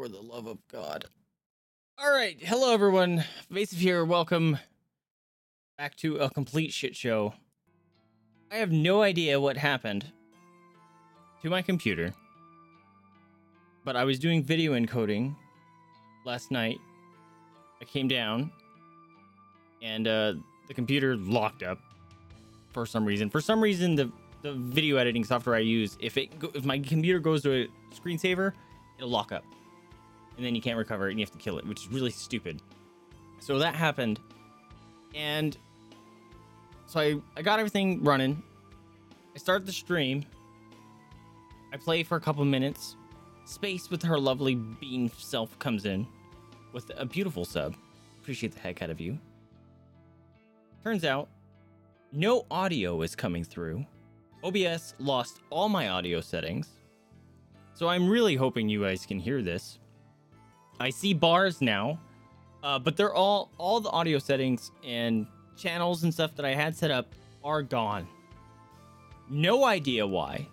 for the love of God. All right. Hello, everyone. Vaesive here. Welcome back to a complete shit show. I have no idea what happened to my computer, but I was doing video encoding last night. I came down and the computer locked up for some reason. For some reason, the video editing software I use, if my computer goes to a screensaver, it'll lock up and then you can't recover it and you have to kill it, which is really stupid. So that happened, and so I got everything running. I start the stream. I play for a couple minutes. Space with her lovely bean self comes in with a beautiful sub. Appreciate the heck out of you. Turns out no audio is coming through. OBS lost all my audio settings. So I'm really hoping you guys can hear this. I see bars now, but they're all the audio settings and channels and stuff that I had set up are gone. No idea why.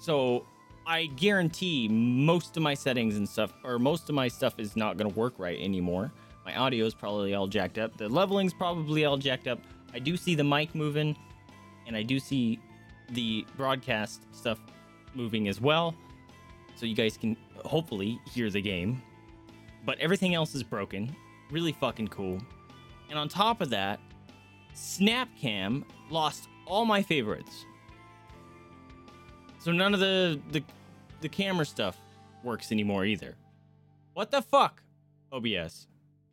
So I guarantee most of my settings and stuff, or most of my stuff is not going to work right anymore. My audio is probably all jacked up. The leveling's probably all jacked up. I do see the mic moving, and I do see the broadcast stuff moving as well. So you guys can hopefully hear the game. But everything else is broken. Really fucking cool. And on top of that, Snap Cam lost all my favorites. So none of the camera stuff works anymore either. What the fuck, OBS?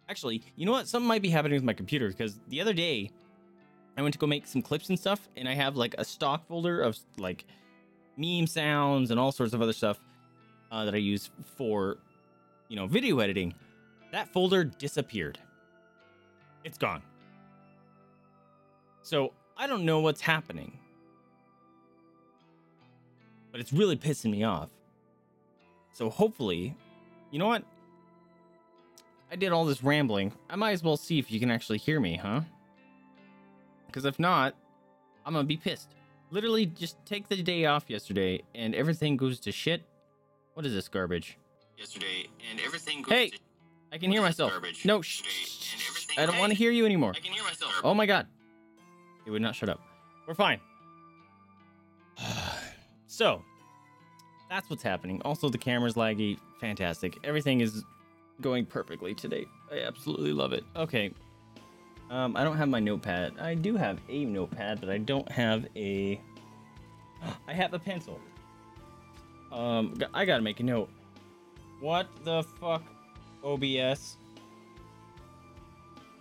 Actually, you know what? Something might be happening with my computer, because the other day I went to go make some clips and stuff, and I have like a stock folder of like meme sounds and all sorts of other stuff that I use for, you know, video editing. That folder disappeared. It's gone. So I don't know what's happening, but it's really pissing me off. So hopefully, you know what? I did all this rambling. I might as well see if you can actually hear me, huh? Because if not, I'm going to be pissed. Literally just take the day off yesterday and everything goes to shit. What is this garbage? Yesterday and everything goes to shit. I can hear myself. Garbage. No, I don't want to hear you anymore. I can hear myself. Oh my God. It would not shut up. We're fine. So that's what's happening. Also, the camera's laggy. Fantastic. Everything is going perfectly today. I absolutely love it. Okay. I don't have my notepad. I do have a notepad, but I don't have a... I have a pencil. I gotta make a note. What the fuck, OBS?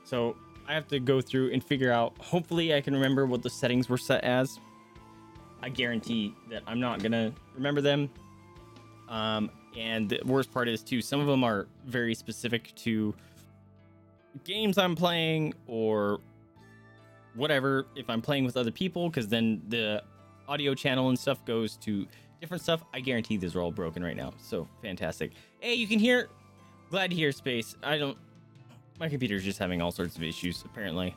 So I have to go through and figure out... Hopefully I can remember what the settings were set as. I guarantee that I'm not gonna remember them. And the worst part is too, some of them are very specific to games I'm playing or whatever, if I'm playing with other people, because then the audio channel and stuff goes to different stuff. I guarantee these are all broken right now. So fantastic. Hey, you can hear, glad to hear Space. My computer's just having all sorts of issues apparently.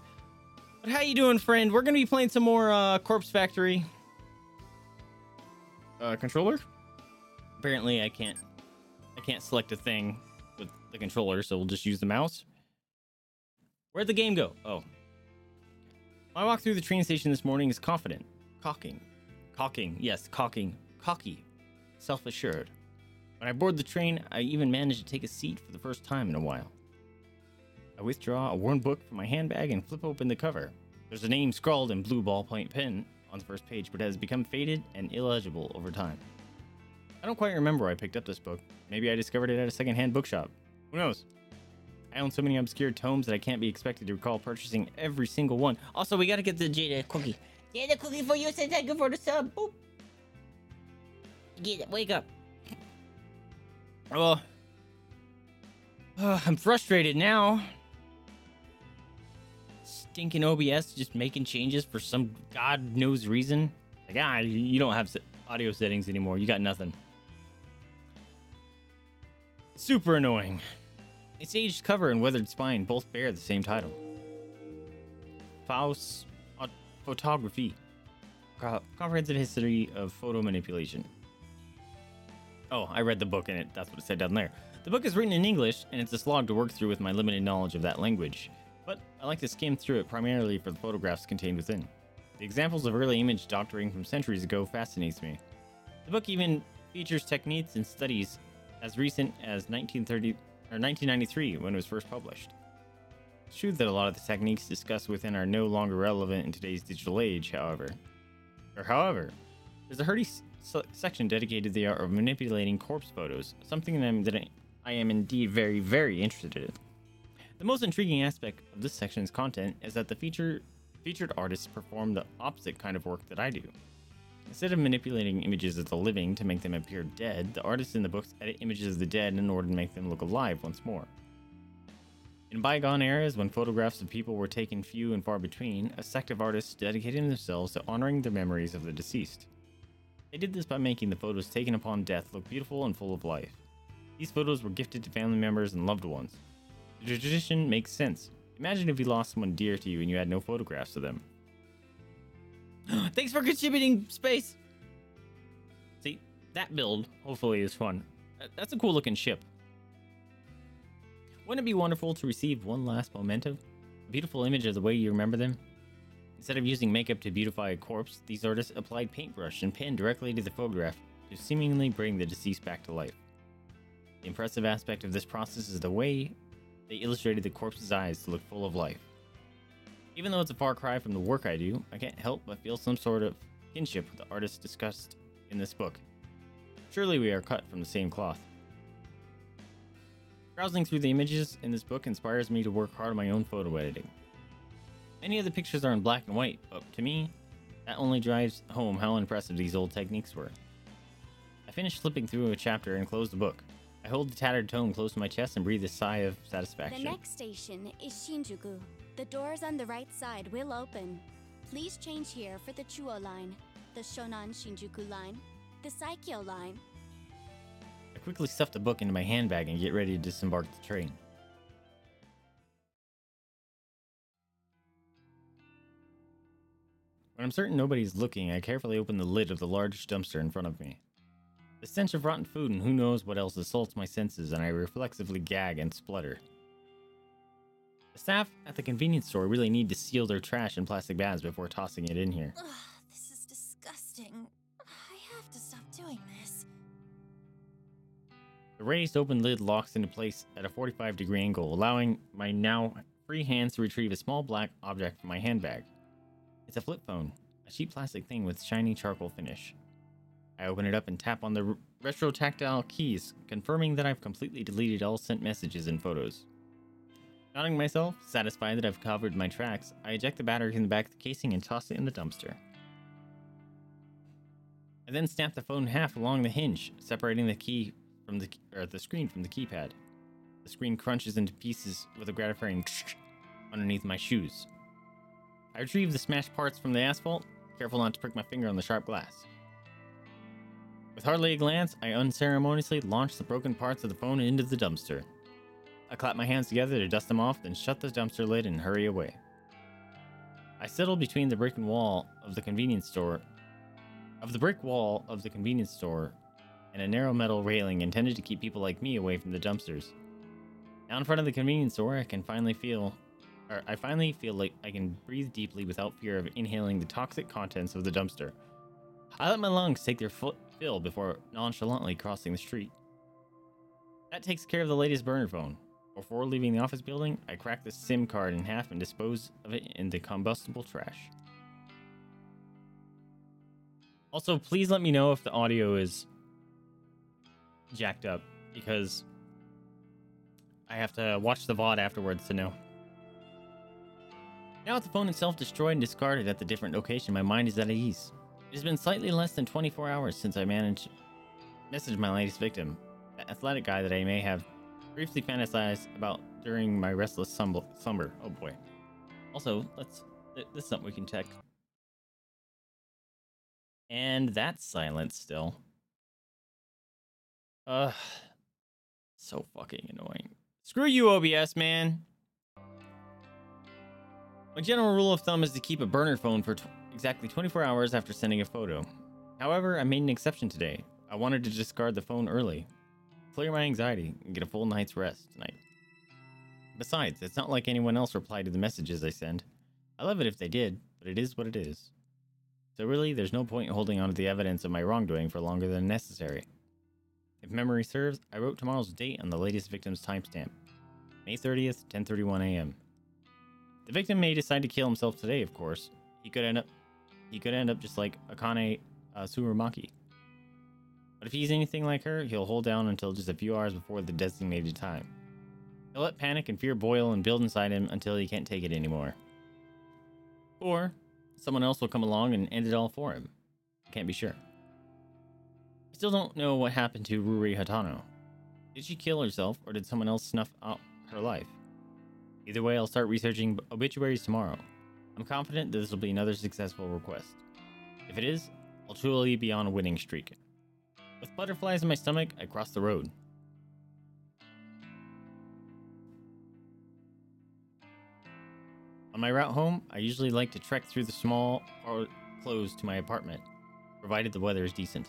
But how you doing, friend? We're gonna be playing some more Corpse Factory. Controller? Apparently I can't select a thing with the controller, so we'll just use the mouse. Where'd the game go? Oh. My walk through the train station this morning is confident. Cocking. Cocky. Self-assured. When I board the train, I even managed to take a seat for the first time in a while. I withdraw a worn book from my handbag and flip open the cover. There's a name scrawled in blue ballpoint pen on the first page, but it has become faded and illegible over time. I don't quite remember where I picked up this book. Maybe I discovered it at a secondhand bookshop. Who knows? I own so many obscure tomes that I can't be expected to recall purchasing every single one. Also, we gotta get the Jada cookie. Jada cookie for you, since I go for the sub. Boop. Get it, wake up. Well, I'm frustrated now. Stinking OBS just making changes for some god knows reason. Like, you don't have audio settings anymore. You got nothing. Super annoying. Its aged cover and weathered spine both bear the same title. Faust Photography. Comprehensive history of photo manipulation. Oh, I read the book and that's what it said down there. The book is written in English, and it's a slog to work through with my limited knowledge of that language. But I like to skim through it primarily for the photographs contained within. The examples of early image doctoring from centuries ago fascinates me. The book even features techniques and studies as recent as 1930 or 1993 when it was first published. It's true that a lot of the techniques discussed within are no longer relevant in today's digital age, however, there's a hearty section dedicated to the art of manipulating corpse photos, something that I am indeed very, very interested in. The most intriguing aspect of this section's content is that the featured artists perform the opposite kind of work that I do. Instead of manipulating images of the living to make them appear dead, the artists in the books edit images of the dead in order to make them look alive once more. In bygone eras, when photographs of people were taken few and far between, a sect of artists dedicated themselves to honoring the memories of the deceased. They did this by making the photos taken upon death look beautiful and full of life. These photos were gifted to family members and loved ones. The tradition makes sense. Imagine if you lost someone dear to you and you had no photographs of them. Thanks for contributing, Space! See, that build, hopefully, is fun. That's a cool-looking ship. Wouldn't it be wonderful to receive one last memento? A beautiful image of the way you remember them? Instead of using makeup to beautify a corpse, these artists applied paintbrush and pen directly to the photograph to seemingly bring the deceased back to life. The impressive aspect of this process is the way they illustrated the corpse's eyes to look full of life. Even though it's a far cry from the work I do, I can't help but feel some sort of kinship with the artists discussed in this book. Surely we are cut from the same cloth. Browsing through the images in this book inspires me to work hard on my own photo editing. Many of the pictures are in black and white, but to me, that only drives home how impressive these old techniques were. I finish flipping through a chapter and close the book. I hold the tattered tome close to my chest and breathe a sigh of satisfaction. The next station is Shinjuku. The doors on the right side will open. Please change here for the Chuo line, the Shonan Shinjuku line, the Saikyo line. I quickly stuff the book into my handbag and get ready to disembark the train. When I'm certain nobody's looking, I carefully open the lid of the large dumpster in front of me. The stench of rotten food and who knows what else assaults my senses, and I reflexively gag and splutter. The staff at the convenience store really need to seal their trash in plastic bags before tossing it in here. Ugh, this is disgusting. I have to stop doing this. The raised open lid locks into place at a 45-degree angle, allowing my now free hands to retrieve a small black object from my handbag. It's a flip phone, a cheap plastic thing with shiny charcoal finish. I open it up and tap on the retrotactile keys, confirming that I've completely deleted all sent messages and photos. Nodding myself, satisfied that I've covered my tracks, I eject the battery from the back of the casing and toss it in the dumpster. I then snap the phone in half along the hinge, separating the key from the screen from the keypad. The screen crunches into pieces with a gratifying underneath my shoes. I retrieve the smashed parts from the asphalt, careful not to prick my finger on the sharp glass. With hardly a glance, I unceremoniously launch the broken parts of the phone into the dumpster. I clap my hands together to dust them off, then shut the dumpster lid and hurry away. I settle between the brick wall of the convenience store and a narrow metal railing intended to keep people like me away from the dumpsters. Now in front of the convenience store, I finally feel like I can breathe deeply without fear of inhaling the toxic contents of the dumpster. I let my lungs take their fill before nonchalantly crossing the street. That takes care of the latest burner phone. Before leaving the office building, I crack the SIM card in half and dispose of it in the combustible trash. Also, please let me know if the audio is jacked up, because I have to watch the VOD afterwards to know. Now that the phone itself destroyed and discarded at the different location, my mind is at ease. It has been slightly less than 24 hours since I managed to message my latest victim, the athletic guy that I may have briefly fantasized about during my restless slumber. Oh boy. Also, this is something we can check. And that's silent still. So fucking annoying. Screw you, OBS, man! My general rule of thumb is to keep a burner phone for exactly 24 hours after sending a photo. However, I made an exception today. I wanted to discard the phone early, clear my anxiety, and get a full night's rest tonight. Besides, it's not like anyone else replied to the messages I send. I love it if they did, but it is what it is. So really, there's no point in holding on to the evidence of my wrongdoing for longer than necessary. If memory serves, I wrote tomorrow's date on the latest victim's timestamp. May 30th, 10:31 a.m. The victim may decide to kill himself today, of course. He could end up just like Akane Tsurumaki. But if he's anything like her, he'll hold down until just a few hours before the designated time. He'll let panic and fear boil and build inside him until he can't take it anymore. Or someone else will come along and end it all for him. I can't be sure. I still don't know what happened to Ruri Hatano. Did she kill herself, or did someone else snuff out her life? Either way, I'll start researching obituaries tomorrow. I'm confident that this will be another successful request. If it is, I'll truly be on a winning streak. With butterflies in my stomach, I cross the road. On my route home, I usually like to trek through the small park close to my apartment, provided the weather is decent.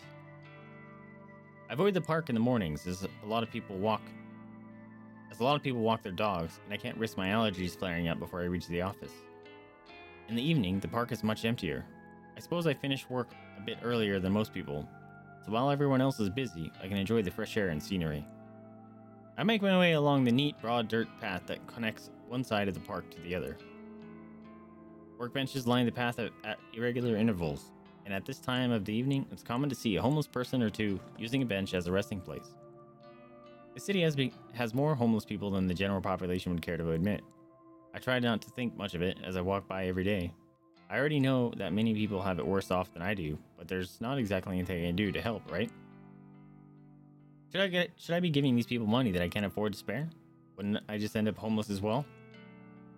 I avoid the park in the mornings as a lot of people walk their dogs, and I can't risk my allergies flaring up before I reach the office. In the evening, the park is much emptier. I suppose I finish work a bit earlier than most people, so while everyone else is busy, I can enjoy the fresh air and scenery. I make my way along the neat, broad dirt path that connects one side of the park to the other. Workbenches line the path at irregular intervals, and at this time of the evening, it's common to see a homeless person or two using a bench as a resting place. The city has more homeless people than the general population would care to admit. I try not to think much of it as I walk by every day. I already know that many people have it worse off than I do, but there's not exactly anything I can do to help, right? Should I be giving these people money that I can't afford to spare? Wouldn't I just end up homeless as well?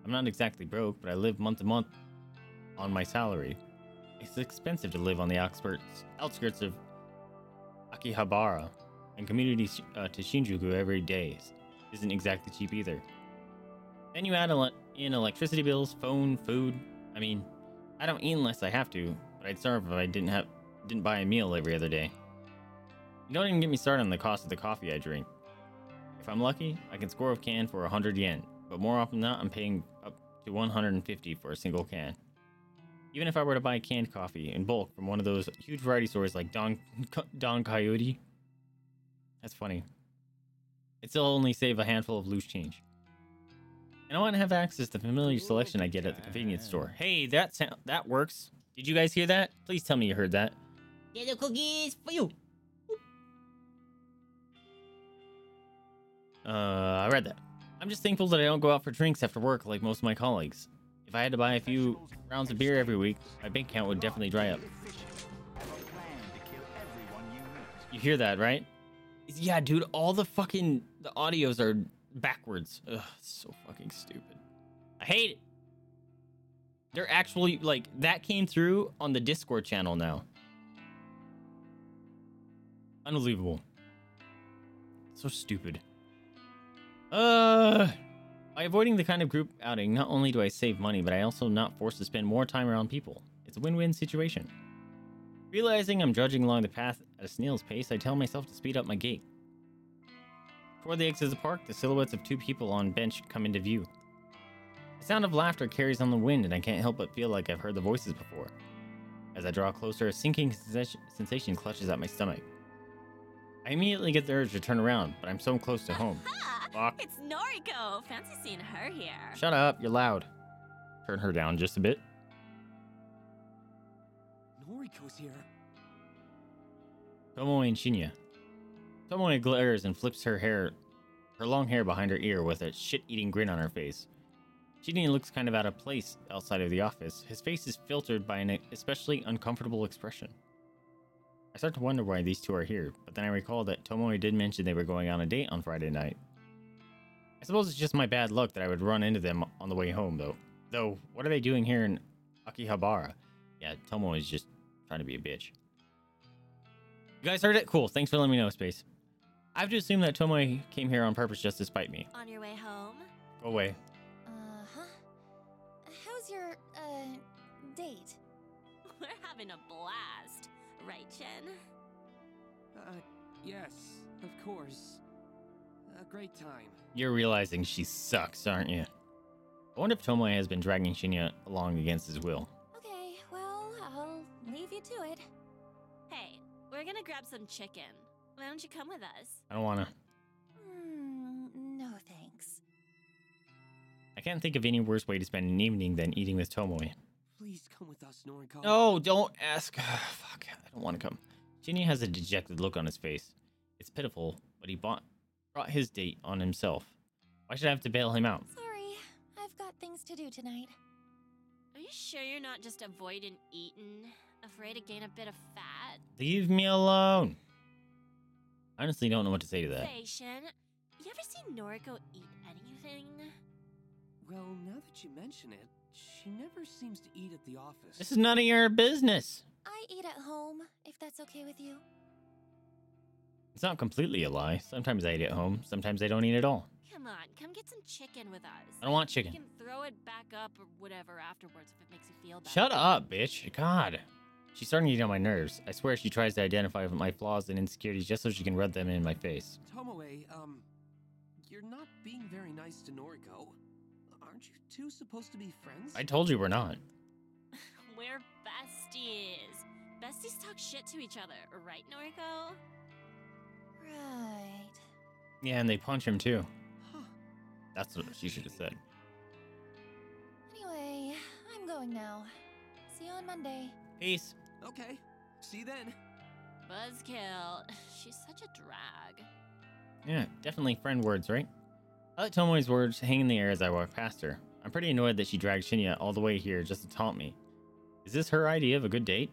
I'm not exactly broke, but I live month to month on my salary. It's expensive to live on the outskirts of Akihabara, and community to Shinjuku every day isn't exactly cheap either. Then you add in electricity bills, phone, food. I mean, I don't eat unless I have to, but I'd starve if I didn't buy a meal every other day. You don't even get me started on the cost of the coffee I drink. If I'm lucky, I can score a can for 100 yen, but more often than not, I'm paying up to 150 for a single can. Even if I were to buy canned coffee in bulk from one of those huge variety stores like Don Quijote, that's funny, it'd still only save a handful of loose change. And I want to have access to the familiar selection I get at the convenience store. Hey, that works. Did you guys hear that? Please tell me you heard that. Get the cookies for you. I read that. I'm just thankful that I don't go out for drinks after work like most of my colleagues. If I had to buy a few rounds of beer every week, my bank account would definitely dry up. You hear that, right? Yeah, dude, all the audios are backwards. Ugh, so fucking stupid. I hate it. They're actually, like, that came through on the Discord channel now. Unbelievable. So stupid. By avoiding the kind of group outing, not only do I save money, but I also not forced to spend more time around people. It's a win-win situation. Realizing I'm trudging along the path at a snail's pace, I tell myself to speed up my gait. Before the exit of the park, the silhouettes of two people on bench come into view. The sound of laughter carries on the wind, and I can't help but feel like I've heard the voices before. As I draw closer, a sinking sensation clutches at my stomach. I immediately get the urge to turn around, but I'm so close to home. Fuck. It's Noriko. Fancy seeing her here. Shut up. You're loud. Turn her down just a bit. Noriko's here. Tomoe and Shinya. Tomoe glares and flips her long hair behind her ear with a shit-eating grin on her face. Shinya looks kind of out of place outside of the office. His face is filtered by an especially uncomfortable expression. I start to wonder why these two are here, but then I recall that Tomoe did mention they were going on a date on Friday night. I suppose it's just my bad luck that I would run into them on the way home, though. Though, what are they doing here in Akihabara? Yeah, Tomoe is just trying to be a bitch. You guys heard it? Cool, thanks for letting me know, Space. I have to assume that Tomoe came here on purpose just to spite me. On your way home? Go away. Uh-huh. How's your, date? We're having a blast. Right, Chen? Yes, of course. A great time. You're realizing she sucks, aren't you? I wonder if Tomoe has been dragging Shinya along against his will. Okay, well, I'll leave you to it. Hey, we're gonna grab some chicken. Why don't you come with us? I don't wanna. No thanks. I can't think of any worse way to spend an evening than eating with Tomoe. Please come with us, Noriko. No, don't ask. Fuck, I don't want to come. Shinya has a dejected look on his face. It's pitiful, but he brought his date on himself. Why should I have to bail him out? Sorry, I've got things to do tonight. Are you sure you're not just avoidant eating? Afraid to gain a bit of fat? Leave me alone. I honestly don't know what to say to that. Hey, Shin, you ever seen Noriko eat anything? Well, now that you mention it, she never seems to eat at the office. This is none of your business. I eat at home, if that's okay with you. It's not completely a lie. Sometimes I eat at home. Sometimes I don't eat at all. Come on, come get some chicken with us. I don't want chicken. You can throw it back up or whatever afterwards if it makes you feel better. Shut up, bitch. God. She's starting to get on my nerves. I swear she tries to identify my flaws and insecurities just so she can rub them in my face. Tomoe, you're not being very nice to Noriko. Aren't you two supposed to be friends? I told you we're not. We're besties. Besties talk shit to each other, right, Noriko? Right. Yeah, and they punch him too. Huh. That's what she should have said. Anyway, I'm going now. See you on Monday. Peace. Okay. See you then. Buzzkill. She's such a drag. Yeah, definitely friend words, right? I let Tomoe's words hang in the air as I walk past her. I'm pretty annoyed that she dragged Shinya all the way here just to taunt me. Is this her idea of a good date?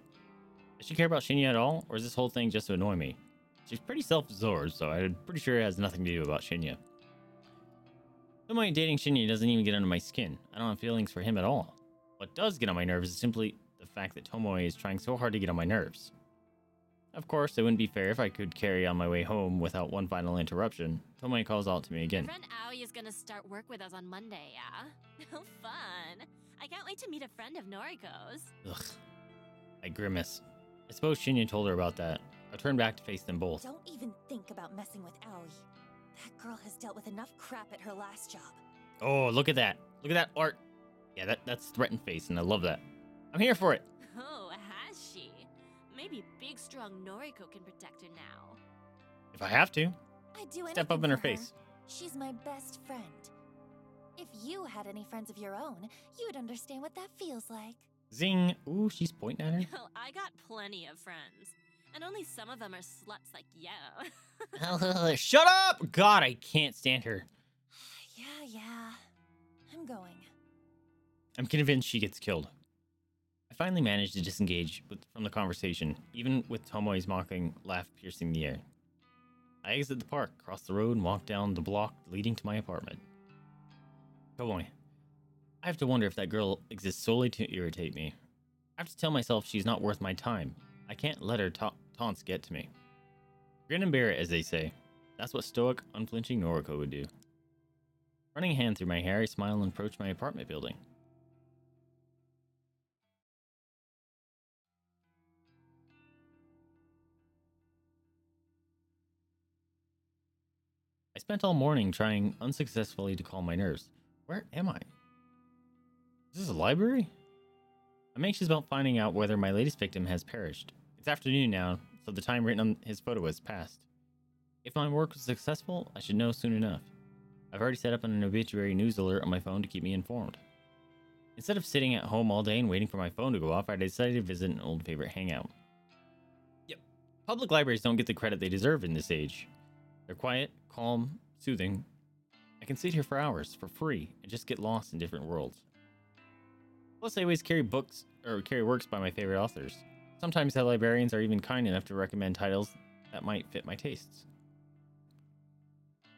Does she care about Shinya at all, or is this whole thing just to annoy me? She's pretty self-absorbed, so I'm pretty sure it has nothing to do about Shinya. Tomoe dating Shinya doesn't even get under my skin. I don't have feelings for him at all. What does get on my nerves is simply the fact that Tomoe is trying so hard to get on my nerves. Of course, it wouldn't be fair if I could carry on my way home without one final interruption. Tomoe calls out to me again. Your friend Aoi is gonna start work with us on Monday, yeah? How fun! I can't wait to meet a friend of Noriko's. Ugh. I grimace. I suppose Shinya told her about that. I turn back to face them both. Don't even think about messing with Aoi. That girl has dealt with enough crap at her last job. Oh, look at that. Look at that art. Yeah, that's threatened face, and I love that. I'm here for it. Oh, has she? Maybe big, strong Noriko can protect her now. If I have to, I do step up in her face. She's my best friend. If you had any friends of your own, you'd understand what that feels like. Zing. Ooh, she's pointing at her. No, I got plenty of friends. And only some of them are sluts like yo. Shut up! God, I can't stand her. Yeah. I'm going. I'm convinced she gets killed. I finally managed to disengage from the conversation, even with Tomoe's mocking laugh piercing the air. I exit the park, cross the road, and walk down the block leading to my apartment. Tomoe. I have to wonder if that girl exists solely to irritate me. I have to tell myself she's not worth my time. I can't let her taunts get to me. Grin and bear it, as they say. That's what stoic, unflinching Noriko would do. Running a hand through my hair, I smile and approach my apartment building. I spent all morning trying unsuccessfully to calm my nerves. Where am I? Is this a library? I'm anxious about finding out whether my latest victim has perished. It's afternoon now, so the time written on his photo has passed. If my work was successful, I should know soon enough. I've already set up an obituary news alert on my phone to keep me informed. Instead of sitting at home all day and waiting for my phone to go off, I decided to visit an old favorite hangout. Yep, public libraries don't get the credit they deserve in this age. They're quiet, calm, soothing. I can sit here for hours, for free, and just get lost in different worlds. Plus, I always carry works by my favorite authors. Sometimes the librarians are even kind enough to recommend titles that might fit my tastes.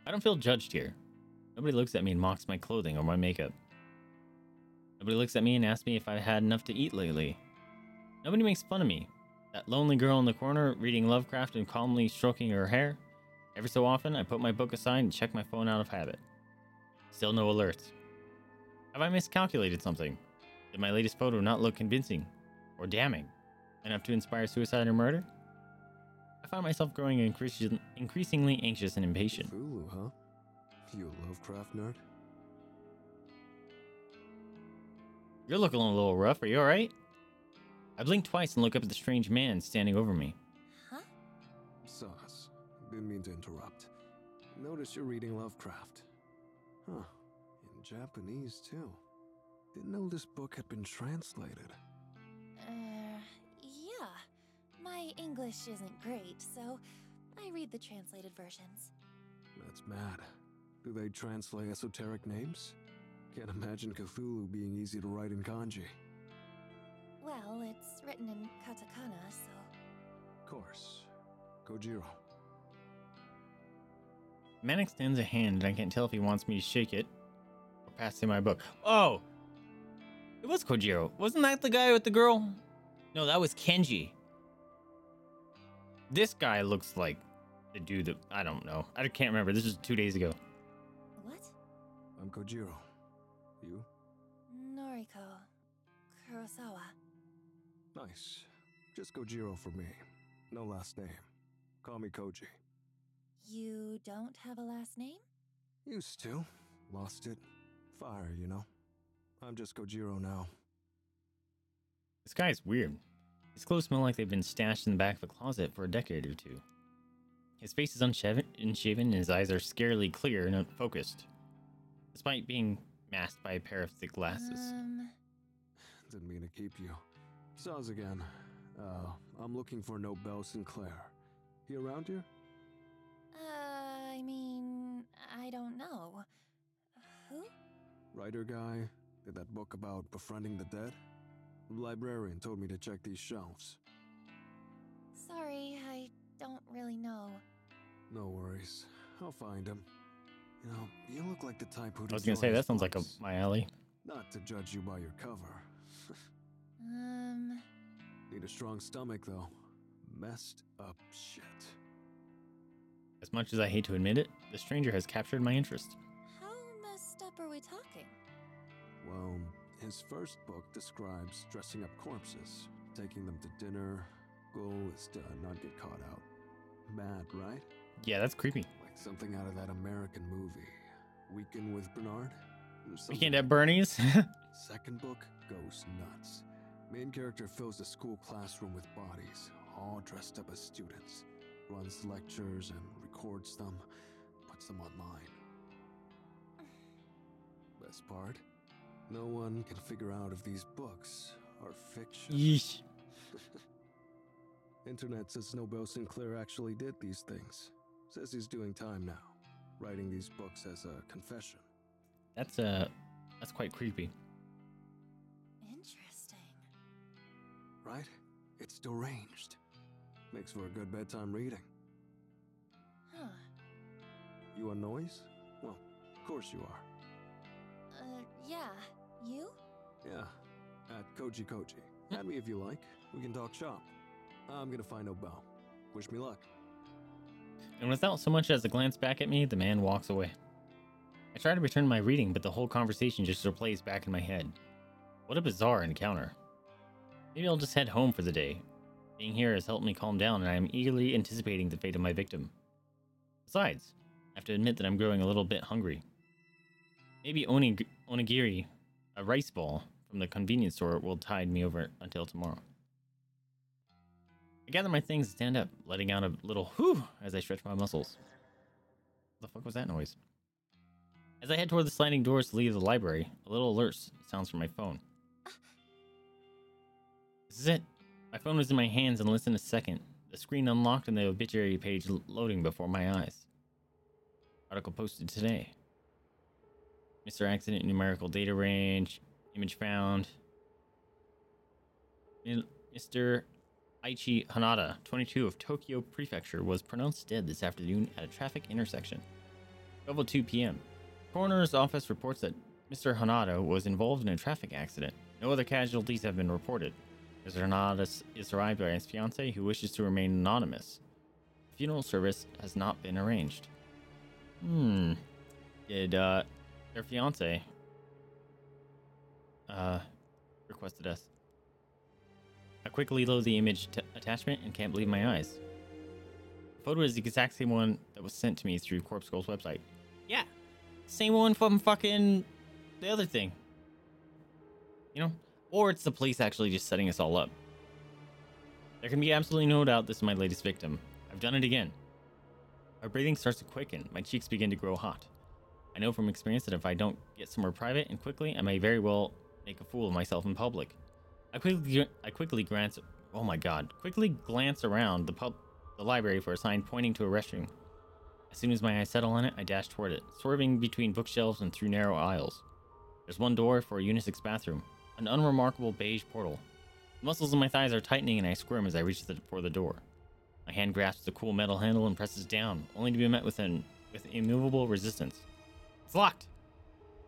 I don't feel judged here. Nobody looks at me and mocks my clothing or my makeup. Nobody looks at me and asks me if I've had enough to eat lately. Nobody makes fun of me. That lonely girl in the corner reading Lovecraft and calmly stroking her hair. Every so often, I put my book aside and check my phone out of habit. Still no alerts. Have I miscalculated something? Did my latest photo not look convincing or damning enough to inspire suicide or murder? I found myself growing increasingly anxious and impatient. Cthulhu, huh? You a Lovecraft nerd? You're looking a little rough, are you alright? I blink twice and look up at the strange man standing over me. Huh? Sauce. Didn't mean to interrupt. Notice you're reading Lovecraft. Huh. In Japanese, too. Didn't know this book had been translated. Yeah. My English isn't great, so I read the translated versions. That's mad. Do they translate esoteric names? Can't imagine Cthulhu being easy to write in kanji. Well, it's written in katakana, so... Of course. Kojiro. Man extends a hand, and I can't tell if he wants me to shake it or pass him my book. Oh! It was Kojiro. Wasn't that the guy with the girl? No, that was Kenji. This guy looks like the dude that... I don't know. I can't remember. This was 2 days ago. What? I'm Kojiro. You? Noriko Kurosawa. Nice. Just Kojiro for me. No last name. Call me Koji. You don't have a last name? Used to. Lost it. Fire, you know. I'm just Kojiro now. This guy's weird. His clothes smell like they've been stashed in the back of a closet for a decade or two. His face is unshaven and his eyes are scarily clear and unfocused, despite being masked by a pair of thick glasses. Didn't mean to keep you. Saws again. I'm looking for Nobel Sinclair. He around here? I mean, I don't know. Who? Writer guy. Did that book about befriending the dead? Librarian told me to check these shelves. Sorry, I don't really know. No worries. I'll find him. You know, you look like the type who... I was gonna say, that sounds like up my alley. Not to judge you by your cover. Need a strong stomach, though. Messed up shit. As much as I hate to admit it, the stranger has captured my interest. How messed up are we talking? Well, his first book describes dressing up corpses, taking them to dinner. Goal is to not get caught out. Mad, right? Yeah, that's creepy. Like something out of that American movie, Weekend with Bernard. Weekend at Bernie's. Second book goes nuts. Main character fills a school classroom with bodies, all dressed up as students. Runs lectures and records them, puts them online. Best part? No one can figure out if these books are fiction. Yeesh. Internet says Nobel Sinclair actually did these things. Says he's doing time now, writing these books as a confession. That's quite creepy. Interesting. Right? It's deranged. Makes for a good bedtime reading. Huh. You a Noise? Well, of course you are. Yeah. You? Yeah. At Koji. Add me if you like. We can talk shop. I'm gonna find Nobel. Wish me luck. And without so much as a glance back at me, the man walks away. I try to return my reading, but the whole conversation just replays back in my head. What a bizarre encounter. Maybe I'll just head home for the day. Being here has helped me calm down, and I am eagerly anticipating the fate of my victim. Besides, I have to admit that I'm growing a little bit hungry. Maybe onigiri, a rice ball from the convenience store, will tide me over until tomorrow. I gather my things and stand up, letting out a little whew as I stretch my muscles. What the fuck was that noise? As I head toward the sliding doors to leave the library, a little alert sounds from my phone. This is it. My phone was in my hands and less than a second. The screen unlocked and the obituary page loading before my eyes. Article posted today. Mr. Accident, numerical data range, image found. Mr. Aichi Hanada, 22 of Tokyo Prefecture, was pronounced dead this afternoon at a traffic intersection. 12:02 p.m. Coroner's office reports that Mr. Hanada was involved in a traffic accident. No other casualties have been reported. Mr. Hanada is survived by his fiancée, who wishes to remain anonymous. The funeral service has not been arranged. Did their fiancée requested us? I quickly load the image attachment and can't believe my eyes. The photo is the exact same one that was sent to me through Corpse Girl's website. Yeah, same one from fucking the other thing. You know? Or it's the police actually just setting us all up. There can be absolutely no doubt this is my latest victim. I've done it again. My breathing starts to quicken. My cheeks begin to grow hot. I know from experience that if I don't get somewhere private and quickly, I may very well make a fool of myself in public. I quickly glance around the library for a sign pointing to a restroom. As soon as my eyes settle on it, I dash toward it, swerving between bookshelves and through narrow aisles. There's one door for a unisex bathroom, an unremarkable beige portal. The muscles in my thighs are tightening and I squirm as I reach for the door. My hand grasps the cool metal handle and presses down, only to be met with immovable resistance. It's locked!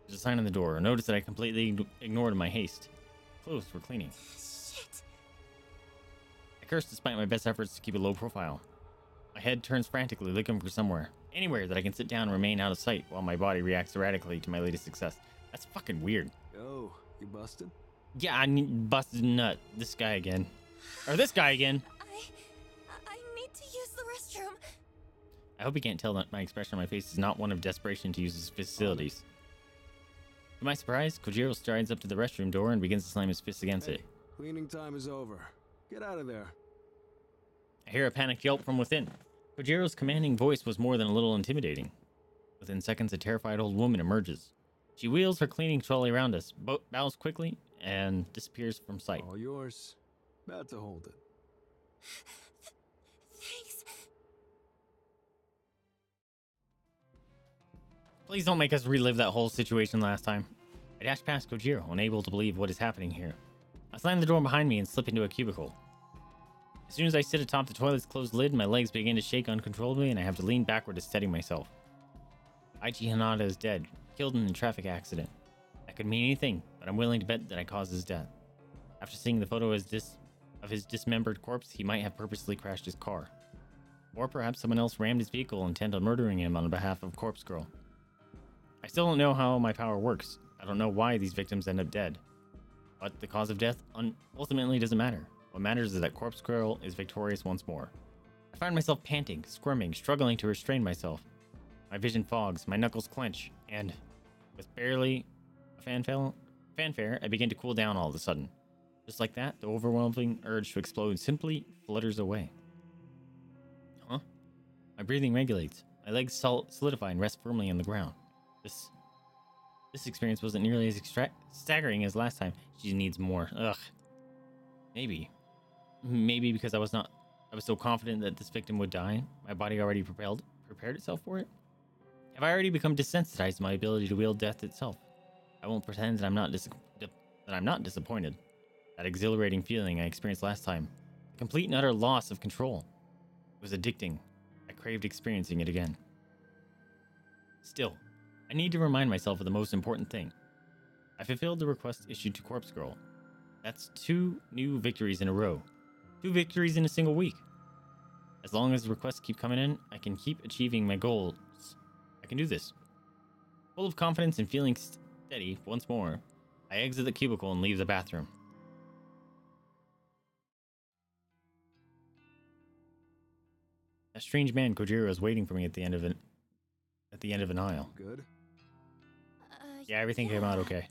There's a sign on the door, a notice that I completely ignored in my haste. Clothes were cleaning. Shit! I curse despite my best efforts to keep a low profile. My head turns frantically, looking for somewhere. Anywhere that I can sit down and remain out of sight while my body reacts erratically to my latest success. That's fucking weird. Yo, you busted? Yeah, I busted nut. This guy again. Or this guy again. I need to use the restroom. I hope you can't tell that my expression on my face is not one of desperation to use his facilities. To my surprise, Kojiro strides up to the restroom door and begins to slam his fist against it. Cleaning time is over. Get out of there. I hear a panicked yelp from within. Kojiro's commanding voice was more than a little intimidating. Within seconds, a terrified old woman emerges. She wheels her cleaning trolley around us, bows quickly, and disappears from sight. All yours. About to hold it. Thanks. Please don't make us relive that whole situation last time. I dash past Kojiro, unable to believe what is happening here. I slam the door behind me and slip into a cubicle. As soon as I sit atop the toilet's closed lid, my legs begin to shake uncontrollably and I have to lean backward to steady myself. Aichi Hanada is dead, killed in a traffic accident. That could mean anything, but I'm willing to bet that I caused his death. After seeing the photo of his dismembered corpse, he might have purposely crashed his car. Or perhaps someone else rammed his vehicle intent on murdering him on behalf of Corpse Girl. I still don't know how my power works. I don't know why these victims end up dead. But the cause of death ultimately doesn't matter. What matters is that Corpse Girl is victorious once more. I find myself panting, squirming, struggling to restrain myself. My vision fogs, my knuckles clench, and, with barely a fanfare, I begin to cool down all of a sudden. Just like that, the overwhelming urge to explode simply flutters away. Huh? My breathing regulates. My legs solidify and rest firmly on the ground. This experience wasn't nearly as staggering as last time. She needs more. Ugh. Maybe because I was so confident that this victim would die, my body already prepared itself for it. Have I already become desensitized to my ability to wield death itself? I won't pretend that I'm not disappointed. That exhilarating feeling I experienced last time, the complete and utter loss of control, it was addicting. I craved experiencing it again. Still, I need to remind myself of the most important thing. I fulfilled the request issued to Corpse Girl. That's 2 new victories in a row. 2 victories in a single week. As long as requests keep coming in, I can keep achieving my goals. I can do this. Full of confidence and feeling steady once more, I exit the cubicle and leave the bathroom. That strange man Kojiro is waiting for me at the end of an aisle. Good. Yeah, everything came out okay.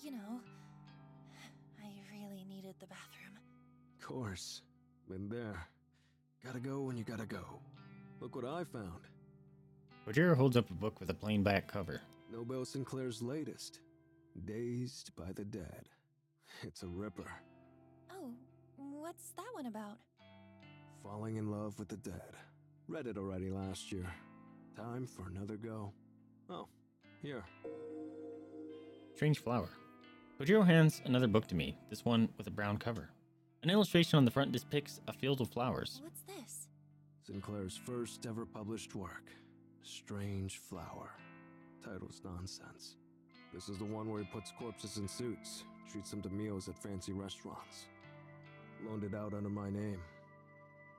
You know, I really needed the bathroom. Of course. Been there. Gotta go when you gotta go. Look what I found. Rogero holds up a book with a plain back cover. Nobel Sinclair's latest, Dazed by the Dead. It's a ripper. Oh, what's that one about? Falling in love with the dead. Read it already last year. Time for another go. Oh, here. Strange Flower. Kojiro hands another book to me, this one with a brown cover. An illustration on the front depicts a field of flowers. What's this? Sinclair's first ever published work, Strange Flower. Title's nonsense. This is the one where he puts corpses in suits, treats them to meals at fancy restaurants. Loaned it out under my name.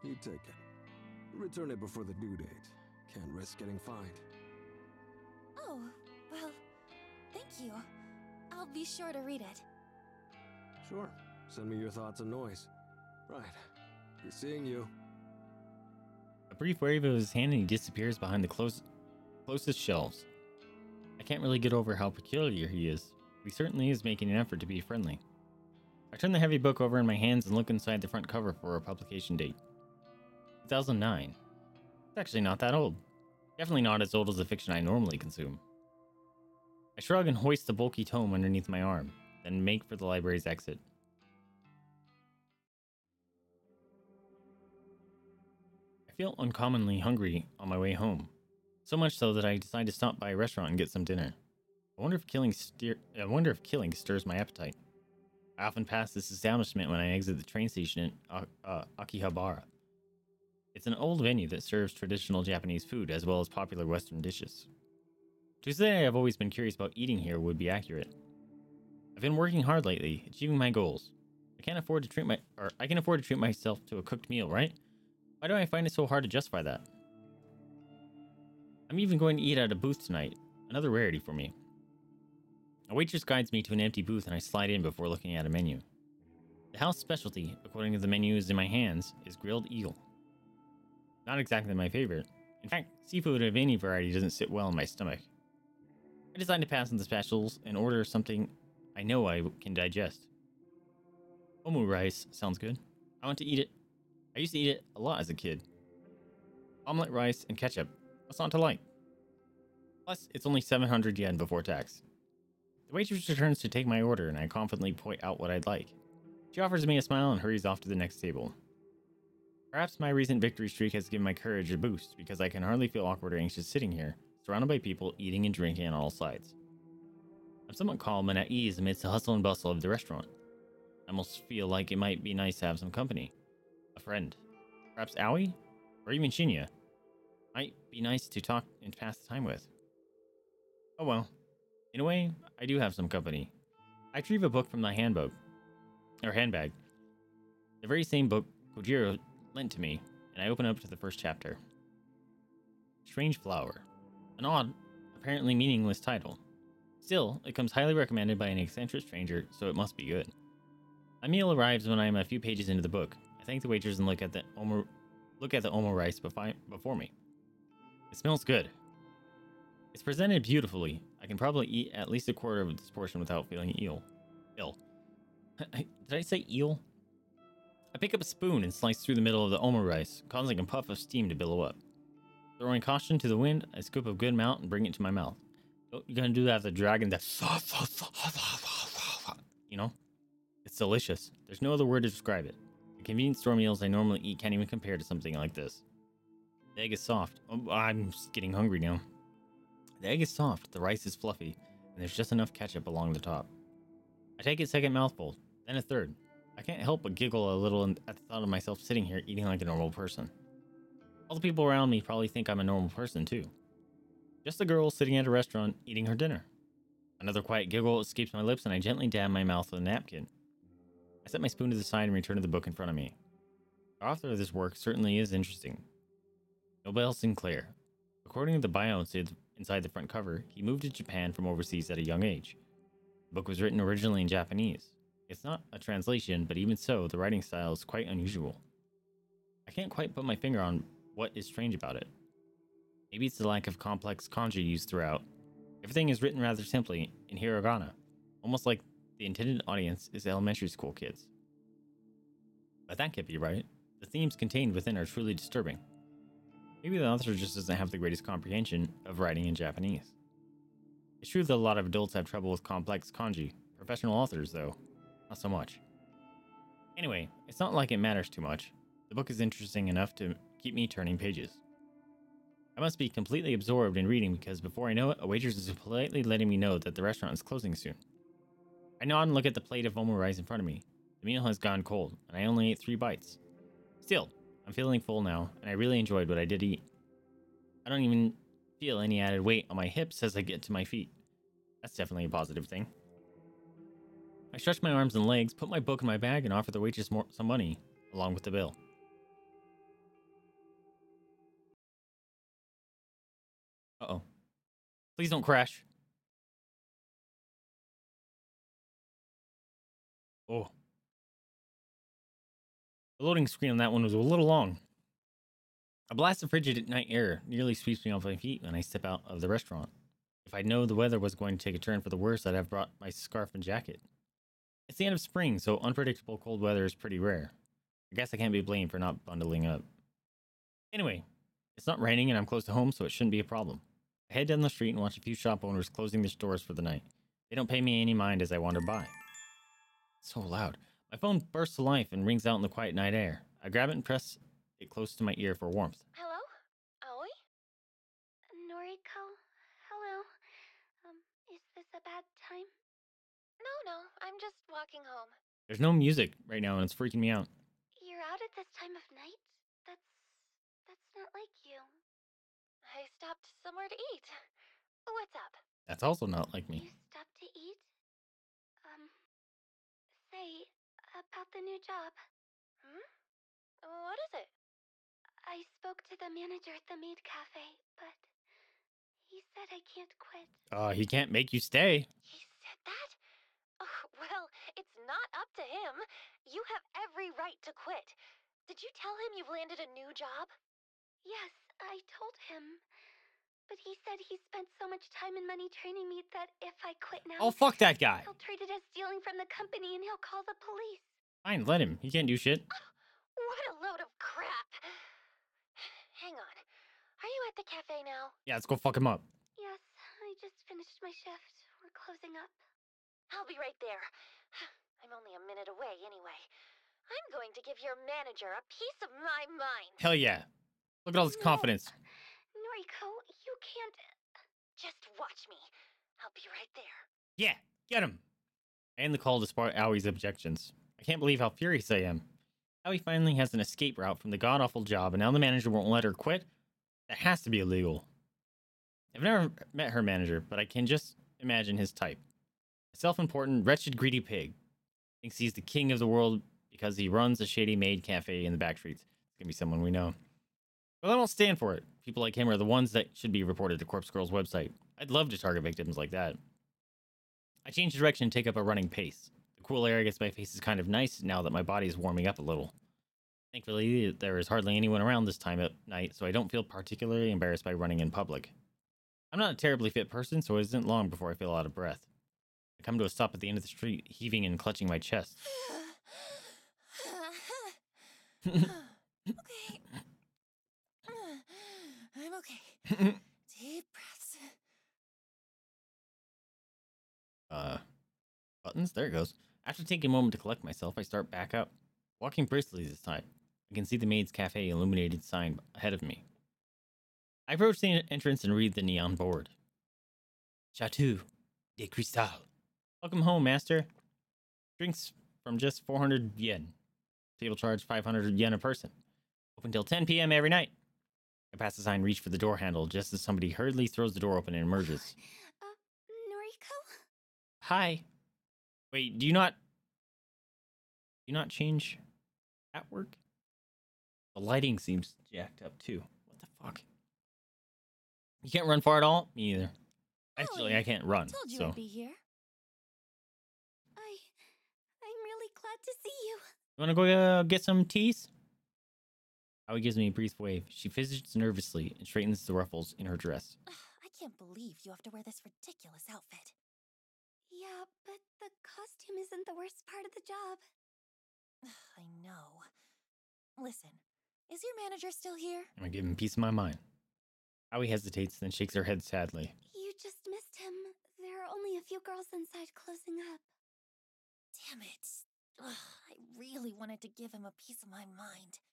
You take it. Return it before the due date. Can't risk getting fined. Oh, well, thank you. I'll be sure to read it. Sure. Send me your thoughts on Noise. Right. Be seeing you. A brief wave of his hand and he disappears behind the closest shelves. I can't really get over how peculiar he is. He certainly is making an effort to be friendly. I turn the heavy book over in my hands and look inside the front cover for a publication date. 2009. It's actually not that old. Definitely not as old as the fiction I normally consume. I shrug and hoist the bulky tome underneath my arm, then make for the library's exit. I feel uncommonly hungry on my way home. So much so that I decide to stop by a restaurant and get some dinner. I wonder if killing stirs my appetite. I often pass this establishment when I exit the train station in Akihabara. It's an old venue that serves traditional Japanese food as well as popular Western dishes. To say I've always been curious about eating here would be accurate. I've been working hard lately, achieving my goals. I can afford to treat myself to a cooked meal, right? Why do I find it so hard to justify that? I'm even going to eat at a booth tonight, another rarity for me. A waitress guides me to an empty booth and I slide in before looking at a menu. The house specialty, according to the menus in my hands, is grilled eel. Not exactly my favorite. In fact, seafood of any variety doesn't sit well in my stomach. I decide to pass on the specials and order something I know I can digest. Omu rice sounds good. I want to eat it. I used to eat it a lot as a kid. Omelette rice and ketchup. What's not to like? Plus, it's only 700 yen before tax. The waitress returns to take my order, and I confidently point out what I'd like. She offers me a smile and hurries off to the next table. Perhaps my recent victory streak has given my courage a boost, because I can hardly feel awkward or anxious sitting here, surrounded by people eating and drinking on all sides. I'm somewhat calm and at ease amidst the hustle and bustle of the restaurant. I almost feel like it might be nice to have some company. A friend. Perhaps Aoi? Or even Shinya. Might be nice to talk and pass the time with. Oh well. In a way, I do have some company. I retrieve a book from my handbag. The very same book Kojiro lent to me, and I open up to the first chapter. Strange Flower. An odd, apparently meaningless title. Still, it comes highly recommended by an eccentric stranger, so it must be good. My meal arrives when I am a few pages into the book. I thank the waitress and look at the omo rice before me. It smells good. It's presented beautifully. I can probably eat at least a quarter of this portion without feeling ill. Did I say eel? I pick up a spoon and slice through the middle of the omo rice, causing a puff of steam to billow up. Throwing caution to the wind, I scoop a good amount and bring it to my mouth. You're gonna do that with a dragon that, you know? It's delicious. There's no other word to describe it. The convenience store meals I normally eat can't even compare to something like this. The egg is soft. Oh, I'm just getting hungry now. The egg is soft, the rice is fluffy, and there's just enough ketchup along the top. I take a second mouthful, then a third. I can't help but giggle a little at the thought of myself sitting here eating like a normal person. All the people around me probably think I'm a normal person too. Just a girl sitting at a restaurant eating her dinner. Another quiet giggle escapes my lips and I gently dab my mouth with a napkin. I set my spoon to the side and return to the book in front of me. The author of this work certainly is interesting. Nobel Sinclair. According to the bio inside the front cover, he moved to Japan from overseas at a young age. The book was written originally in Japanese. It's not a translation, but even so, the writing style is quite unusual. I can't quite put my finger on what is strange about it. Maybe it's the lack of complex kanji used throughout. Everything is written rather simply in hiragana, almost like the intended audience is elementary school kids. But that can't be right. The themes contained within are truly disturbing. Maybe the author just doesn't have the greatest comprehension of writing in Japanese. It's true that a lot of adults have trouble with complex kanji. Professional authors, though, not so much. Anyway, it's not like it matters too much. The book is interesting enough to keep me turning pages. I must be completely absorbed in reading because before I know it, a waitress is politely letting me know that the restaurant is closing soon. I nod and look at the plate of omurice in front of me. The meal has gone cold, and I only ate 3 bites. Still, I'm feeling full now, and I really enjoyed what I did eat. I don't even feel any added weight on my hips as I get to my feet. That's definitely a positive thing. I stretch my arms and legs, put my book in my bag, and offer the waitress some money, along with the bill. Uh-oh. Please don't crash. Oh. The loading screen on that one was a little long. A blast of frigid night air nearly sweeps me off my feet when I step out of the restaurant. If I'd known the weather was going to take a turn for the worse, I'd have brought my scarf and jacket. It's the end of spring, so unpredictable cold weather is pretty rare. I guess I can't be blamed for not bundling up. Anyway, it's not raining and I'm close to home, so it shouldn't be a problem. I head down the street and watch a few shop owners closing their stores for the night. They don't pay me any mind as I wander by. It's so loud. My phone bursts to life and rings out in the quiet night air. I grab it and press it close to my ear for warmth. Hello? Aoi? Noriko? Hello? Is this a bad time? No, I'm just walking home. There's no music right now and it's freaking me out. You're out at this time of night? That's not like you. I stopped somewhere to eat. What's up? That's also not like me. You stopped to eat? Say, about the new job. Hmm? What is it? I spoke to the manager at the maid cafe, but he said I can't quit. He can't make you stay. He said that? Oh, well, it's not up to him. You have every right to quit. Did you tell him you've landed a new job? Yes, I told him. But he said he spent so much time and money training me that if I quit now... Oh, fuck that guy. He'll treat it as stealing from the company and he'll call the police. Fine, let him. He can't do shit. Oh, what a load of crap. Hang on. Are you at the cafe now? Yeah, let's go fuck him up. Yes, I just finished my shift. We're closing up. I'll be right there. I'm only a minute away anyway. I'm going to give your manager a piece of my mind. Hell yeah. Look at all this confidence. Noriko, you can't... Just watch me. I'll be right there. Yeah, get him. I end the call despite Aoi's objections. I can't believe how furious I am. Aoi finally has an escape route from the god-awful job, and now the manager won't let her quit? That has to be illegal. I've never met her manager, but I can just imagine his type. A self-important, wretched, greedy pig. Thinks he's the king of the world because he runs a shady maid cafe in the back streets. It's gonna be someone we know. But I don't stand for it. People like him are the ones that should be reported to Corpse Girl's website. I'd love to target victims like that. I change direction and take up a running pace. The cool air against my face is kind of nice now that my body is warming up a little. Thankfully, there is hardly anyone around this time at night, so I don't feel particularly embarrassed by running in public. I'm not a terribly fit person, so it isn't long before I feel out of breath. I come to a stop at the end of the street, heaving and clutching my chest. Okay. I'm okay. Deep breaths. Buttons? There it goes. After taking a moment to collect myself, I start back up. Walking briskly this time. I can see the maid's cafe illuminated sign ahead of me. I approach the entrance and read the neon board. Chateau de Cristal. Welcome home, master. Drinks from just 400 yen. People charge 500 yen a person. Open till 10 p.m. every night. I pass the sign, reach for the door handle, just as somebody hurriedly throws the door open and emerges. Noriko? Hi. Wait, do you not change at work? The lighting seems jacked up, too. What the fuck? You can't run far at all? Me either. Actually, I can't run, so... I told you I'd be here. I'm really glad to see you. You want to go get some teas? Aoi gives me a brief wave. She fidgets nervously and straightens the ruffles in her dress. I can't believe you have to wear this ridiculous outfit. Yeah, but the costume isn't the worst part of the job. I know. Listen, is your manager still here? I'm gonna give him peace of my mind. Aoi hesitates, then shakes her head sadly. You just missed him. There are only a few girls inside closing up. Damn it. Ugh, I really wanted to give him a piece of my mind.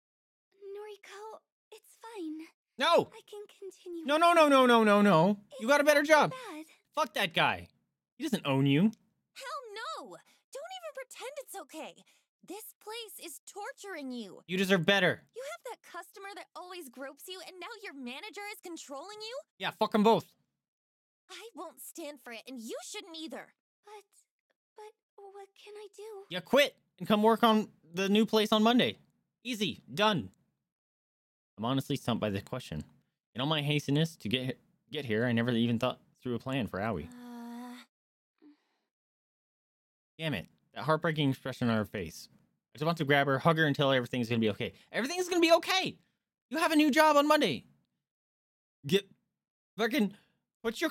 Noriko, it's fine. No! I can continue. No. You got a better job. Bad. Fuck that guy. He doesn't own you. Hell no! Don't even pretend it's okay. This place is torturing you. You deserve better. You have that customer that always gropes you, and now your manager is controlling you? Yeah, fuck them both. I won't stand for it, and you shouldn't either. But what can I do? Yeah, quit and come work on the new place on Monday. Easy. Done. I'm honestly stumped by this question. In all my hastiness to get here, I never even thought through a plan for Aoi. Damn it. That heartbreaking expression on her face. I just want to grab her, hug her, and tell her everything's going to be okay. Everything's going to be okay. You have a new job on Monday. Get fucking put your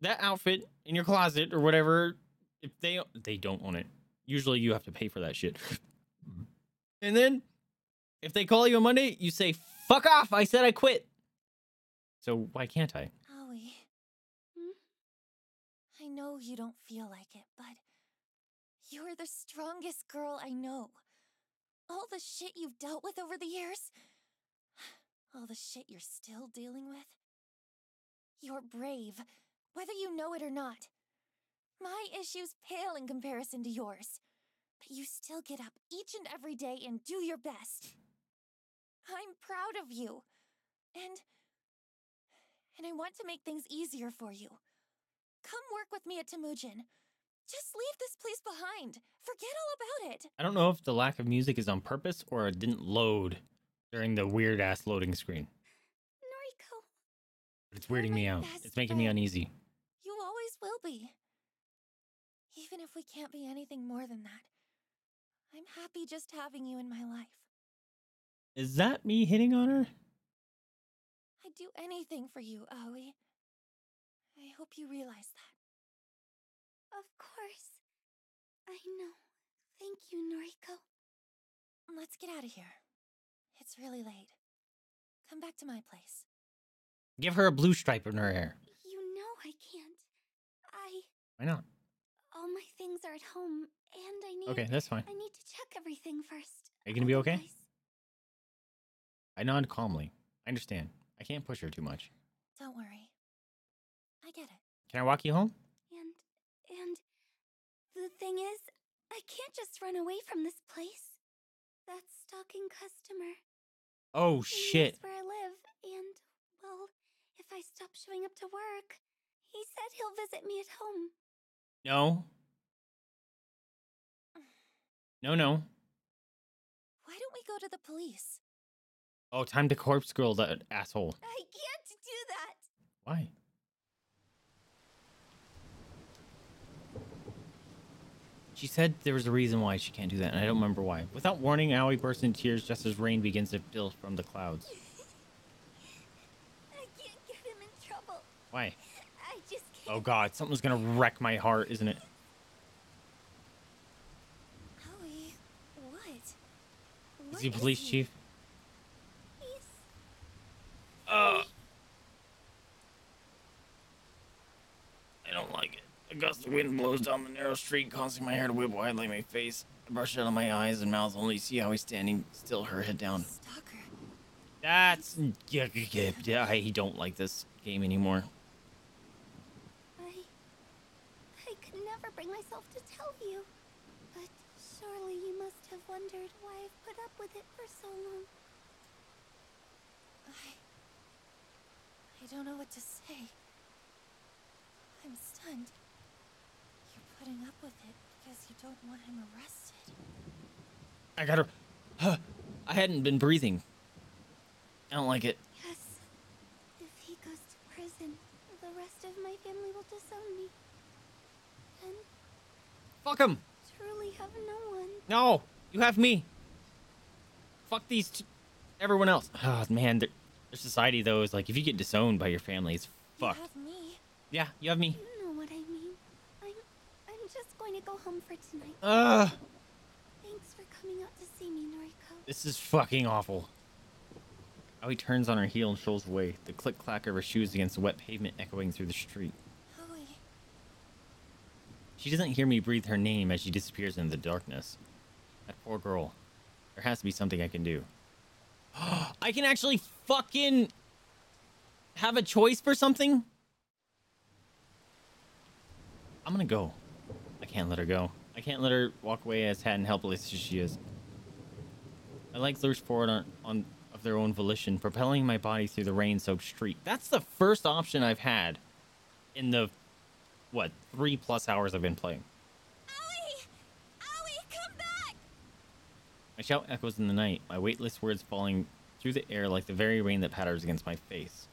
that outfit in your closet or whatever. If they don't own it, usually you have to pay for that shit. And then if they call you on Monday, you say, fuck off. I said I quit. So why can't I? Aoi, I know you don't feel like it, but you're the strongest girl I know. All the shit you've dealt with over the years, all the shit you're still dealing with. You're brave, whether you know it or not. My issues pale in comparison to yours, but you still get up each and every day and do your best. I'm proud of you, and I want to make things easier for you. Come work with me at Temujin. Just leave this place behind. Forget all about it. I don't know if the lack of music is on purpose or it didn't load during the weird-ass loading screen. Noriko. But it's weirding me out. It's making me uneasy. You always will be. Even if we can't be anything more than that, I'm happy just having you in my life. Is that me hitting on her? I'd do anything for you, Aoi. I hope you realize that. Of course. I know. Thank you, Noriko. Let's get out of here. It's really late. Come back to my place. Give her a blue stripe in her hair. You know I can't. Why not? All my things are at home, and I need... Okay, that's fine. I need to check everything first. Are you gonna be okay? I nod calmly. I understand. I can't push her too much. Don't worry. I get it. Can I walk you home? And the thing is, I can't just run away from this place. That stalking customer. Oh, shit. That's where I live, and, well, if I stop showing up to work, he said he'll visit me at home. No. No, no. Why don't we go to the police? Oh, time to corpse girl that asshole. I can't do that. Why? She said there was a reason why she can't do that, and I don't remember why. Without warning, Aoi bursts into tears just as rain begins to spill from the clouds. I can't get him in trouble. Why? I just can't. Oh god, something's gonna wreck my heart, isn't it? Aoi, what? Is he police chief? I don't like it. A gust of wind blows down the narrow street, causing my hair to whip wildly in my face. I brush it out of my eyes and mouth, only see how he's standing still, her head down. Stalker. That's... Yeah, I don't like this game anymore. I could never bring myself to tell you. But surely you must have wondered why I've put up with it for so long. I don't know what to say. I'm stunned. You're putting up with it because you don't want him arrested. I got her. Huh. I hadn't been breathing. I don't like it. Yes. If he goes to prison, the rest of my family will disown me. And fuck him. Truly have no one. No, you have me. Fuck these two. Everyone else. Oh man, their society though is like if you get disowned by your family, it's fucked. Yeah, you have me. You know what I mean. I'm just going to go home for tonight. Thanks for coming out to see me, Noriko. This is fucking awful. Aoi turns on her heel and shows away, the click-clack of her shoes against the wet pavement echoing through the street. Aoi. She doesn't hear me breathe her name as she disappears into the darkness. That poor girl. There has to be something I can do. I can actually fucking have a choice for something? I'm gonna go. I can't let her go. I can't let her walk away as sad and helpless as she is. I like lurch forward on of their own volition, propelling my body through the rain-soaked street. That's the first option I've had in the, what, 3+ hours I've been playing. Aoi! Aoi, come back! My shout echoes in the night, my weightless words falling through the air like the very rain that patters against my face.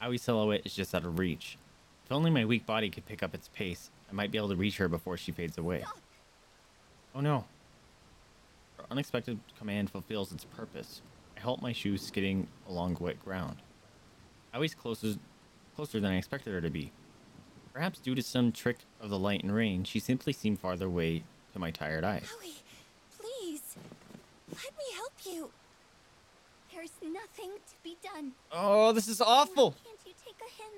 Aoi's silhouette is just out of reach. If only my weak body could pick up its pace, I might be able to reach her before she fades away. Oh no. Her unexpected command fulfills its purpose. I halt my shoes skidding along wet ground. Aoi's closer than I expected her to be. Perhaps due to some trick of the light and rain, she simply seemed farther away to my tired eyes. Aoi, please, let me help you. There's nothing to be done. Oh, this is awful. Why can't you take a hint?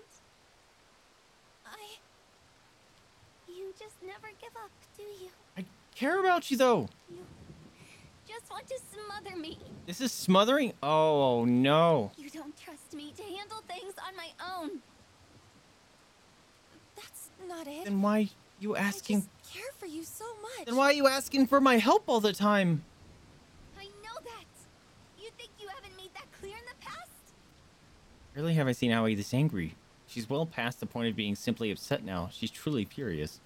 You just never give up, do you? I care about you, though. You just want to smother me. This is smothering? Oh, no. You don't trust me to handle things on my own. That's not it. Then why are you asking? I just care for you so much. Then why are you asking for my help all the time? I know that. You think you haven't made that clear in the past? Rarely have I seen Aoi this angry. She's well past the point of being simply upset now. She's truly furious.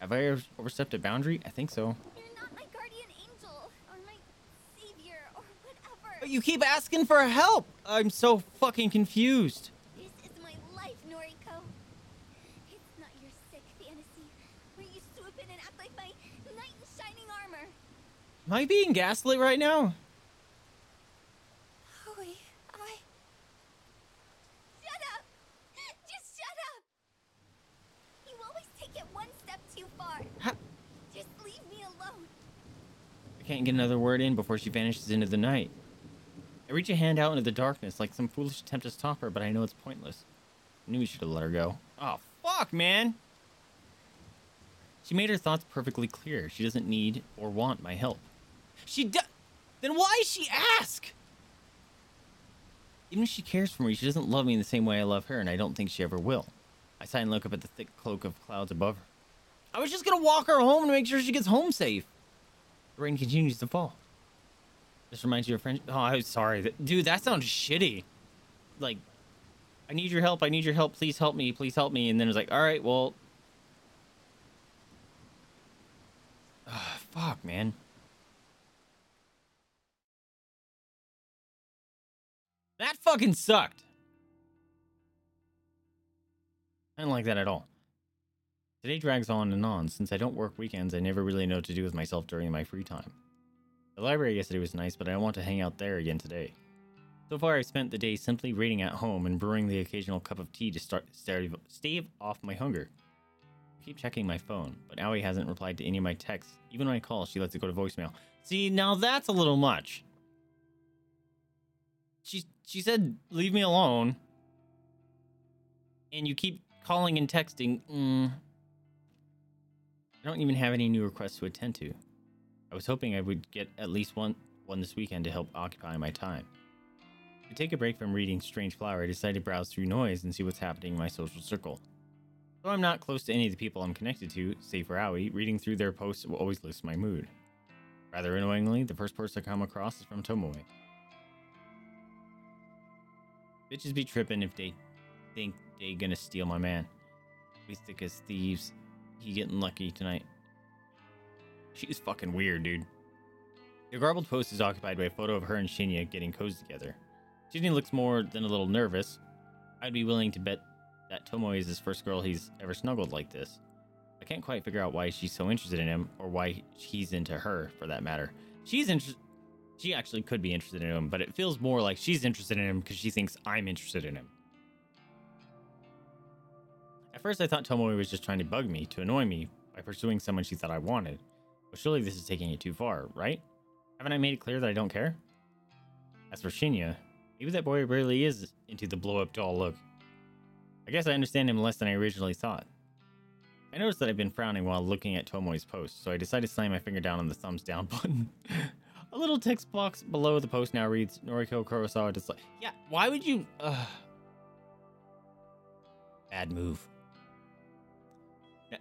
Have I overstepped a boundary? I think so. You're not my guardian angel, or my savior, or whatever. But you keep asking for help! I'm so fucking confused. This is my life, Noriko. It's not your sick fantasy, where you swoop in and act like my knight in shining armor. Am I being gaslit right now? Can't get another word in before she vanishes into the night. I reach a hand out into the darkness like some foolish attempt to stop her, but I know it's pointless. I knew we should have let her go. Oh, fuck, man! She made her thoughts perfectly clear. She doesn't need or want my help. Then why she ask? Even if she cares for me, she doesn't love me in the same way I love her, and I don't think she ever will. I sigh and look up at the thick cloak of clouds above her. I was just gonna walk her home to make sure she gets home safe. The rain continues to fall. This reminds you of French. Oh, I'm sorry. Dude, that sounds shitty. Like, I need your help. I need your help. Please help me. Please help me. And then it's like, all right, well. Oh, fuck, man. That fucking sucked. I didn't like that at all. Today drags on and on. Since I don't work weekends, I never really know what to do with myself during my free time. The library yesterday was nice, but I want to hang out there again today. So far, I've spent the day simply reading at home and brewing the occasional cup of tea to stave off my hunger. I keep checking my phone, but Aoi hasn't replied to any of my texts. Even when I call, she lets it go to voicemail. See, now that's a little much. She said, leave me alone. And you keep calling and texting. I don't even have any new requests to attend to. I was hoping I would get at least one this weekend to help occupy my time. To take a break from reading Strange Flower, I decided to browse through Noise and see what's happening in my social circle. Though I'm not close to any of the people I'm connected to, save for Aoi, reading through their posts will always lift my mood. Rather annoyingly, the first person I come across is from Tomoe. Bitches be trippin' if they think they gonna steal my man. We thick as thieves. He getting lucky tonight. She's fucking weird, dude. The garbled post is occupied by a photo of her and Shinya getting cozy together. Shinya looks more than a little nervous. I'd be willing to bet that Tomoe is his first girl he's ever snuggled like this. I can't quite figure out why she's so interested in him, or why he's into her, for that matter. She actually could be interested in him, but it feels more like she's interested in him because she thinks I'm interested in him. At first, I thought Tomoe was just trying to bug me, to annoy me, by pursuing someone she thought I wanted. But surely this is taking it too far, right? Haven't I made it clear that I don't care? As for Shinya, maybe that boy really is into the blow-up doll look. I guess I understand him less than I originally thought. I noticed that I've been frowning while looking at Tomoe's post, so I decided to slam my finger down on the thumbs down button. A little text box below the post now reads, Noriko Kurosawa dislike. Yeah, why would you... Bad move.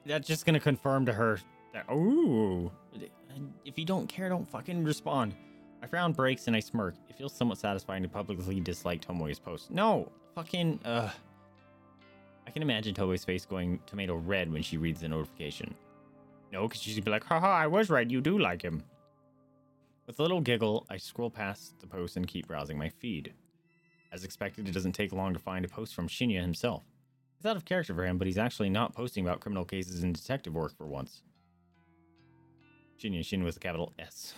That's just gonna confirm to her that, ooh, if you don't care, don't fucking respond. My frown breaks and I smirk. It feels somewhat satisfying to publicly dislike Tomoe's post. No, fucking, I can imagine Tomoe's face going tomato red when she reads the notification. No, because she'd be like, haha, I was right, you do like him. With a little giggle, I scroll past the post and keep browsing my feed. As expected, it doesn't take long to find a post from Shinya himself. It's out of character for him, but he's actually not posting about criminal cases and detective work for once. Shinya, Shin with a capital S.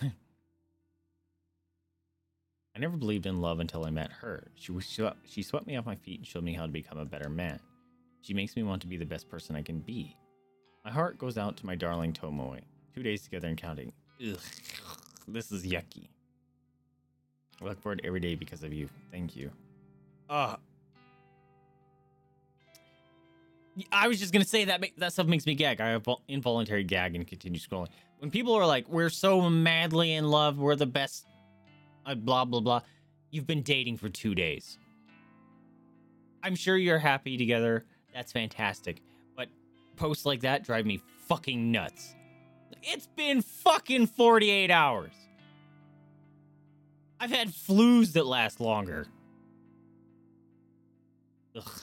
I never believed in love until I met her. She swept me off my feet and showed me how to become a better man. She makes me want to be the best person I can be. My heart goes out to my darling Tomoe. 2 days together and counting. Ugh, this is yucky. I look forward every day because of you. Thank you. I was just going to say that stuff makes me gag. I have involuntary gag and continue scrolling. When people are like, we're so madly in love, we're the best, blah, blah, blah. You've been dating for 2 days. I'm sure you're happy together. That's fantastic. But posts like that drive me fucking nuts. It's been fucking 48 hours. I've had flus that last longer. Ugh.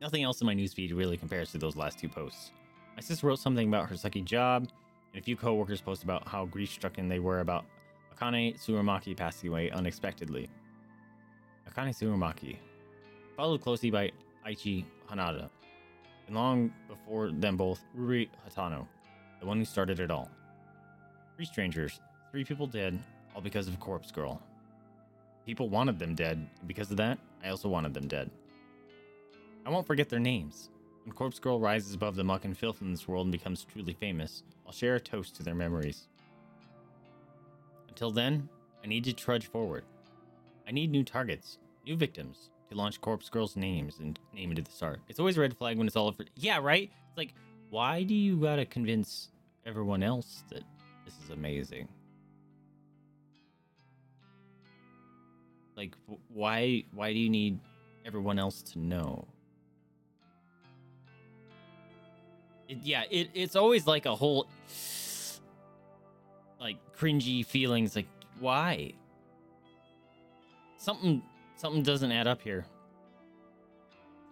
Nothing else in my newsfeed really compares to those last two posts. My sister wrote something about her sucky job, and a few co-workers posted about how grief-stricken they were about Akane Tsurumaki passing away unexpectedly. Akane Tsurumaki, followed closely by Aichi Hanada, and long before them both, Ruri Hatano, the one who started it all. 3 strangers, 3 people dead, all because of Corpse Girl. People wanted them dead, and because of that, I also wanted them dead. I won't forget their names. When Corpse Girl rises above the muck and filth in this world and becomes truly famous, I'll share a toast to their memories. Until then, I need to trudge forward. I need new targets, new victims, to launch Corpse Girl's name into the start. It's always a red flag when it's all over. Yeah, right? It's like, why do you gotta convince everyone else that this is amazing? Like, why do you need everyone else to know? It's always like a whole like cringy feelings, like why? Something doesn't add up here.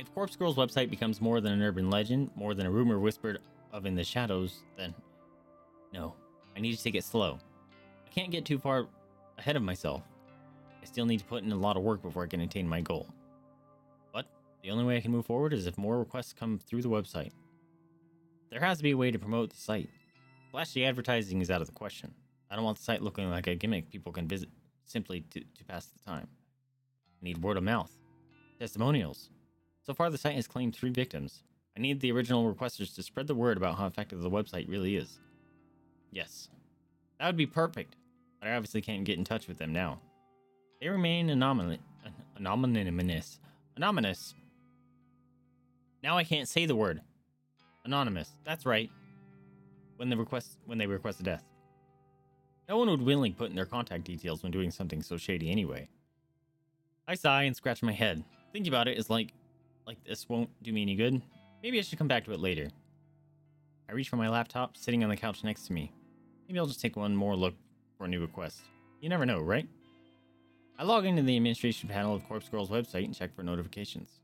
If Corpse Girl's website becomes more than an urban legend, more than a rumor whispered of in the shadows, then no, I need to take it slow. I can't get too far ahead of myself. I still need to put in a lot of work before I can attain my goal. But the only way I can move forward is if more requests come through the website. There has to be a way to promote the site. Flashy advertising is out of the question. I don't want the site looking like a gimmick people can visit simply to pass the time. I need word of mouth. Testimonials. So far the site has claimed 3 victims. I need the original requesters to spread the word about how effective the website really is. Yes. That would be perfect. But I obviously can't get in touch with them now. They remain anonymous. Now I can't say the word. Anonymous. That's right. When they request a death. No one would willingly put in their contact details when doing something so shady anyway. I sigh and scratch my head. Thinking about it is like this won't do me any good. Maybe I should come back to it later. I reach for my laptop, sitting on the couch next to me. Maybe I'll just take one more look for a new request. You never know, right? I log into the administration panel of Corpse Girl's website and check for notifications.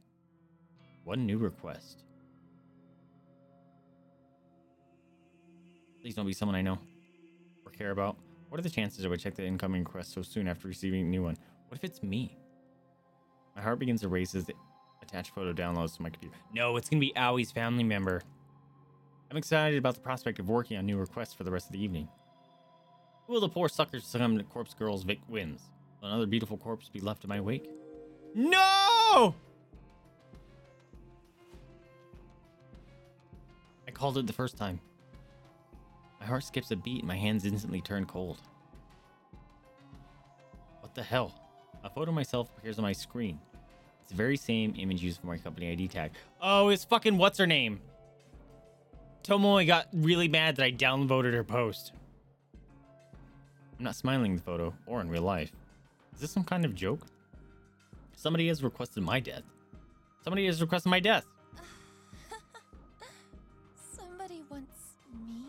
One new request. Please don't be someone I know or care about. What are the chances I would check the incoming request so soon after receiving a new one? What if it's me? My heart begins to race as the attached photo downloads to my computer. No, it's going to be Aoi's family member. I'm excited about the prospect of working on new requests for the rest of the evening. Who will the poor suckers succumb to Corpse Girl's whims? Will another beautiful corpse be left in my wake? No! I called it the first time. My heart skips a beat and my hands instantly turn cold. What the hell? A photo of myself appears on my screen. It's the very same image used for my company ID tag. Oh, it's fucking what's her name? Tomoe got really mad that I downvoted her post. I'm not smiling in the photo or in real life. Is this some kind of joke? Somebody has requested my death. Somebody has requested my death. Somebody wants me?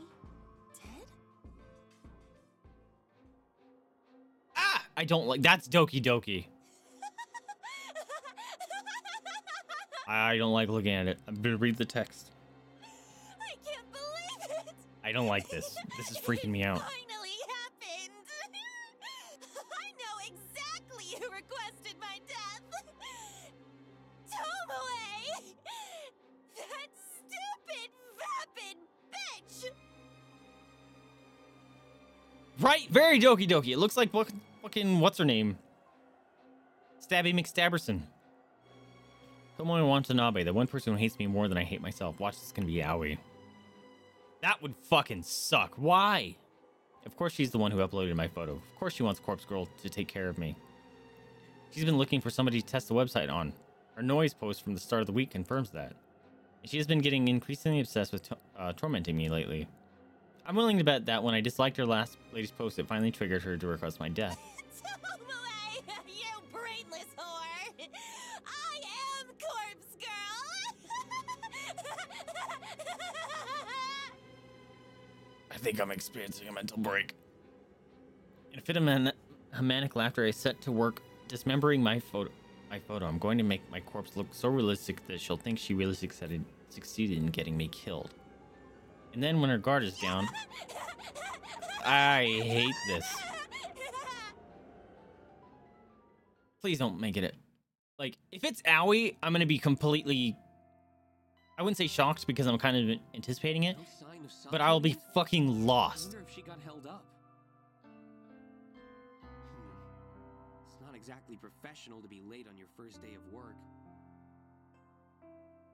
I don't like that's Doki Doki. I don't like looking at it. I'm gonna read the text. I can't believe it. I don't like this. This is freaking me out. It finally happened. I know exactly who requested my death. Tomoe! That stupid vapid bitch! Right, very Doki Doki. It looks like Fucking what's her name? Stabby McStabberson. Tomoe Watanabe, the one person who hates me more than I hate myself. Watch, this is gonna be Aoi. That would fucking suck. Why? Of course she's the one who uploaded my photo. Of course she wants Corpse Girl to take care of me. She's been looking for somebody to test the website on. Her Noise post from the start of the week confirms that. And she has been getting increasingly obsessed with tormenting me lately. I'm willing to bet that when I disliked her last latest post, it finally triggered her to request my death. Tomoe, you brainless whore! I am Corpse Girl! I think I'm experiencing a mental break. In a fit of manic laughter, I set to work dismembering my photo. I'm going to make my corpse look so realistic that she'll think she really succeeded in getting me killed. And then when her guard is down, I hate this. Please don't make it. Like, if it's Aoi, I'm going to be completely, I wouldn't say shocked because I'm kind of anticipating it, but I'll be fucking lost. I wonder if she got held up. Exactly professional to be late on your first day of work.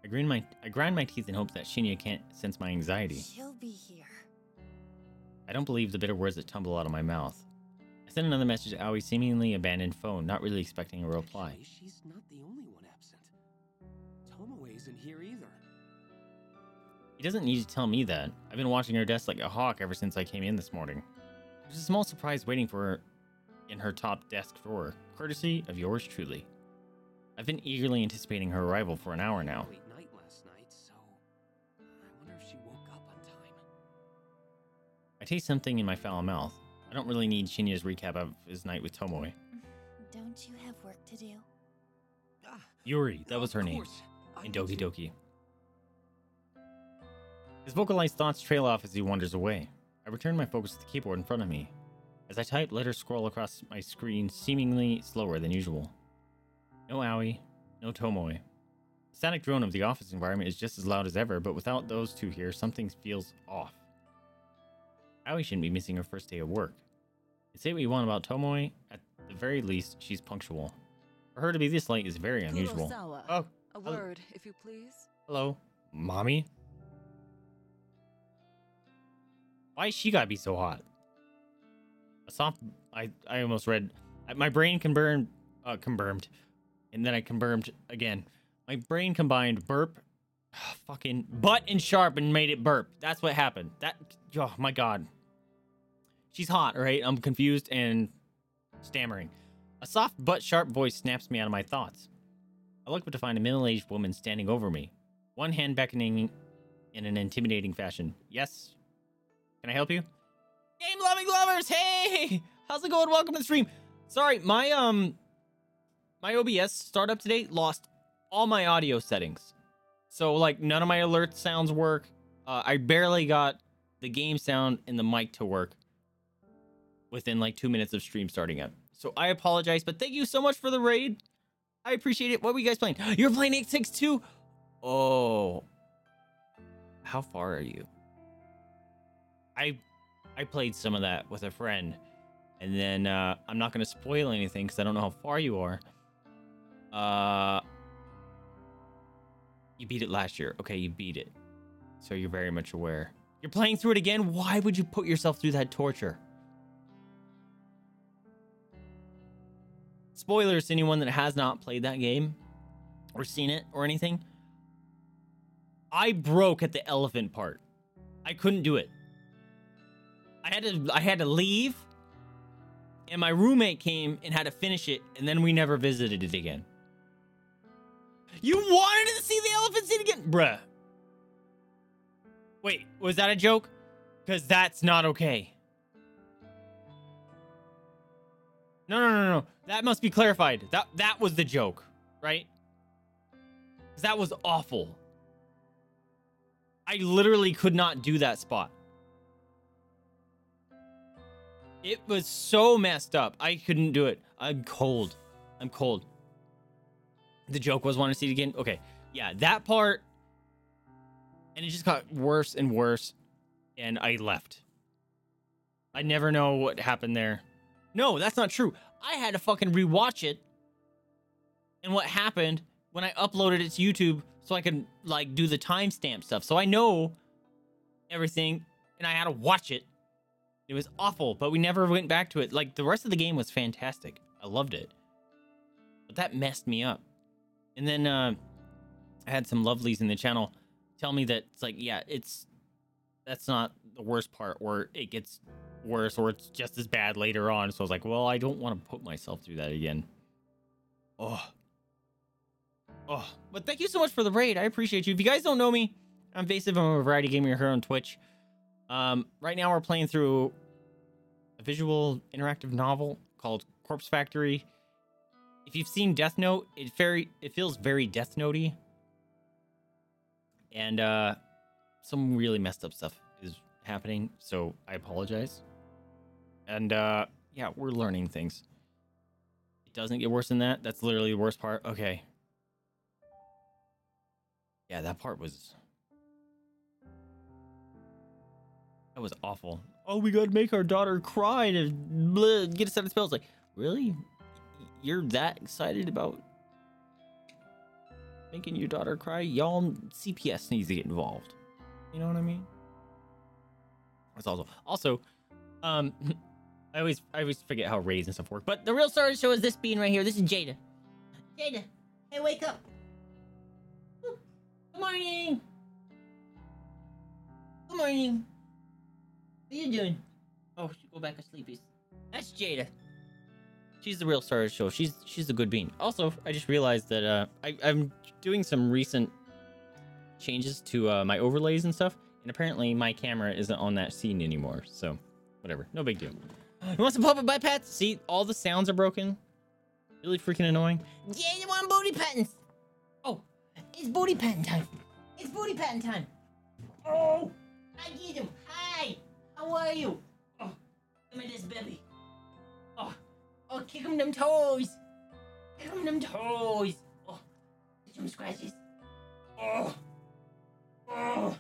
I grind my teeth in hopes that Shinya can't sense my anxiety. She'll be here. I don't believe the bitter words that tumble out of my mouth. I sent another message to Aoi's seemingly abandoned phone, not really expecting a reply. Actually, she's not the only one absent. Tomoe isn't here either. He doesn't need to tell me that. I've been watching her desk like a hawk ever since I came in this morning. There's a small surprise waiting for her in her top desk drawer, courtesy of yours truly. I've been eagerly anticipating her arrival for an hour now. Late night last night, so I wonder if she woke up on time. I taste something in my foul mouth. I don't really need Shinya's recap of his night with Tomoe. Don't you have work to do? Yuri, that was her name. In Doki Doki. His vocalized thoughts trail off as he wanders away. I return my focus to the keyboard in front of me. As I type, letters scroll across my screen seemingly slower than usual. No Aoi, no Tomoe. The static drone of the office environment is just as loud as ever, but without those two here, something feels off. Aoi shouldn't be missing her first day of work. And say what you want about Tomoe, at the very least, she's punctual. For her to be this late is very unusual. Kurosawa, oh, a word, if you please. Hello, mommy? Why she gotta be so hot? A soft, I almost read, my brain combined, and then I confirmed again. My brain combined burp, fucking butt and sharp and made it burp. That's what happened. That, oh my God. She's hot, right? I'm confused and stammering. A soft but sharp voice snaps me out of my thoughts. I look up to find a middle-aged woman standing over me, one hand beckoning in an intimidating fashion. Yes? Can I help you? Game-loving lovers, hey! How's it going? Welcome to the stream. Sorry, my OBS startup today lost all my audio settings. So, like, none of my alert sounds work. I barely got the game sound and the mic to work within, like, 2 minutes of stream starting up. So, I apologize, but thank you so much for the raid. I appreciate it. What were you guys playing? You're playing 862? Oh. How far are you? I played some of that with a friend, and then I'm not going to spoil anything because I don't know how far you are. You beat it last year. Okay, you beat it. So you're very much aware. You're playing through it again? Why would you put yourself through that torture? Spoilers to anyone that has not played that game or seen it or anything. I broke at the elephant part. I couldn't do it. I had to leave, and my roommate came and had to finish it, and then we never visited it again. You wanted to see the elephant scene again? Bruh. Wait, was that a joke? Because that's not okay. No. That must be clarified. That was the joke, right? Because that was awful. I literally could not do that spot. It was so messed up. I couldn't do it. I'm cold. The joke was, want to see it again? Okay. Yeah, that part. And it just got worse and worse. And I left. I never know what happened there. No, that's not true. I had to fucking rewatch it. And what happened when I uploaded it to YouTube so I could, like, do the timestamp stuff. So I know everything, and I had to watch it. It was awful, but we never went back to it. Like, the rest of the game was fantastic. I loved it. But that messed me up. And then I had some lovelies in the channel tell me that it's like, yeah, that's not the worst part, or it gets worse, or it's just as bad later on. So I was like, well, I don't want to put myself through that again. Oh, but thank you so much for the raid. I appreciate you. If you guys don't know me, I'm Vaesive. I'm a variety gamer here on Twitch. Right now we're playing through a visual interactive novel called Corpse Factory. If you've seen Death Note, it feels very Death Note-y. And some really messed up stuff is happening, so I apologize. And yeah, we're learning things. It doesn't get worse than that. That's literally the worst part. Okay. Yeah, that part was... That was awful. Oh, we gotta make our daughter cry to get us out of spells. Like, really? You're that excited about making your daughter cry? Y'all, CPS needs to get involved. You know what I mean? That's also, I always forget how raids and stuff work. But the real star of the show is this being right here. This is Jada. Jada, hey, wake up. Good morning. Good morning. What are you doing? Oh, she go back to sleepies. That's Jada. She's the real star of the show. She's a good bean. Also, I just realized that I'm doing some recent changes to my overlays and stuff, and apparently my camera isn't on that scene anymore. So, whatever, no big deal. You want some puppet butt pats? See, all the sounds are broken. Really freaking annoying. Yeah, you want booty patting? Oh, it's booty patting time. It's booty patting time. Oh, I get him. Hi. How are you? Oh, give me this belly. Oh, oh, kick him them toes. Kick him them toes. Oh, get some scratches. Oh, oh,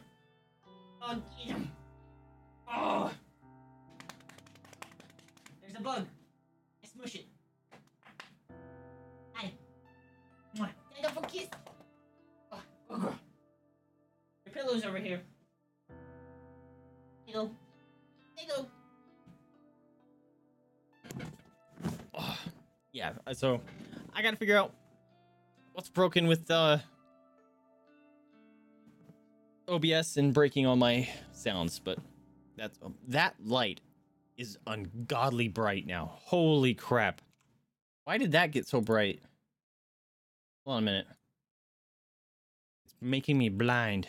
oh, get him. Oh, there's a bug. I smush it. Hi. Stand up for kiss. Oh, oh, girl. Your pillow's over here. You know. Go. Oh, yeah, so I gotta figure out what's broken with OBS and breaking all my sounds, but that's that light is ungodly bright now. Holy crap. Why did that get so bright? Hold on a minute. It's making me blind.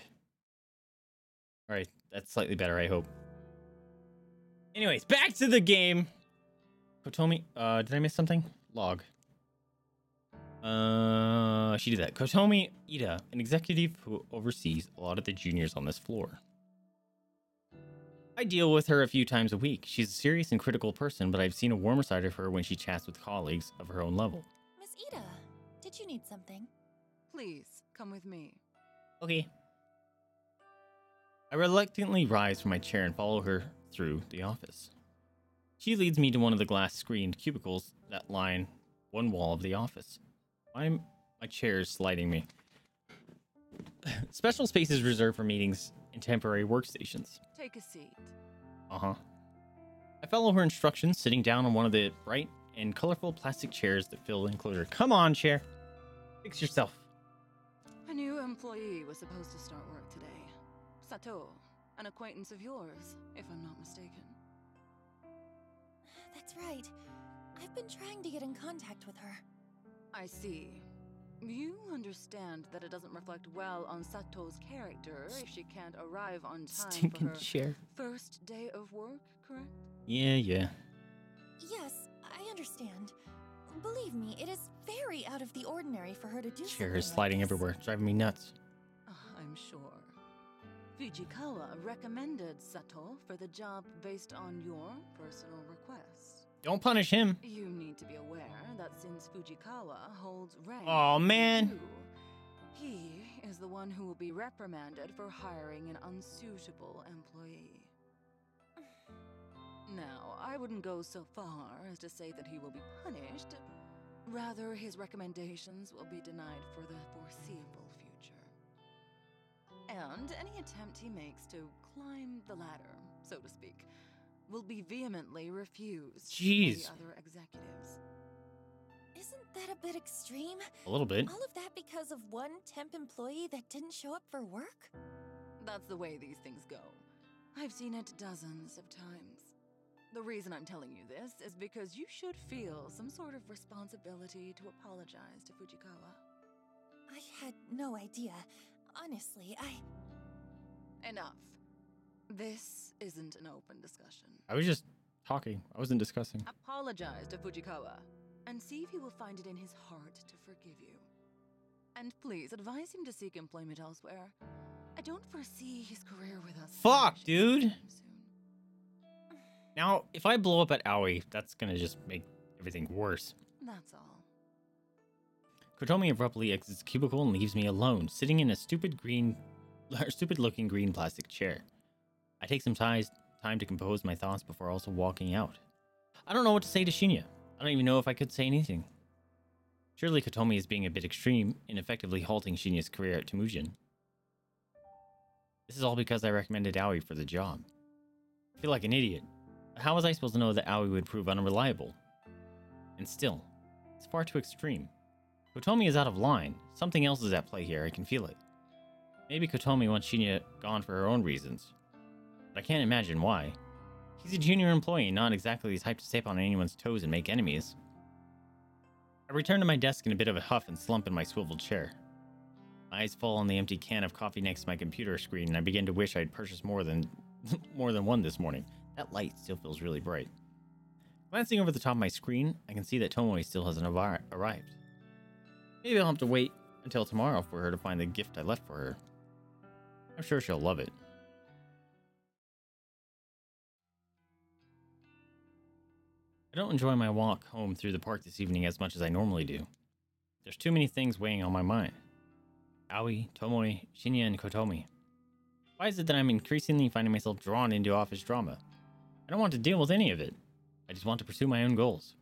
All right, that's slightly better, I hope. Anyways, back to the game. Kotomi, did I miss something? Log. She did that. Kotomi Iida, an executive who oversees a lot of the juniors on this floor. I deal with her a few times a week. She's a serious and critical person, but I've seen a warmer side of her when she chats with colleagues of her own level. Miss Iida, did you need something? Please, come with me. Okay. I reluctantly rise from my chair and follow her through the office. She leads me to one of the glass screened cubicles that line one wall of the office. My chair is sliding me. Special spaces reserved for meetings and temporary workstations. Take a seat. I follow her instructions, sitting down on one of the bright and colorful plastic chairs that fill the enclosure. Come on, chair. Fix yourself. A new employee was supposed to start work today. Sato. An acquaintance of yours, if I'm not mistaken. That's right. I've been trying to get in contact with her. I see. You understand that it doesn't reflect well on Sato's character if she can't arrive on time for her first day of work, correct? Yeah. Yes, I understand. Believe me, it is very out of the ordinary for her to do something. Chair is sliding everywhere, driving me nuts. I'm sure. Fujikawa recommended Sato for the job based on your personal request. Don't punish him. You need to be aware that since Fujikawa holds rank... Oh, man. He is the one who will be reprimanded for hiring an unsuitable employee. Now, I I wouldn't go so far as to say that he will be punished. Rather, his recommendations will be denied for the foreseeable future. And any attempt he makes to climb the ladder, so to speak, will be vehemently refused by the other executives. Isn't that a bit extreme? A little bit. All of that because of one temp employee that didn't show up for work? That's the way these things go. I've seen it dozens of times. The reason I'm telling you this is because you should feel some sort of responsibility to apologize to Fujikawa. I had no idea. Honestly, I... Enough. This isn't an open discussion. I was just talking. I wasn't discussing. Apologize to Fujikawa and see if he will find it in his heart to forgive you. And please advise him to seek employment elsewhere. I don't foresee his career with us. Fuck, dude. Now, if I blow up at Aoi, that's gonna just make everything worse. That's all. Kotomi abruptly exits the cubicle and leaves me alone, sitting in a stupid-looking green plastic chair. I take some time to compose my thoughts before also walking out. I don't know what to say to Shinya. I don't even know if I could say anything. Surely Kotomi is being a bit extreme in effectively halting Shinya's career at Temujin. This is all because I recommended Aoi for the job. I feel like an idiot. How was I supposed to know that Aoi would prove unreliable? And still, it's far too extreme. Kotomi is out of line. Something else is at play here. I can feel it. Maybe Kotomi wants Shinya gone for her own reasons. But I can't imagine why. He's a junior employee, not exactly the type to step on anyone's toes and make enemies. I return to my desk in a bit of a huff and slump in my swiveled chair. My eyes fall on the empty can of coffee next to my computer screen, and I begin to wish I'd purchased more than one this morning. That light still feels really bright. Glancing over the top of my screen, I can see that Tomoe still hasn't arrived. Maybe I'll have to wait until tomorrow for her to find the gift I left for her. I'm sure she'll love it. I don't enjoy my walk home through the park this evening as much as I normally do. There's too many things weighing on my mind. Aoi, Tomoe, Shinya, and Kotomi. Why is it that I'm increasingly finding myself drawn into office drama? I don't want to deal with any of it. I just want to pursue my own goals.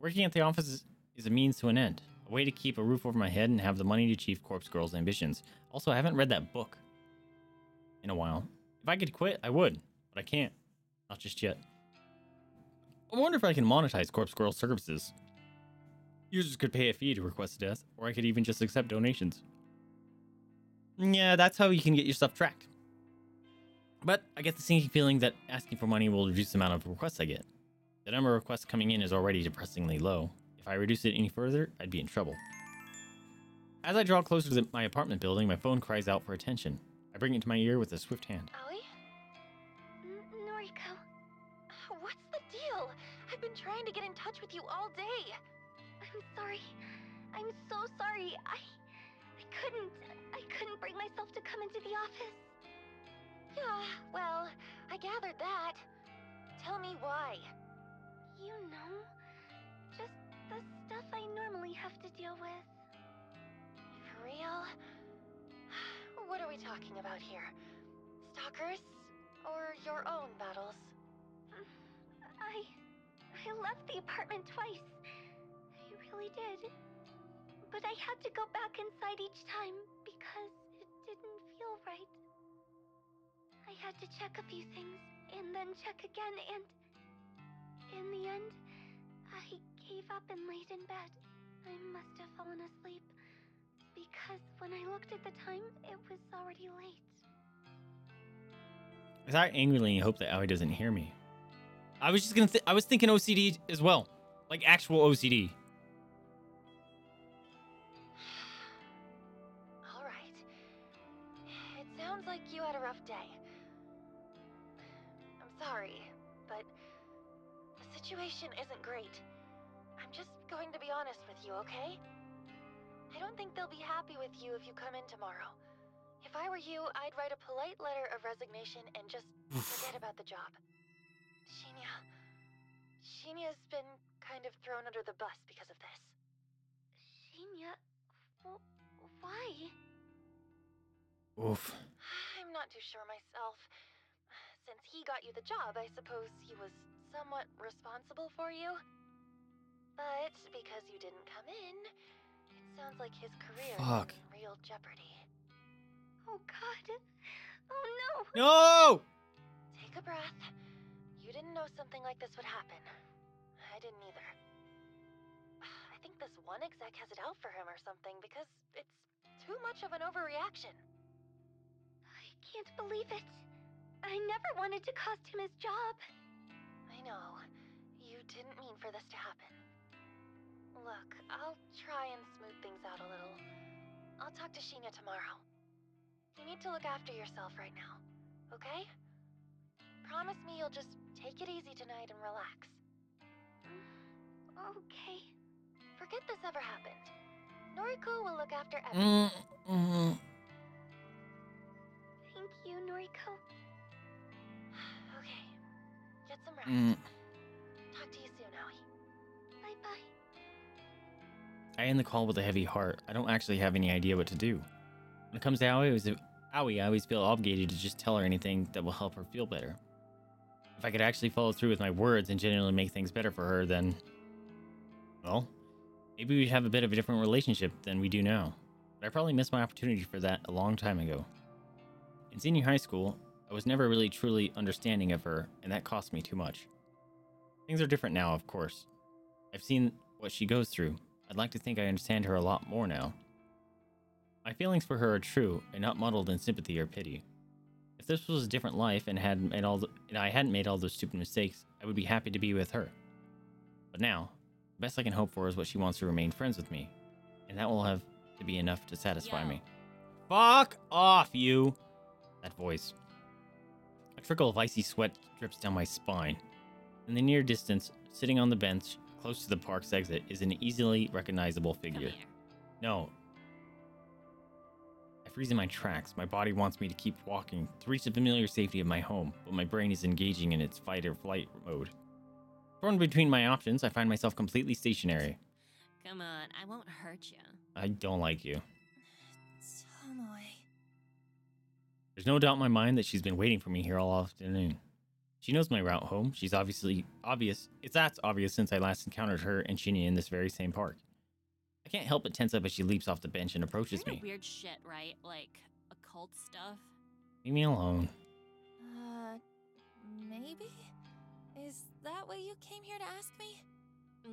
Working at the office is a means to an end, a way to keep a roof over my head and have the money to achieve Corpse Girl's ambitions. Also, I haven't read that book in a while. If I could quit, I would, but I can't. Not just yet. I wonder if I can monetize Corpse Girl's services. Users could pay a fee to request a death, or I could even just accept donations. Yeah, that's how you can get your stuff tracked. But I get the sneaky feeling that asking for money will reduce the amount of requests I get. The number of requests coming in is already depressingly low. If I reduce it any further, I'd be in trouble. As I draw closer to my apartment building, my phone cries out for attention. I bring it to my ear with a swift hand. Aoi? Noriko? What's the deal? I've been trying to get in touch with you all day. I'm sorry. I'm so sorry. I couldn't bring myself to come into the office. Yeah, well, I gathered that. Tell me why. You know, just the stuff I normally have to deal with. For real? What are we talking about here? Stalkers? Or your own battles? I left the apartment twice. I really did. But I had to go back inside each time because it didn't feel right. I had to check a few things and then check again, and in the end, I gave up and laid in bed. I must have fallen asleep because when I looked at the time, it was already late. I sigh angrily and hope that Aoi doesn't hear me. I was just I was thinking OCD as well, like actual OCD. You had a rough day. I'm sorry, but the situation isn't great. I'm just going to be honest with you, okay? I don't think they'll be happy with you if you come in tomorrow. If I were you, I'd write a polite letter of resignation and just forget about the job. Shinya's been kind of thrown under the bus because of this. Shinya? Why? Oof. I'm not too sure myself. Since he got you the job, I suppose he was some somewhat responsible for you. But because you didn't come in, it sounds like his career is in real jeopardy. Oh God. Oh no. No! Take a breath. You didn't know something like this would happen. I didn't either. I think this one exec has it out for him or something because it's too much of an overreaction. I can't believe it. I never wanted to cost him his job. I know. You didn't mean for this to happen. Look, I'll try and smooth things out a little. I'll talk to Shinya tomorrow. You need to look after yourself right now, okay? Promise me you'll just take it easy tonight and relax. Okay. Forget this ever happened. Noriko will look after everything. Thank you, Noriko. Okay. Get some rest. Talk to you soon, Aoi. Bye-bye. I end the call with a heavy heart. I don't actually have any idea what to do. When it comes to Aoi, I always feel obligated to just tell her anything that will help her feel better. If I could actually follow through with my words and genuinely make things better for her, then... well, maybe we'd have a bit of a different relationship than we do now. But I probably missed my opportunity for that a long time ago. In senior high school, I was never really truly understanding of her, and that cost me too much. Things are different now, of course. I've seen what she goes through. I'd like to think I understand her a lot more now. My feelings for her are true and not muddled in sympathy or pity. If this was a different life and I hadn't made all those stupid mistakes, I would be happy to be with her. But now, the best I can hope for is what she wants to remain friends with me, and that will have to be enough to satisfy me. Fuck off, you! That voice. A trickle of icy sweat drips down my spine. In the near distance, sitting on the bench close to the park's exit, is an easily recognizable figure. No. I freeze in my tracks. My body wants me to keep walking to reach the familiar safety of my home, but my brain is engaging in its fight or flight mode. Torn between my options, I find myself completely stationary. Come on, I won't hurt you. I don't like you. Tomoe. There's no doubt in my mind that she's been waiting for me here all afternoon. She knows my route home. She's obvious. That's obvious since I last encountered her and Shinya in this very same park. I can't help but tense up as she leaps off the bench and approaches me. Weird shit, right? Like occult stuff. Leave me alone. Maybe? Is that what you came here to ask me?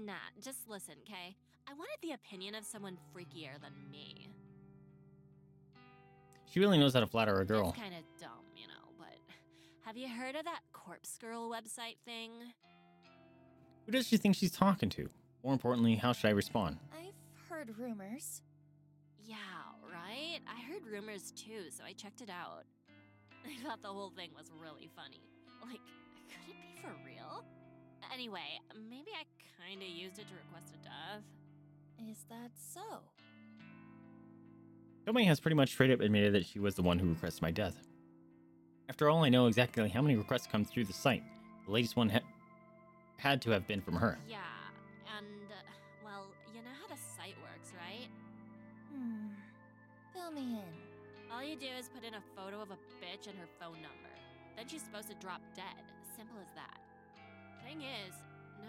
Nah, just listen, Kay. I wanted the opinion of someone freakier than me. She really knows how to flatter a girl. It's kind of dumb, you know, but have you heard of that Corpse Girl website thing? Who does she think she's talking to? More importantly, how should I respond? I've heard rumors. Yeah, right? I heard rumors too, so I checked it out. I thought the whole thing was really funny. Like, could it be for real? Anyway, maybe I kinda used it to request a dove. Is that so? Tomoe has pretty much straight up admitted that she was the one who requested my death. After all, I know exactly how many requests come through the site. The latest one had to have been from her. Yeah, and, well, you know how the site works, right? Fill me in. All you do is put in a photo of a bitch and her phone number. Then she's supposed to drop dead. Simple as that. Thing is,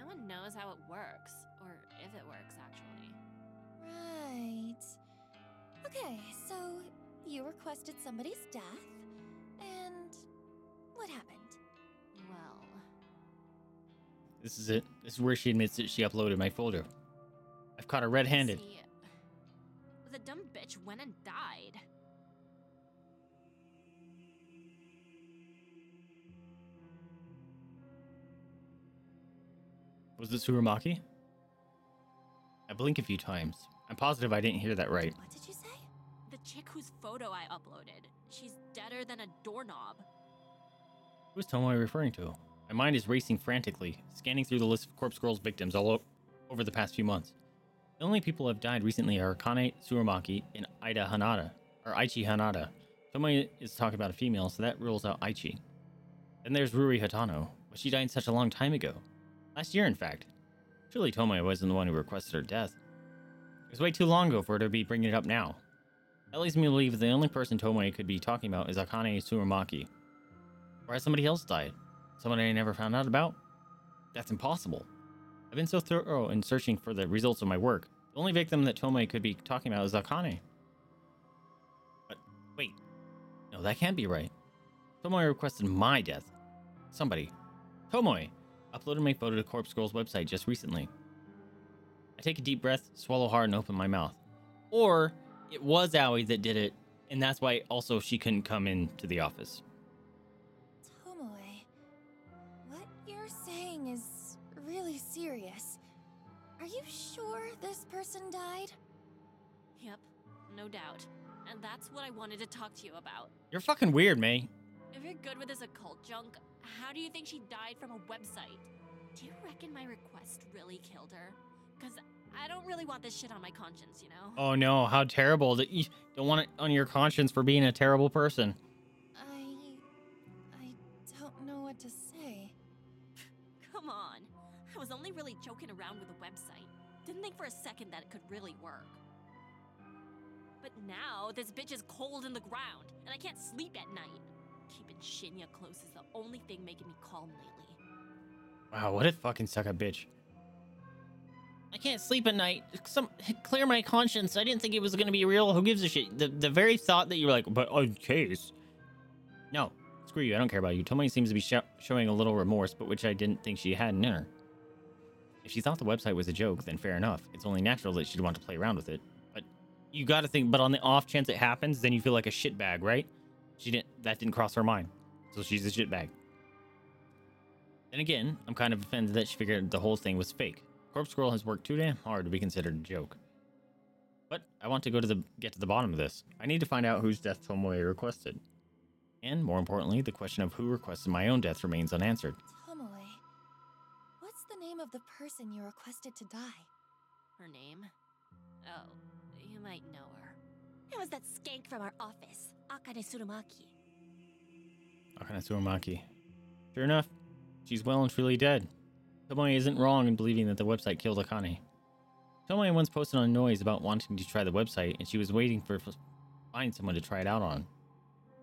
no one knows how it works, or if it works, actually. Right. Okay, so you requested somebody's death, and what happened? Well... this is it. This is where she admits that she uploaded my folder. I've caught her red-handed. See, the dumb bitch went and died. Was it Tsurumaki? I blink a few times. I'm positive I didn't hear that right. What did you say? The chick whose photo I uploaded. She's deader than a doorknob. Who's Tomoe referring to? My mind is racing frantically, scanning through the list of Corpse Girl's victims all over the past few months. The only people who have died recently are Akane Tsurumaki and Aichi Hanada. Tomoe is talking about a female, so that rules out Aichi. Then there's Ruri Hatano, but she died such a long time ago. Last year, in fact. Surely Tomoe wasn't the one who requested her death. It was way too long ago for her to be bringing it up now. That leads me to believe the only person Tomoe could be talking about is Akane Tsurumaki. Or has somebody else died? Someone I never found out about? That's impossible. I've been so thorough in searching for the results of my work. The only victim that Tomoe could be talking about is Akane. But wait. No, that can't be right. Tomoe requested my death. Somebody. Tomoe uploaded my photo to Corpse Girl's website just recently. I take a deep breath, swallow hard, and open my mouth. Or it was Aoi that did it, and that's why also she couldn't come into the office. Tomoe, what you're saying is really serious. Are you sure this person died? Yep, no doubt. And that's what I wanted to talk to you about. You're fucking weird, May. If you're good with this occult junk, how do you think she died from a website? Do you reckon my request really killed her? Because I don't really want this shit on my conscience, you know? Oh no, how terrible. That you don't want it on your conscience for being a terrible person. I don't know what to say. Come on. I was only really joking around with a website. Didn't think for a second that it could really work. But now this bitch is cold in the ground, and I can't sleep at night. Keeping Shinya close is the only thing making me calm lately. Wow, what a fucking sucker bitch. I can't sleep at night. Some clear my conscience. I didn't think it was going to be real. Who gives a shit? The very thought that you were like, but in case. No, screw you. I don't care about you. Tomoe seems to be showing a little remorse, but which I didn't think she had in her. If she thought the website was a joke, then fair enough. It's only natural that she'd want to play around with it. But you got to think, but on the off chance it happens, then you feel like a shitbag, right? That didn't cross her mind. So she's a shitbag. Then again, I'm kind of offended that she figured the whole thing was fake. Corpse Girl has worked too damn hard to be considered a joke. But I want to get to the bottom of this. I need to find out whose death Tomoe requested. And more importantly, the question of who requested my own death remains unanswered. Tomoe, what's the name of the person you requested to die? Her name? Oh, you might know her. It was that skank from our office, Akane Tsurumaki. Akane Tsurumaki. Sure enough, she's well and truly dead. Tomoe isn't wrong in believing that the website killed Akane. Tomoe once posted on Noise about wanting to try the website, and she was waiting to find someone to try it out on.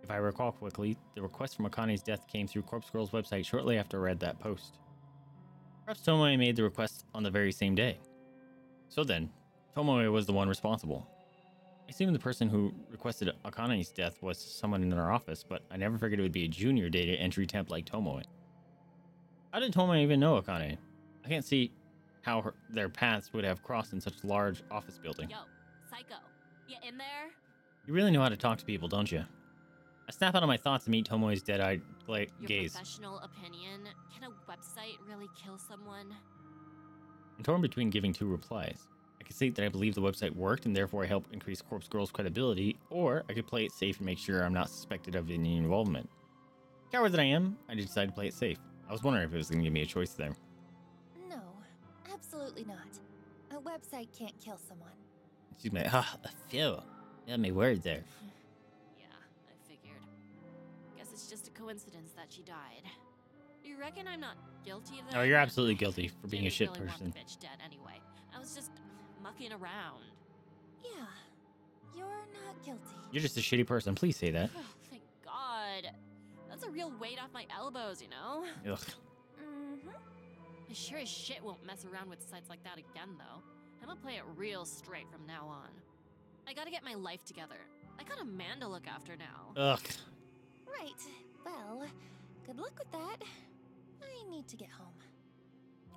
If I recall quickly, the request from Akane's death came through Corpse Girl's website shortly after I read that post. Perhaps Tomoe made the request on the very same day. So then, Tomoe was the one responsible. I assumed the person who requested Akane's death was someone in our office, but I never figured it would be a junior data entry temp like Tomoe. How did Tomoe even know Akane? I can't see how their paths would have crossed in such a large office building. Yo, Psycho, you in there? You really know how to talk to people, don't you? I snap out of my thoughts and meet Tomoe's dead-eyed gaze. Your professional opinion, can a website really kill someone? I'm torn between giving two replies. I could state that I believe the website worked and therefore I helped increase Corpse Girl's credibility, or I could play it safe and make sure I'm not suspected of any involvement. Coward that I am, I decided to play it safe. I was wondering if it was going to give me a choice there. No, absolutely not. A website can't kill someone. She's like, You had me worried there. Yeah, I figured. Guess it's just a coincidence that she died. You reckon I'm not guilty of that? No, you're absolutely guilty for being a shit person. I didn't really want the bitch dead anyway. I was just mucking around. Yeah, you're not guilty. You're just a shitty person. Please say that. Oh, thank God. That's a real weight off my elbows, you know? Ugh. I sure as shit won't mess around with sites like that again, though. I'm gonna play it real straight from now on. I gotta get my life together. I got a man to look after now. Ugh. Right. Well, good luck with that. I need to get home.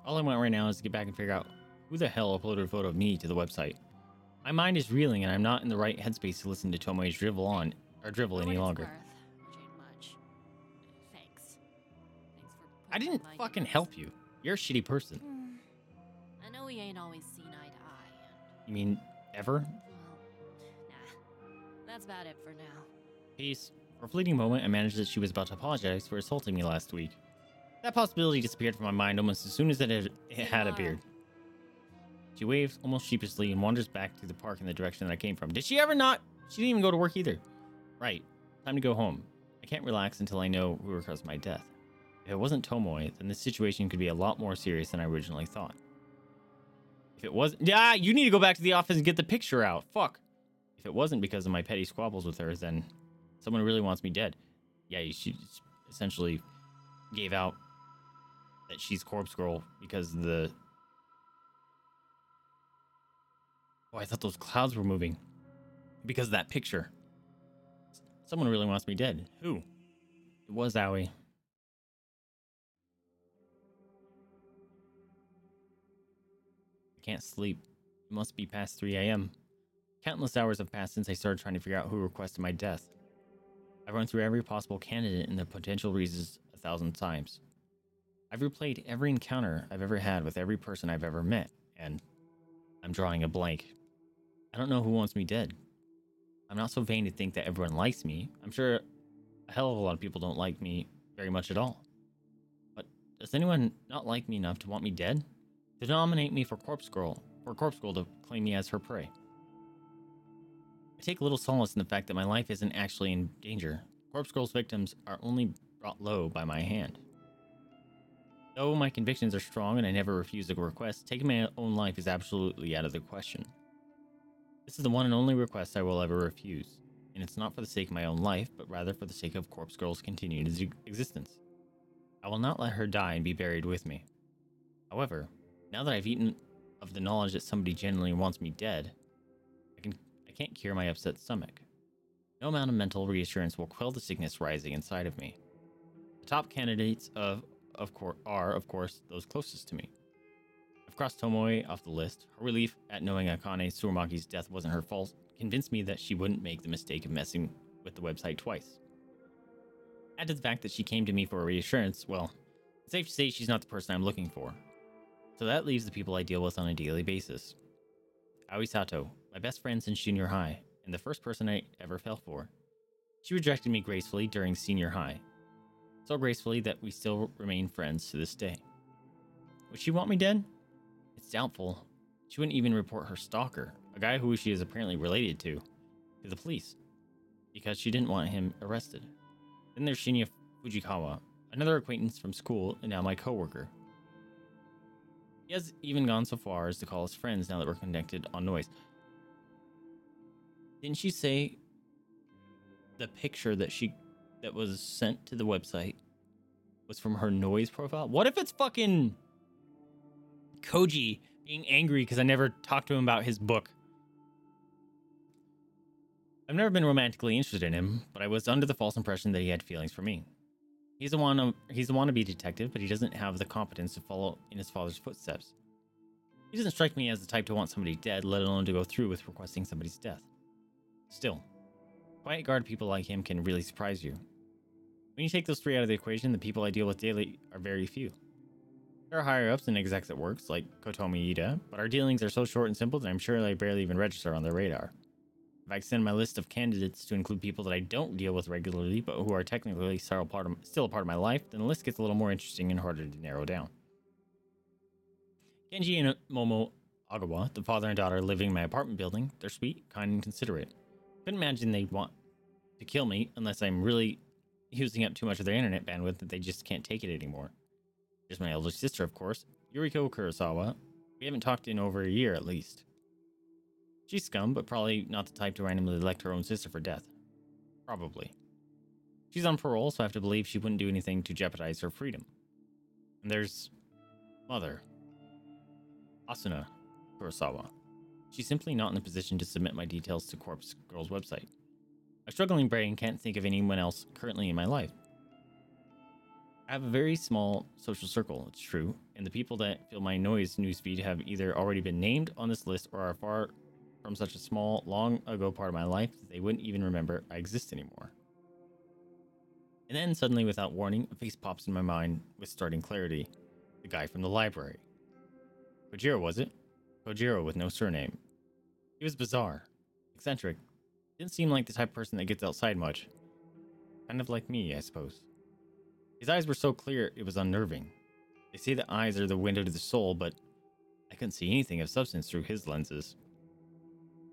All I want right now is to get back and figure out who the hell uploaded a photo of me to the website. My mind is reeling, and I'm not in the right headspace to listen to Tomoe's drivel any longer. I didn't fucking help you. You're a shitty person. I know we ain't always seen eye to eye. You mean ever? Well, nah. That's about it for now. Peace. For a fleeting moment, I managed that she was about to apologize for assaulting me last week. That possibility disappeared from my mind almost as soon as it had appeared. She waves almost sheepishly and wanders back through the park in the direction that I came from. Did she ever not? She didn't even go to work either. Right. Time to go home. I can't relax until I know who caused my death. If it wasn't Tomoe, then this situation could be a lot more serious than I originally thought. If it wasn't... Yeah, you need to go back to the office and get the picture out. Fuck. If it wasn't because of my petty squabbles with her, then someone really wants me dead. Yeah, she essentially gave out that she's Corpse Girl because the... Oh, I thought those clouds were moving because of that picture. Someone really wants me dead. Who? It was Aoi. I can't sleep. It must be past 3 a.m. Countless hours have passed since I started trying to figure out who requested my death. I've run through every possible candidate and their potential reasons 1,000 times. I've replayed every encounter I've ever had with every person I've ever met, and I'm drawing a blank. I don't know who wants me dead. I'm not so vain to think that everyone likes me. I'm sure a hell of a lot of people don't like me very much at all. But does anyone not like me enough to want me dead? To nominate me for Corpse Girl, or Corpse Girl to claim me as her prey. I take little solace in the fact that my life isn't actually in danger. Corpse Girl's victims are only brought low by my hand. Though my convictions are strong and I never refuse a request, taking my own life is absolutely out of the question. This is the one and only request I will ever refuse, and it's not for the sake of my own life, but rather for the sake of Corpse Girl's continued existence. I will not let her die and be buried with me. However, now that I've eaten of the knowledge that somebody genuinely wants me dead, I can't cure my upset stomach. No amount of mental reassurance will quell the sickness rising inside of me. The top candidates are, of course, those closest to me. I've crossed Tomoe off the list. Her relief at knowing Akane Tsurumaki's death wasn't her fault convinced me that she wouldn't make the mistake of messing with the website twice. Add to the fact that she came to me for a reassurance, well, it's safe to say she's not the person I'm looking for. So that leaves the people I deal with on a daily basis. Aoi Sato, my best friend since junior high, and the first person I ever fell for. She rejected me gracefully during senior high. So gracefully that we still remain friends to this day. Would she want me dead? It's doubtful. She wouldn't even report her stalker, a guy who she is apparently related to the police, because she didn't want him arrested. Then there's Shinya Fujikawa, another acquaintance from school and now my coworker. He has even gone so far as to call us friends now that we're connected on Noise. Didn't she say the picture that was sent to the website was from her Noise profile? What if it's fucking Koji being angry because I never talked to him about his book? I've never been romantically interested in him, but I was under the false impression that he had feelings for me. He's a wannabe detective, but he doesn't have the competence to follow in his father's footsteps. He doesn't strike me as the type to want somebody dead, let alone to go through with requesting somebody's death. Still, quiet guard people like him can really surprise you. When you take those three out of the equation, the people I deal with daily are very few. There are higher-ups and execs at works, like Kotomi Iida, but our dealings are so short and simple that I'm sure they barely even register on their radar. If I extend my list of candidates to include people that I don't deal with regularly, but who are technically still a part of my life, then the list gets a little more interesting and harder to narrow down. Kenji and Momo Agawa, the father and daughter living in my apartment building, they're sweet, kind, and considerate. Couldn't imagine they'd want to kill me unless I'm really using up too much of their internet bandwidth that they just can't take it anymore. There's my elder sister, of course, Noriko Kurosawa. We haven't talked in over a year, at least. She's scum, but probably not the type to randomly elect her own sister for death. Probably. She's on parole, so I have to believe she wouldn't do anything to jeopardize her freedom. And there's... Mother. Asuna Kurosawa. She's simply not in the position to submit my details to Corpse Girl's website. My struggling brain can't think of anyone else currently in my life. I have a very small social circle, it's true, and the people that fill my Noise newsfeed have either already been named on this list or are far from such a small, long ago part of my life that they wouldn't even remember I exist anymore. And then suddenly, without warning, a face pops in my mind with startling clarity. The guy from the library. Kojiro, was it? Kojiro with no surname. He was bizarre, eccentric, didn't seem like the type of person that gets outside much. Kind of like me, I suppose. His eyes were so clear, it was unnerving. They say the eyes are the window to the soul, but I couldn't see anything of substance through his lenses.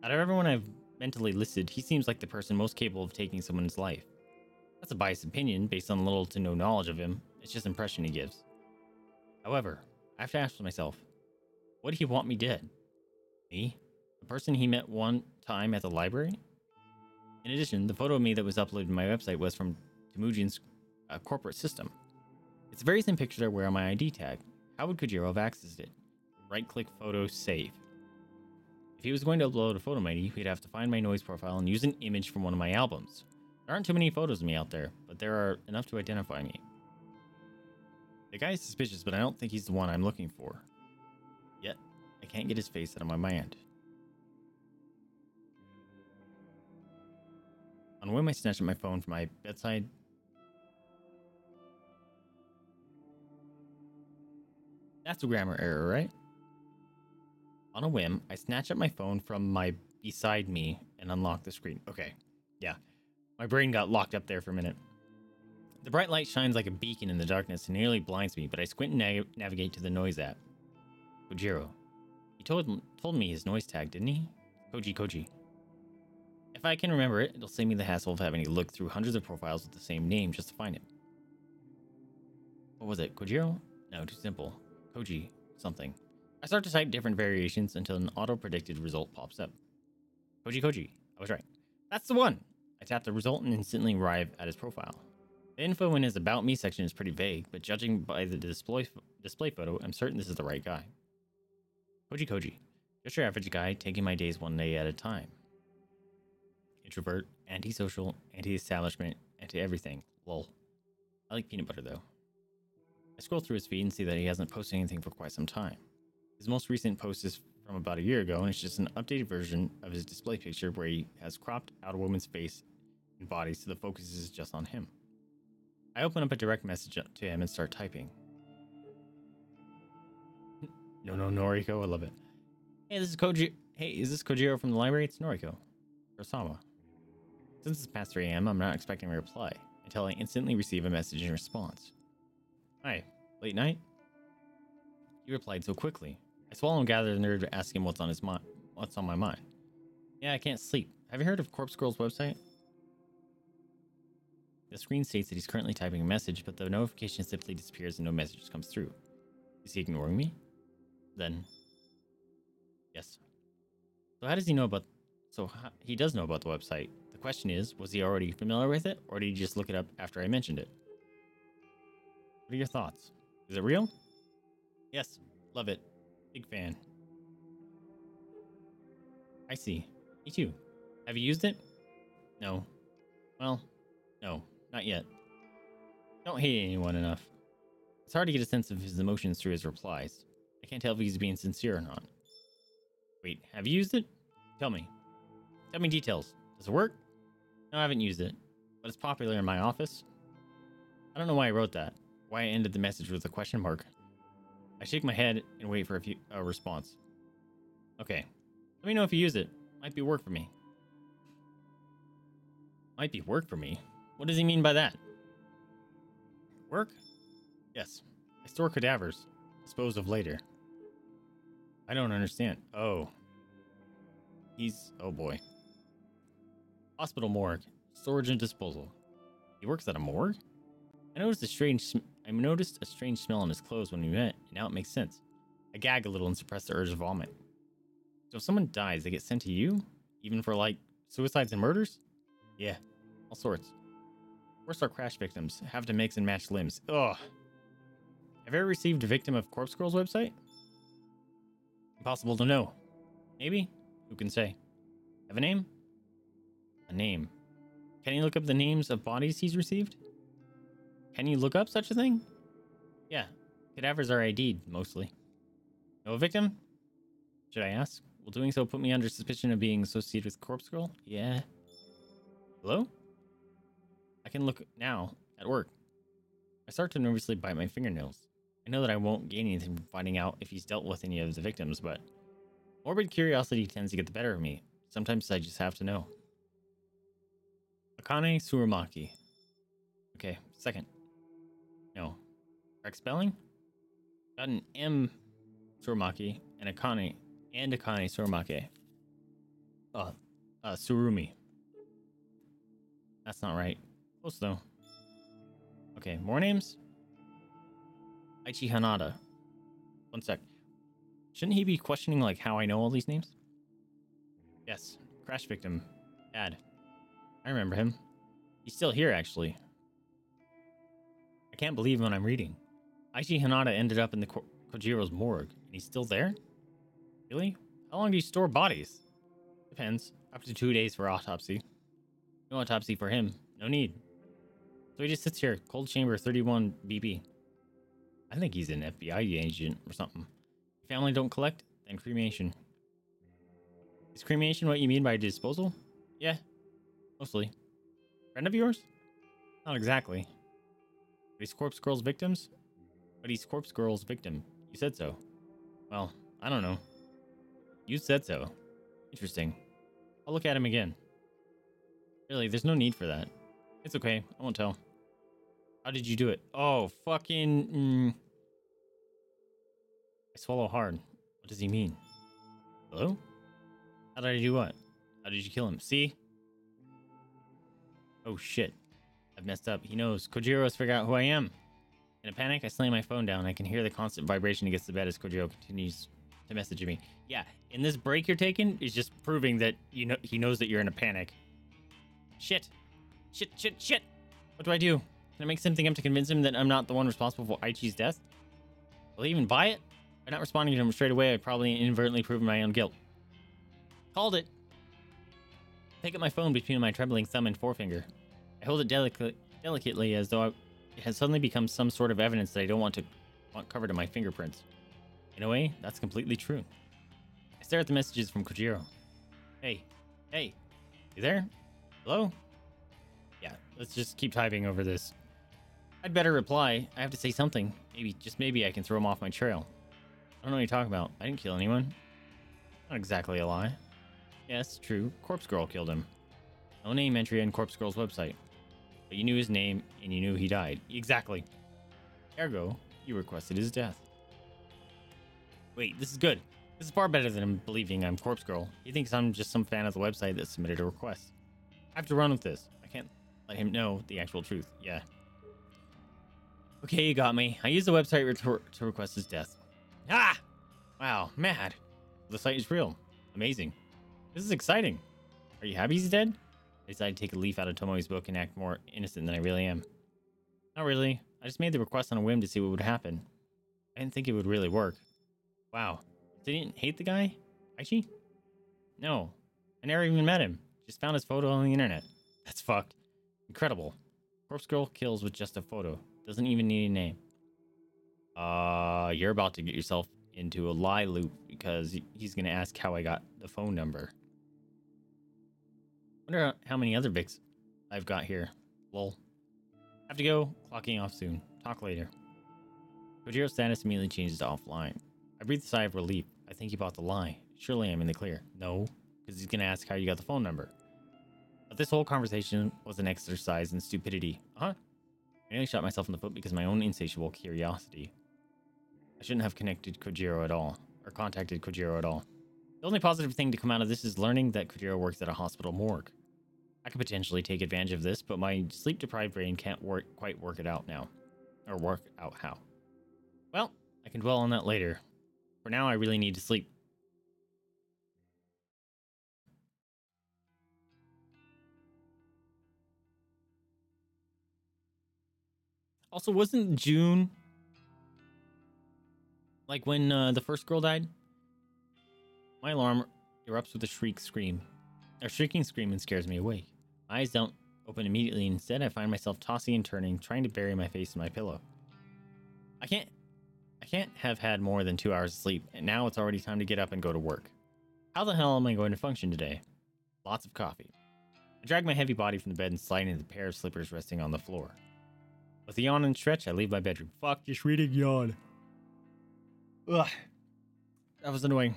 Out of everyone I've mentally listed, he seems like the person most capable of taking someone's life. That's a biased opinion based on little to no knowledge of him. It's just an impression he gives. However, I have to ask myself, what did he want me dead? Me? The person he met one time at the library? In addition, the photo of me that was uploaded to my website was from Temujin's corporate system. It's a very same picture that I wear on my ID tag. How would Kojiro have accessed it? Right-click photo, save. If he was going to upload a photo ID, he'd have to find my Noise profile and use an image from one of my albums. There aren't too many photos of me out there, but there are enough to identify me. The guy is suspicious, but I don't think he's the one I'm looking for. Yet, I can't get his face out of my mind. On a whim, I snatched up my phone from my bedside. That's a grammar error, right? On a whim, I snatch up my phone from my beside me and unlock the screen. Okay, yeah. My brain got locked up there for a minute. The bright light shines like a beacon in the darkness and nearly blinds me, but I squint and navigate to the Noise app. Kojiro. He told me his Noise tag, didn't he? Koji. If I can remember it, it'll save me the hassle of having to look through hundreds of profiles with the same name just to find it. What was it? Kojiro? No, too simple. Koji something. I start to type different variations until an auto-predicted result pops up. Koji. I was right. That's the one! I tap the result and instantly arrive at his profile. The info in his About Me section is pretty vague, but judging by the display photo, I'm certain this is the right guy. Koji. Just your average guy, taking my days one day at a time. Introvert, antisocial, anti-establishment, anti-everything. Lol. I like peanut butter, though. I scroll through his feed and see that he hasn't posted anything for quite some time. His most recent post is from about a year ago, and it's just an updated version of his display picture where he has cropped out a woman's face and body, so the focus is just on him. I open up a direct message to him and start typing. No, Noriko, I love it. Hey, this is Koji. Hey, is this Kojiro from the library? It's Noriko Kurosawa. Since it's past 3 a.m., I'm not expecting a reply until I instantly receive a message in response. Hi, late night? He replied so quickly. I swallow and gather the nerve to ask him what's on my mind. Yeah, I can't sleep. Have you heard of Corpse Girl's website? The screen states that he's currently typing a message, but the notification simply disappears and no message comes through. Is he ignoring me? Then, yes. So how does he know about? He does know about the website. The question is, was he already familiar with it, or did he just look it up after I mentioned it? What are your thoughts? Is it real? Yes, love it. Big fan. I see. Me too. Have you used it? No. Well, no, not yet. Don't hate anyone enough. It's hard to get a sense of his emotions through his replies. I can't tell if he's being sincere or not. Wait, have you used it? Tell me details. Does it work? No, I haven't used it, but it's popular in my office. I don't know why I wrote that. Why I ended the message with a question mark. I shake my head and wait for a response. Okay. Let me know if you use it. Might be work for me. Might be work for me? What does he mean by that? Work? Yes. I store cadavers. Dispose of later. I don't understand. Oh. Oh boy. Hospital morgue. Storage and disposal. He works at a morgue? I noticed a strange smell on his clothes when we met, and now it makes sense. I gag a little and suppress the urge to vomit. So if someone dies, they get sent to you? Even for, like, suicides and murders? Yeah, all sorts. Worse are crash victims, have to mix and match limbs. Ugh. Have you ever received a victim of Corpse Girl's website? Impossible to know. Maybe? Who can say? Have a name? A name. Can you look up the names of bodies he's received? Can you look up such a thing? Yeah, cadavers are ID'd, mostly. No victim? Should I ask? Will doing so put me under suspicion of being associated with Corpse Girl? Yeah. Hello? I can look now, at work. I start to nervously bite my fingernails. I know that I won't gain anything from finding out if he's dealt with any of the victims, but morbid curiosity tends to get the better of me. Sometimes I just have to know. Akane Tsurumaki. Okay, second. No. Correct spelling? Got an M Tsurumaki and Akane Tsurumaki. Tsurumi. That's not right. Close though. Okay, more names? Aichi Hanada. One sec. Shouldn't he be questioning like how I know all these names? Yes. Crash victim. Dad. I remember him. He's still here actually. I can't believe what I'm reading. Aichi Hanada ended up in the Kojiro's morgue, and he's still there? Really? How long do you store bodies? Depends. Up to 2 days for autopsy. No autopsy for him. No need. So he just sits here, cold chamber 31 BB. I think he's an FBI agent or something. If family don't collect, then cremation. Is cremation what you mean by disposal? Yeah, mostly. Friend of yours? Not exactly. But he's Corpse Girl's victims? But he's Corpse Girl's victim. You said so. Well, I don't know. You said so. Interesting. I'll look at him again. Really, there's no need for that. It's okay. I won't tell. How did you do it? Oh, fucking... I swallow hard. What does he mean? Hello? How did I do what? How did you kill him? See? Oh, shit. I've messed up. He knows. Kojiro's figured out who I am. In a panic, I slam my phone down. I can hear the constant vibration against the bed as Kojiro continues to message me. Yeah, and this break you're taking is just proving that you know he knows that you're in a panic. Shit. Shit, shit, shit. What do? Can I make something up to convince him that I'm not the one responsible for Aichi's death? Will he even buy it? By not responding to him straight away, I probably inadvertently proved my own guilt. Called it. I pick up my phone between my trembling thumb and forefinger. I hold it delicately as though it has suddenly become some sort of evidence that I don't want covered in my fingerprints. In a way, that's completely true. I stare at the messages from Kojiro. Hey. Hey. You there? Hello? Yeah, let's just keep typing over this. I'd better reply. I have to say something. Maybe, just maybe, I can throw him off my trail. I don't know what you're talking about. I didn't kill anyone. Not exactly a lie. Yes, true. Corpse Girl killed him. No name entry on Corpse Girl's website. But you knew his name, and you knew he died. Exactly. Ergo, you requested his death. Wait, this is good. This is far better than him believing I'm Corpse Girl. He thinks I'm just some fan of the website that submitted a request. I have to run with this. I can't let him know the actual truth. Yeah. Okay, you got me. I used the website to request his death. Ah! Wow, mad. The site is real. Amazing. This is exciting. Are you happy he's dead? I decided to take a leaf out of Tomoe's book and act more innocent than I really am. Not really. I just made the request on a whim to see what would happen. I didn't think it would really work. Wow. Didn't hate the guy? Aichi? No. I never even met him. Just found his photo on the internet. That's fucked. Incredible. Corpse Girl kills with just a photo. Doesn't even need a name. You're about to get yourself into a lie loop because he's going to ask how I got the phone number. Wonder how many other Vics I've got here. Lol. Have to go. Clocking off soon. Talk later. Kojiro's status immediately changes to offline. I breathe a sigh of relief. I think he bought the lie. Surely I'm in the clear. No, because he's going to ask how you got the phone number. But this whole conversation was an exercise in stupidity. Uh-huh. I nearly shot myself in the foot because of my own insatiable curiosity. I shouldn't have connected Kojiro at all, or contacted Kojiro at all. The only positive thing to come out of this is learning that Kojiro works at a hospital morgue. I could potentially take advantage of this, but my sleep-deprived brain can't quite work it out now. Or work out how. Well, I can dwell on that later. For now, I really need to sleep. Also, wasn't June like when the first girl died? My alarm erupts with a shrieking scream and scares me awake. My eyes don't open immediately, and instead I find myself tossing and turning, trying to bury my face in my pillow. I can't have had more than 2 hours of sleep, and now it's already time to get up and go to work. How the hell am I going to function today? Lots of coffee. I drag my heavy body from the bed and slide into the pair of slippers resting on the floor. With a yawn and stretch, I leave my bedroom. Fuck, just reading yawn. Ugh. That was annoying.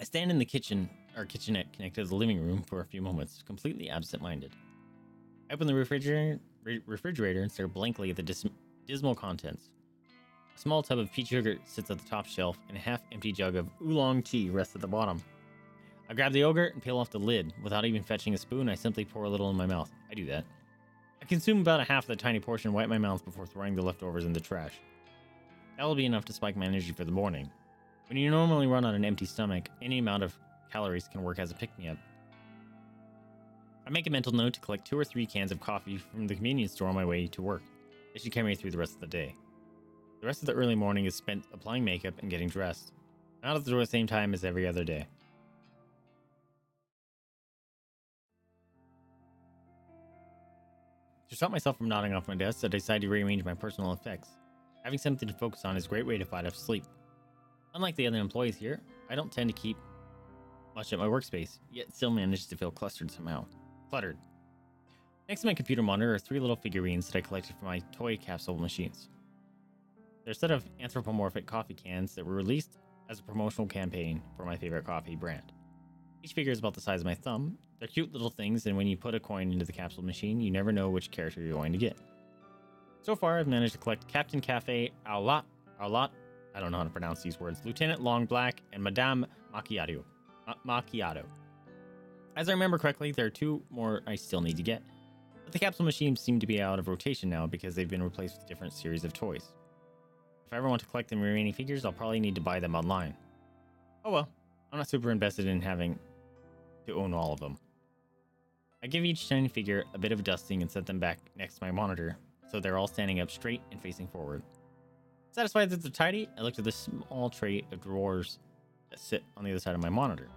I stand in the kitchen, or kitchenette connected to the living room, for a few moments, completely absent-minded. I open the refrigerator and stare blankly at the dismal contents. A small tub of peach yogurt sits at the top shelf, and a half-empty jug of oolong tea rests at the bottom. I grab the yogurt and peel off the lid. Without even fetching a spoon, I simply pour a little in my mouth. I do that. I consume about a half of the tiny portion and wipe my mouth before throwing the leftovers in the trash. That will be enough to spike my energy for the morning. When you normally run on an empty stomach, any amount of calories can work as a pick-me-up. I make a mental note to collect 2 or 3 cans of coffee from the convenience store on my way to work. They should carry me through the rest of the day. The rest of the early morning is spent applying makeup and getting dressed. I'm out at the door at the same time as every other day. To stop myself from nodding off my desk, I decide to rearrange my personal effects. Having something to focus on is a great way to fight off sleep. Unlike the other employees here, I don't tend to keep much at my workspace, yet still manage to feel clustered somehow. Cluttered. Next to my computer monitor are 3 little figurines that I collected from my toy capsule machines. They're a set of anthropomorphic coffee cans that were released as a promotional campaign for my favorite coffee brand. Each figure is about the size of my thumb. They're cute little things, and when you put a coin into the capsule machine, you never know which character you're going to get. So far, I've managed to collect Captain Cafe Aulat, I don't know how to pronounce these words, Lieutenant Long Black, and Madame Macchiato. As I remember correctly, there are 2 more I still need to get, but the capsule machines seem to be out of rotation now because they've been replaced with different series of toys. If I ever want to collect the remaining figures, I'll probably need to buy them online. Oh well, I'm not super invested in having to own all of them. I give each tiny figure a bit of dusting and set them back next to my monitor, so they're all standing up straight and facing forward. Satisfied that they're tidy, I looked at the small tray of drawers that sit on the other side of my monitor.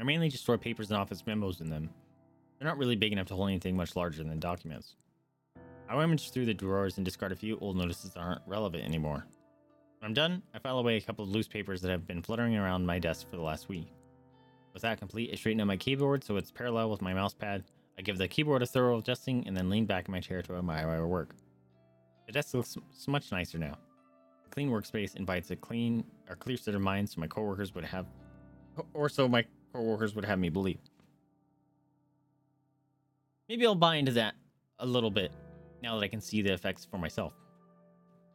I mainly just store papers and office memos in them. They're not really big enough to hold anything much larger than documents. I rummage through the drawers and discard a few old notices that aren't relevant anymore. When I'm done, I file away a couple of loose papers that have been fluttering around my desk for the last week. With that complete, I straighten out my keyboard so it's parallel with my mouse pad. I give the keyboard a thorough adjusting and then lean back in my chair to admire my work. The desk looks much nicer now. A clean workspace invites a clear set of minds, so my coworkers would have, or so my coworkers would have me believe. Maybe I'll buy into that a little bit now that I can see the effects for myself.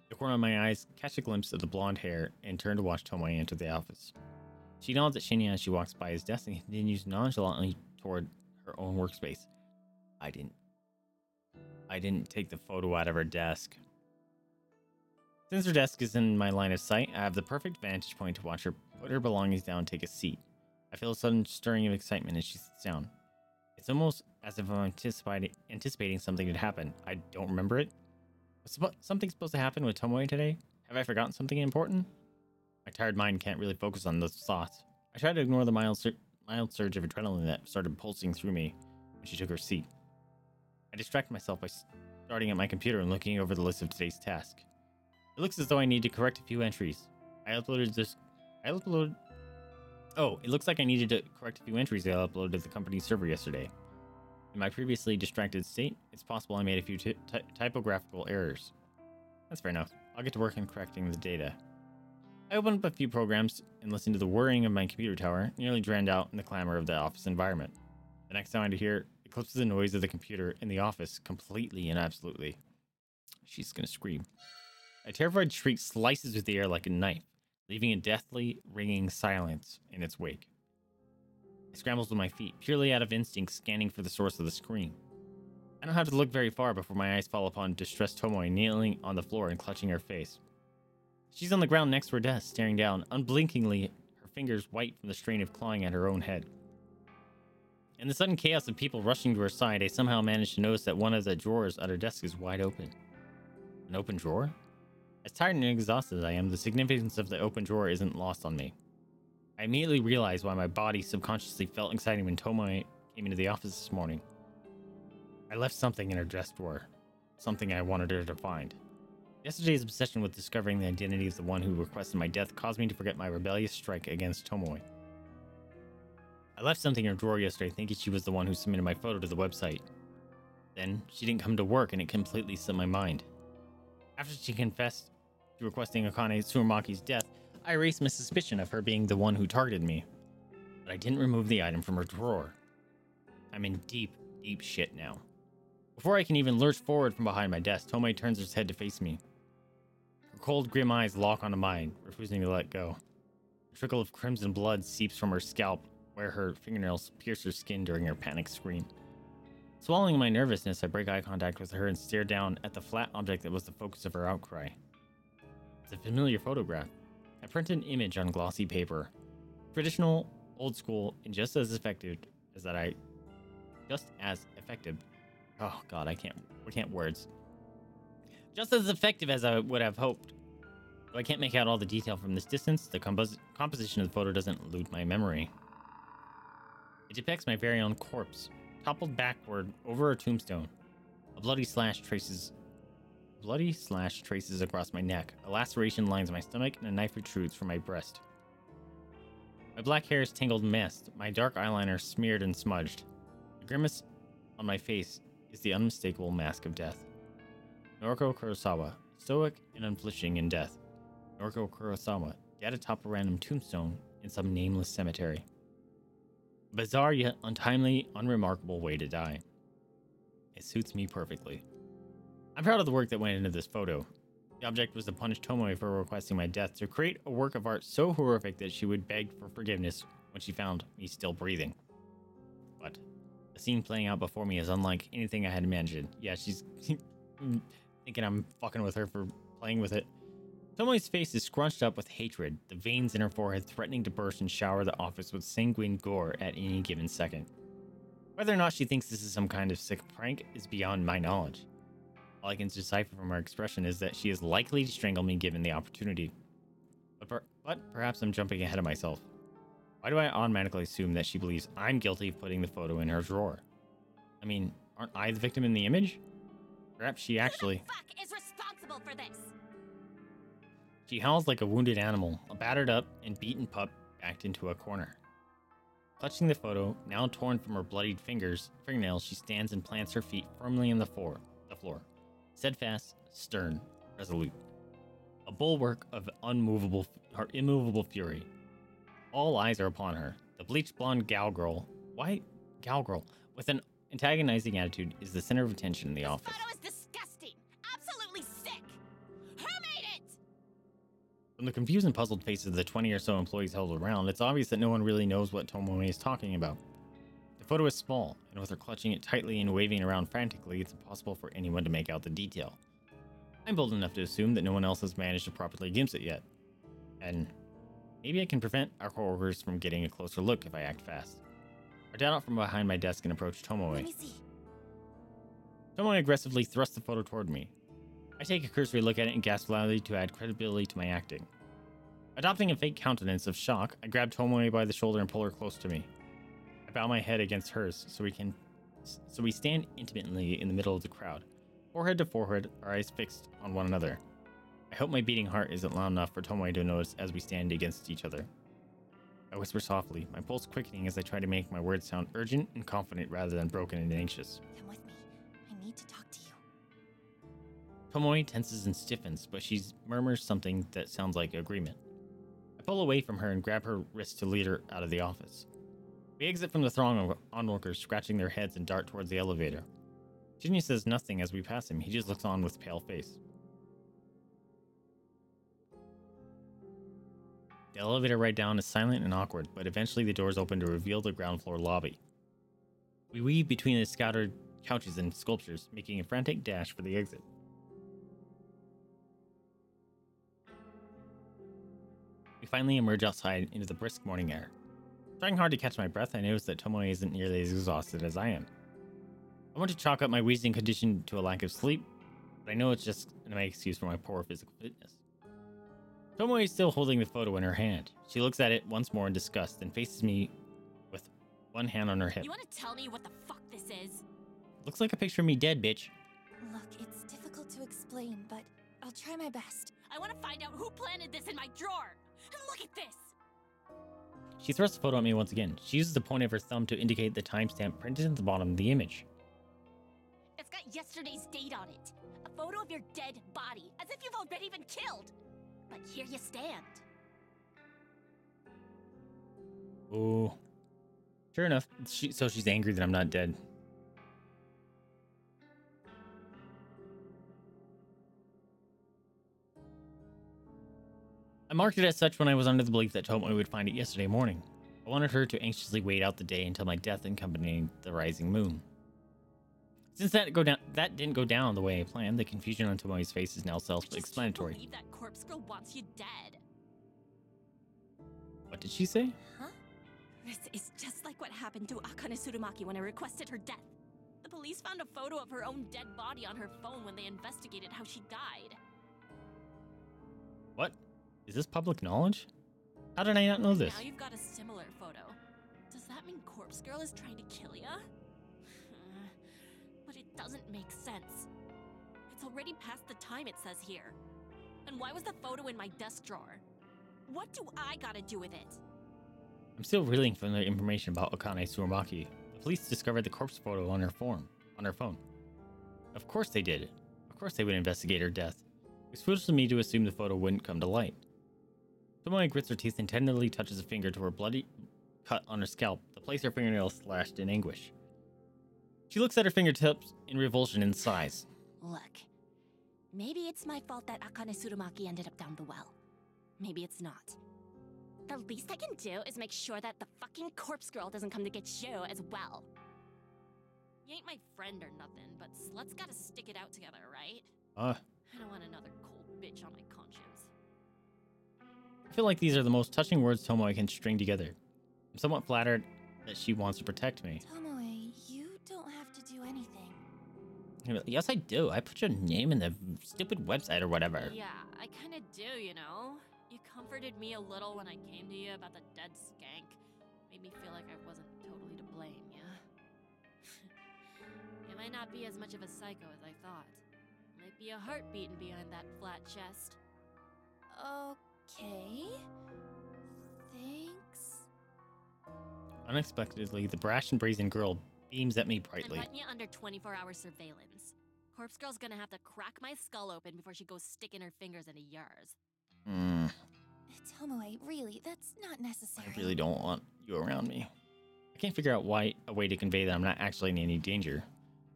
The corner of my eyes catch a glimpse of the blonde hair and turn to watch Tomoe enter the office. She nods at Shinya as she walks by his desk and continues nonchalantly toward her own workspace. I didn't take the photo out of her desk. Since her desk is in my line of sight, I have the perfect vantage point to watch her put her belongings down and take a seat. I feel a sudden stirring of excitement as she sits down. It's almost as if I'm anticipating something to happen. I don't remember it. Was something supposed to happen with Tomoe today? Have I forgotten something important? My tired mind can't really focus on those thoughts. I try to ignore the mild surge of adrenaline that started pulsing through me when she took her seat. I distract myself by starting at my computer and looking over the list of today's tasks. It looks as though I need to correct a few entries. It looks like I needed to correct a few entries that I uploaded to the company's server yesterday. In my previously distracted state, it's possible I made a few typographical errors. That's fair enough. I'll get to work on correcting the data. I open up a few programs and listen to the whirring of my computer tower, nearly drowned out in the clamor of the office environment. The next sound I hear eclipses the noise of the computer in the office completely and absolutely. She's gonna scream. A terrified shriek slices through the air like a knife, leaving a deathly, ringing silence in its wake. I scramble to my feet, purely out of instinct, scanning for the source of the scream. I don't have to look very far before my eyes fall upon distressed Tomoe kneeling on the floor and clutching her face. She's on the ground next to her desk, staring down, unblinkingly, her fingers white from the strain of clawing at her own head. In the sudden chaos of people rushing to her side, I somehow managed to notice that one of the drawers at her desk is wide open. An open drawer? As tired and exhausted as I am, the significance of the open drawer isn't lost on me. I immediately realize why my body subconsciously felt excited when Tomoe came into the office this morning. I left something in her desk drawer, something I wanted her to find. Yesterday's obsession with discovering the identity of the one who requested my death caused me to forget my rebellious strike against Tomoe. I left something in her drawer yesterday thinking she was the one who submitted my photo to the website. Then, she didn't come to work and it completely slipped my mind. After she confessed to requesting Akane Tsurumaki's death, I erased my suspicion of her being the one who targeted me, but I didn't remove the item from her drawer. I'm in deep, deep shit now. Before I can even lurch forward from behind my desk, Tomoe turns her head to face me. Her cold, grim eyes lock onto mine, refusing to let go. A trickle of crimson blood seeps from her scalp, where her fingernails pierce her skin during her panic scream. Swallowing my nervousness, I break eye contact with her and stare down at the flat object that was the focus of her outcry. It's a familiar photograph. I print an image on glossy paper. Traditional, old school, and just as effective as that I just as effective. Oh God, I can't words. Just as effective as I would have hoped. Though I can't make out all the detail from this distance, the composition of the photo doesn't elude my memory. It depicts my very own corpse, toppled backward over a tombstone. A bloody slash traces across my neck. A laceration lines my stomach, and a knife protrudes from my breast. My black hair is tangled mist, my dark eyeliner smeared and smudged. The grimace on my face is the unmistakable mask of death. Noriko Kurosawa, stoic and unflinching in death. Noriko Kurosawa, dead atop a random tombstone in some nameless cemetery. A bizarre yet untimely, unremarkable way to die. It suits me perfectly. I'm proud of the work that went into this photo. The object was to punish Tomoe for requesting my death, to create a work of art so horrific that she would beg for forgiveness when she found me still breathing. But the scene playing out before me is unlike anything I had imagined. Yeah, she's thinking I'm fucking with her for playing with it. Tomoe's face is scrunched up with hatred, the veins in her forehead threatening to burst and shower the office with sanguine gore at any given second. Whether or not she thinks this is some kind of sick prank is beyond my knowledge. All I can decipher from her expression is that she is likely to strangle me given the opportunity. But perhaps I'm jumping ahead of myself. Why do I automatically assume that she believes I'm guilty of putting the photo in her drawer? I mean, aren't I the victim in the image? Perhaps she actually... Who the fuck is responsible for this? She howls like a wounded animal, a battered up and beaten pup backed into a corner. Clutching the photo, now torn from her bloodied fingernails, she stands and plants her feet firmly on the floor. Steadfast, stern, resolute. A bulwark of immovable fury. All eyes are upon her. The bleached blonde gal girl, with an antagonizing attitude is the center of attention in the office. This photo is disgusting! Absolutely sick! Who made it? From the confused and puzzled faces of the 20 or so employees held around, it's obvious that no one really knows what Tomoe is talking about. The photo is small, and with her clutching it tightly and waving it around frantically, it's impossible for anyone to make out the detail. I'm bold enough to assume that no one else has managed to properly glimpse it yet. And maybe I can prevent our coworkers from getting a closer look if I act fast. I dart out from behind my desk and approach Tomoe. Let me see. Tomoe aggressively thrusts the photo toward me. I take a cursory look at it and gasp loudly to add credibility to my acting. Adopting a fake countenance of shock, I grab Tomoe by the shoulder and pull her close to me. I bow my head against hers so we stand intimately in the middle of the crowd, forehead to forehead, our eyes fixed on one another. I hope my beating heart isn't loud enough for Tomoe to notice as we stand against each other. I whisper softly, my pulse quickening as I try to make my words sound urgent and confident rather than broken and anxious. Come with me. I need to talk to you. Tomoe tenses and stiffens, but she murmurs something that sounds like agreement. I pull away from her and grab her wrist to lead her out of the office. We exit from the throng of onlookers, scratching their heads and dart towards the elevator. Shinya says nothing as we pass him. He just looks on with pale face. The elevator ride down is silent and awkward, but eventually the doors open to reveal the ground floor lobby. We weave between the scattered couches and sculptures, making a frantic dash for the exit. We finally emerge outside into the brisk morning air. Trying hard to catch my breath, I notice that Tomoe isn't nearly as exhausted as I am. I want to chalk up my wheezing condition to a lack of sleep, but I know it's just my excuse for my poor physical fitness. Tomoe is still holding the photo in her hand. She looks at it once more in disgust and faces me with one hand on her hip. You want to tell me what the fuck this is? Looks like a picture of me dead, bitch. Look, it's difficult to explain, but I'll try my best. I want to find out who planted this in my drawer. And look at this! She thrusts the photo at me once again. She uses the point of her thumb to indicate the timestamp printed at the bottom of the image. It's got yesterday's date on it. A photo of your dead body, as if you've already been killed. But here you stand. Oh. Sure enough, she's angry that I'm not dead. I marked it as such when I was under the belief that Tomoe would find it yesterday morning. I wanted her to anxiously wait out the day until my death accompanied the rising moon. Since that didn't go down the way I planned, the confusion on Tomoe's face is now self-explanatory. I just can't believe that corpse girl wants you dead. What did she say? Huh? This is just like what happened to Akane Tsurumaki when I requested her death. The police found a photo of her own dead body on her phone when they investigated how she died. What? Is this public knowledge? How did I not know this? Now you've got a similar photo. Does that mean Corpse Girl is trying to kill ya? But it doesn't make sense. It's already past the time it says here. And why was the photo in my desk drawer? What do I gotta do with it? I'm still reeling from the information about Akane Tsurumaki. The police discovered the corpse photo on her phone. Of course they did. Of course they would investigate her death. It's foolish of me to assume the photo wouldn't come to light. Tomoe grits her teeth and tenderly touches a finger to her bloody cut on her scalp, the place her fingernail slashed in anguish. She looks at her fingertips in revulsion and sighs. Look, maybe it's my fault that Akane Tsurumaki ended up down the well. Maybe it's not. The least I can do is make sure that the fucking corpse girl doesn't come to get you as well. You ain't my friend or nothing, but sluts gotta stick it out together, right? I don't want another cold bitch on my conscience. I feel like these are the most touching words Tomoe can string together. I'm somewhat flattered that she wants to protect me. Tomoe, you don't have to do anything. Yes, I do. I put your name in the stupid website or whatever. Yeah, I kind of do, you know? You comforted me a little when I came to you about the dead skank. Made me feel like I wasn't totally to blame, yeah? It might not be as much of a psycho as I thought. Might be a heart beating behind that flat chest. Okay. Thanks. Unexpectedly, the brash and brazen girl beams at me brightly. I'm putting you under 24-hour surveillance. Corpse Girl's gonna have to crack my skull open before she goes sticking her fingers into yours. Tomoe, really, that's not necessary. I really don't want you around me. I can't figure out why a way to convey that I'm not actually in any danger.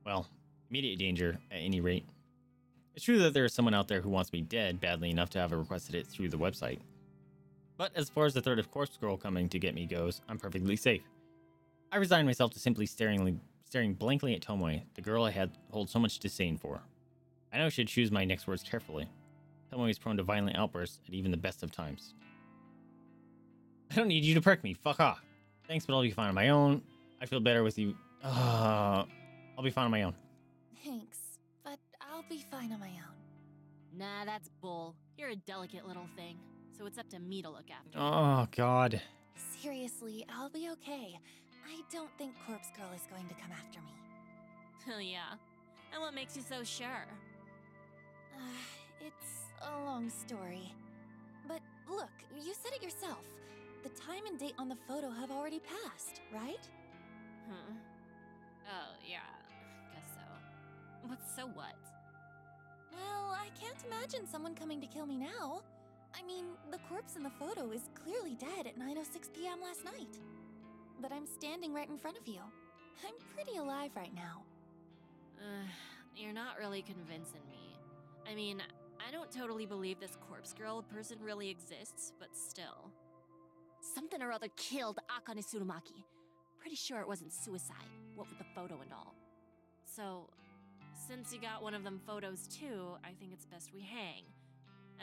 Well, immediate danger, at any rate. It's true that there is someone out there who wants me dead badly enough to have requested it through the website. But as far as the threat of Corpse Girl coming to get me goes, I'm perfectly safe. I resigned myself to simply staring blankly at Tomoe, the girl I had hold so much disdain for. I know I should choose my next words carefully. Tomoe is prone to violent outbursts at even the best of times. I don't need you to prick me. Fuck off. Thanks, but I'll be fine on my own. I feel better with you. I'll be fine on my own. Thanks. I'll be fine on my own. Nah, that's bull. You're a delicate little thing, so it's up to me to look after you. Oh, God. Seriously, I'll be okay. I don't think Corpse Girl is going to come after me. Oh, yeah? And what makes you so sure? It's a long story. But look, you said it yourself. The time and date on the photo have already passed, right? Huh? Oh, yeah. Guess so. What's so what? Well, I can't imagine someone coming to kill me now. I mean, the corpse in the photo is clearly dead at 9:06 p.m. last night. But I'm standing right in front of you. I'm pretty alive right now. You're not really convincing me. I mean, I don't totally believe this corpse girl person really exists, but still. Something or other killed Akane Tsurumaki. Pretty sure it wasn't suicide, what with the photo and all. So, since you got one of them photos too, I think it's best we hang.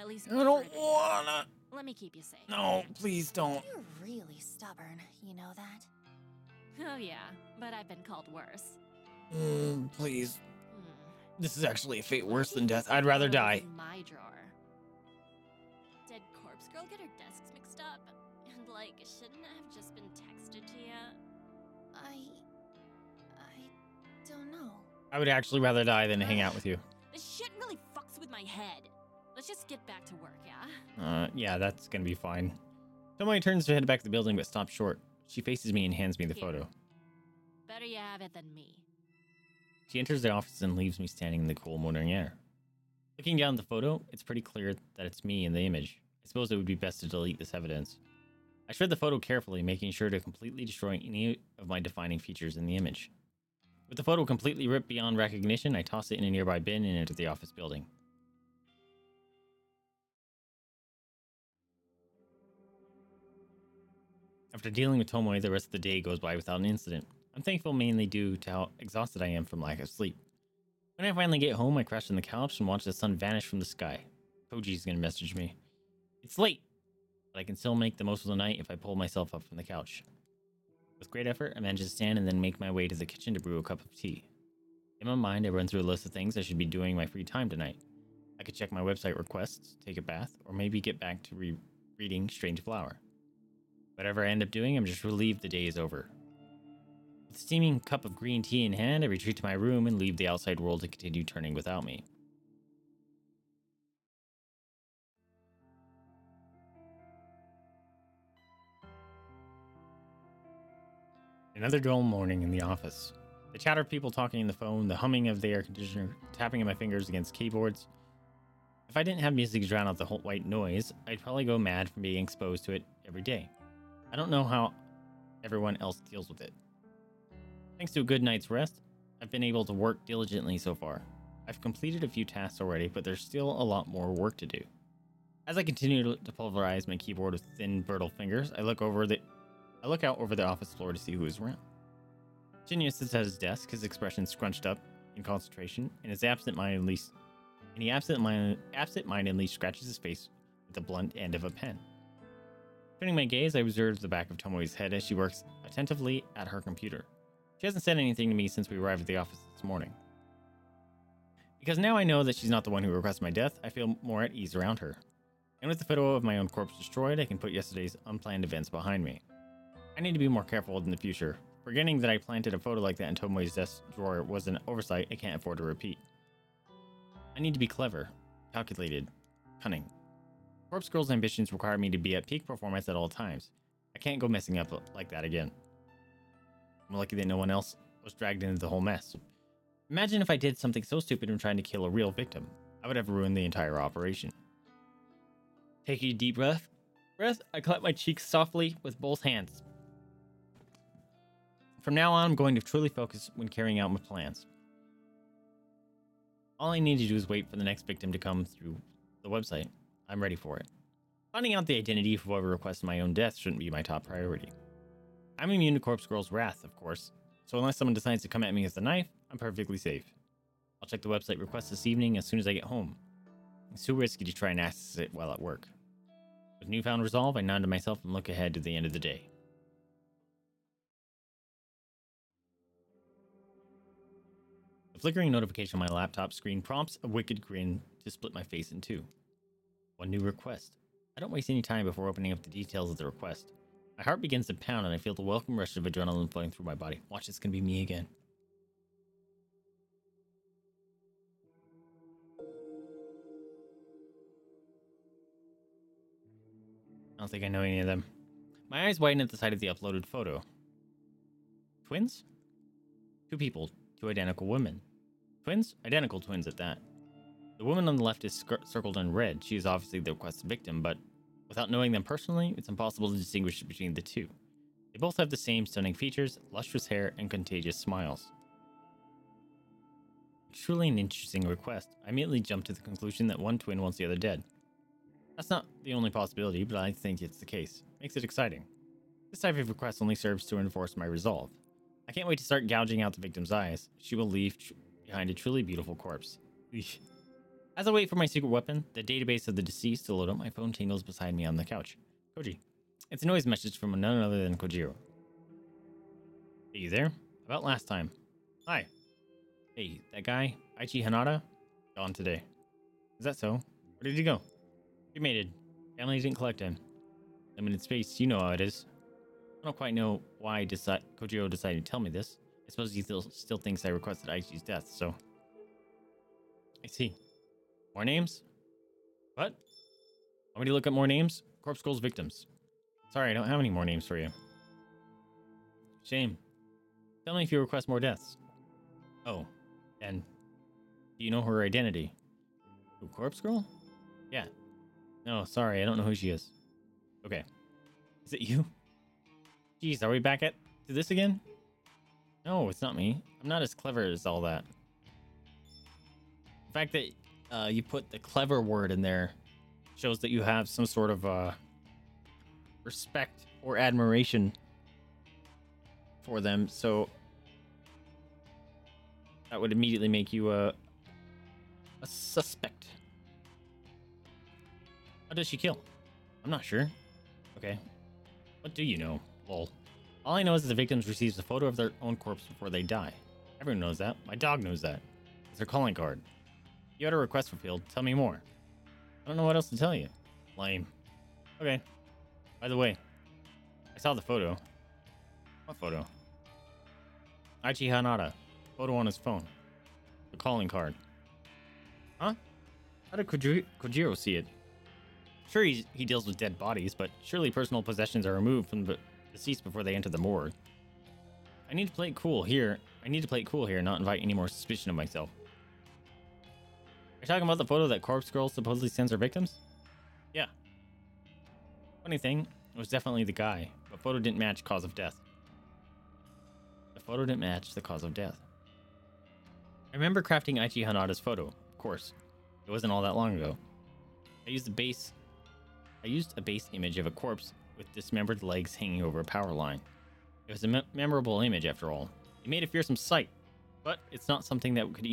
At least I don't wanna. Let me keep you safe. No, please don't. You're really stubborn, you know that? Oh yeah, but I've been called worse. Please. This is actually a fate worse than death. I'd rather die. My drawer. Did Corpse Girl get her desks mixed up? And like, shouldn't it have just been texted to you? I don't know. I would actually rather die than hang out with you. This shit really fucks with my head. Let's just get back to work, yeah? Yeah, that's gonna be fine. Somebody turns to head back to the building, but stops short. She faces me and hands me the photo. Better you have it than me. She enters the office and leaves me standing in the cool morning air. Looking down at the photo, it's pretty clear that it's me in the image. I suppose it would be best to delete this evidence. I shred the photo carefully, making sure to completely destroy any of my defining features in the image. With the photo completely ripped beyond recognition, I toss it in a nearby bin and enter the office building. After dealing with Tomoe, the rest of the day goes by without an incident. I'm thankful mainly due to how exhausted I am from lack of sleep. When I finally get home, I crash on the couch and watch the sun vanish from the sky. Koji's gonna message me. It's late, but I can still make the most of the night if I pull myself up from the couch. With great effort, I managed to stand and then make my way to the kitchen to brew a cup of tea. In my mind, I run through a list of things I should be doing in my free time tonight. I could check my website requests, take a bath, or maybe get back to reading Strange Flower. Whatever I end up doing, I'm just relieved the day is over. With a steaming cup of green tea in hand, I retreat to my room and leave the outside world to continue turning without me. Another dull morning in the office. The chatter of people talking on the phone, the humming of the air conditioner, tapping of my fingers against keyboards. If I didn't have music to drown out the whole white noise, I'd probably go mad from being exposed to it every day. I don't know how everyone else deals with it. Thanks to a good night's rest, I've been able to work diligently so far. I've completed a few tasks already, but there's still a lot more work to do. As I continue to pulverize my keyboard with thin, brittle fingers, I look out over the office floor to see who is around. Shinya sits at his desk, his expression scrunched up in concentration, and he absentmindedly scratches his face with the blunt end of a pen. Turning my gaze, I observe the back of Tomoe's head as she works attentively at her computer. She hasn't said anything to me since we arrived at the office this morning. Because now I know that she's not the one who requested my death, I feel more at ease around her. And with the photo of my own corpse destroyed, I can put yesterday's unplanned events behind me. I need to be more careful in the future. Forgetting that I planted a photo like that in Tomoe's desk drawer was an oversight I can't afford to repeat. I need to be clever, calculated, cunning. Corpse Girl's ambitions require me to be at peak performance at all times. I can't go messing up like that again. I'm lucky that no one else was dragged into the whole mess. Imagine if I did something so stupid when trying to kill a real victim. I would have ruined the entire operation. Taking a deep breath, I clap my cheeks softly with both hands. From now on, I'm going to truly focus when carrying out my plans. All I need to do is wait for the next victim to come through the website. I'm ready for it. Finding out the identity of whoever requested my own death shouldn't be my top priority. I'm immune to Corpse Girl's wrath, of course, so unless someone decides to come at me with a knife, I'm perfectly safe. I'll check the website request this evening as soon as I get home. It's too risky to try and access it while at work. With newfound resolve, I nod to myself and look ahead to the end of the day. The flickering notification on my laptop screen prompts a wicked grin to split my face in two. One new request. I don't waste any time before opening up the details of the request. My heart begins to pound and I feel the welcome rush of adrenaline flowing through my body. Watch, it's gonna be me again. I don't think I know any of them. My eyes widen at the sight of the uploaded photo. Twins? Two people. Two identical women. Twins? Identical twins at that. The woman on the left is circled in red. She is obviously the requested victim, but without knowing them personally, it's impossible to distinguish between the two. They both have the same stunning features, lustrous hair, and contagious smiles. Truly an interesting request. I immediately jump to the conclusion that one twin wants the other dead. That's not the only possibility, but I think it's the case. Makes it exciting. This type of request only serves to enforce my resolve. I can't wait to start gouging out the victim's eyes. She will leave behind a truly beautiful corpse. Eesh. As I wait for my secret weapon, the database of the deceased to load up, my phone tingles beside me on the couch. Koji. It's a noise message from none other than Kojiro. Hey, you there? About last time. Hi. Hey, that guy, Aichi Hanada? Gone today. Is that so? Where did he go? Cremated. Family didn't collect him. Limited space, you know how it is. I don't quite know why Kojiro decided to tell me this. I suppose he still thinks I requested Aichi's death, so... I see. More names? What? Want me to look up more names? Corpse Girl's victims. Sorry, I don't have any more names for you. Shame. Tell me if you request more deaths. Oh. And... do you know her identity? Who, Corpse Girl? Yeah. No, sorry, I don't know who she is. Okay. Is it you? Jeez, are we back to this again? No, it's not me. I'm not as clever as all that. The fact that you put the clever word in there shows that you have some sort of respect or admiration for them. So that would immediately make you a suspect. How does she kill? I'm not sure. Okay. What do you know? Lol. All I know is that the victims receives a photo of their own corpse before they die. Everyone knows that. My dog knows that. It's their calling card. You had a request fulfilled. Tell me more. I don't know what else to tell you. Lame. Okay. By the way, I saw the photo. What photo? Aichi Hanada. Photo on his phone. The calling card. Huh? How did Kojiro see it? Sure, he deals with dead bodies, but surely personal possessions are removed from the deceased before they enter the morgue. I need to play it cool here and not invite any more suspicion of myself. Are you talking about the photo that Corpse Girl supposedly sends her victims? Yeah. Funny thing, it was definitely the guy, but photo didn't match cause of death. The photo didn't match the cause of death. I remember crafting Aichi Hanada's photo, of course. It wasn't all that long ago. I used a base image of a corpse with dismembered legs hanging over a power line. It was a memorable image after all. It made a fearsome sight, but it's not something that could be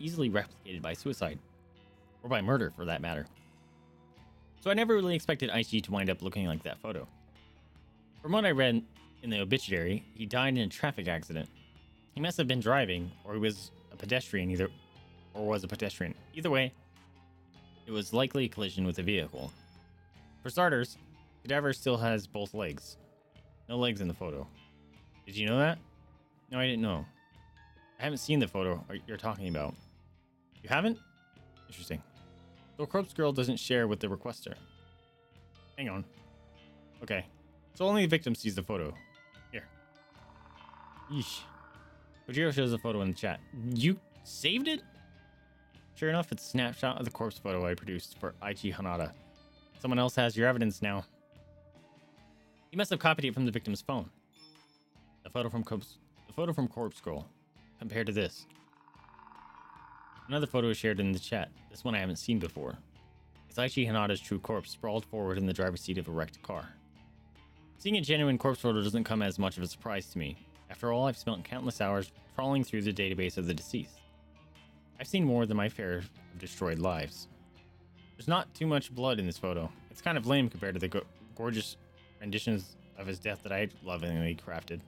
easily replicated by suicide, or by murder for that matter. So I never really expected Aichi to wind up looking like that photo. From what I read in the obituary, he died in a traffic accident. He must have been driving, or he was a pedestrian Either way, it was likely a collision with a vehicle. For starters, Cadaver still has both legs. No legs in the photo. Did you know that? No, I didn't know. I haven't seen the photo you're talking about. You haven't? Interesting. So Corpse Girl doesn't share with the requester. Hang on. Okay. So only the victim sees the photo. Here. Yeesh. Kojiro shows the photo in the chat. You saved it? Sure enough, it's a snapshot of the corpse photo I produced for Aichi Hanada. Someone else has your evidence now. You must have copied it from the victim's phone. The photo from Corpse Girl. Compared to this. Another photo is shared in the chat. This one I haven't seen before. It's Aichi Hanada's true corpse sprawled forward in the driver's seat of a wrecked car. Seeing a genuine corpse photo doesn't come as much of a surprise to me. After all, I've spent countless hours trawling through the database of the deceased. I've seen more than my fair of destroyed lives. There's not too much blood in this photo. It's kind of lame compared to the gorgeous renditions of his death that I lovingly crafted.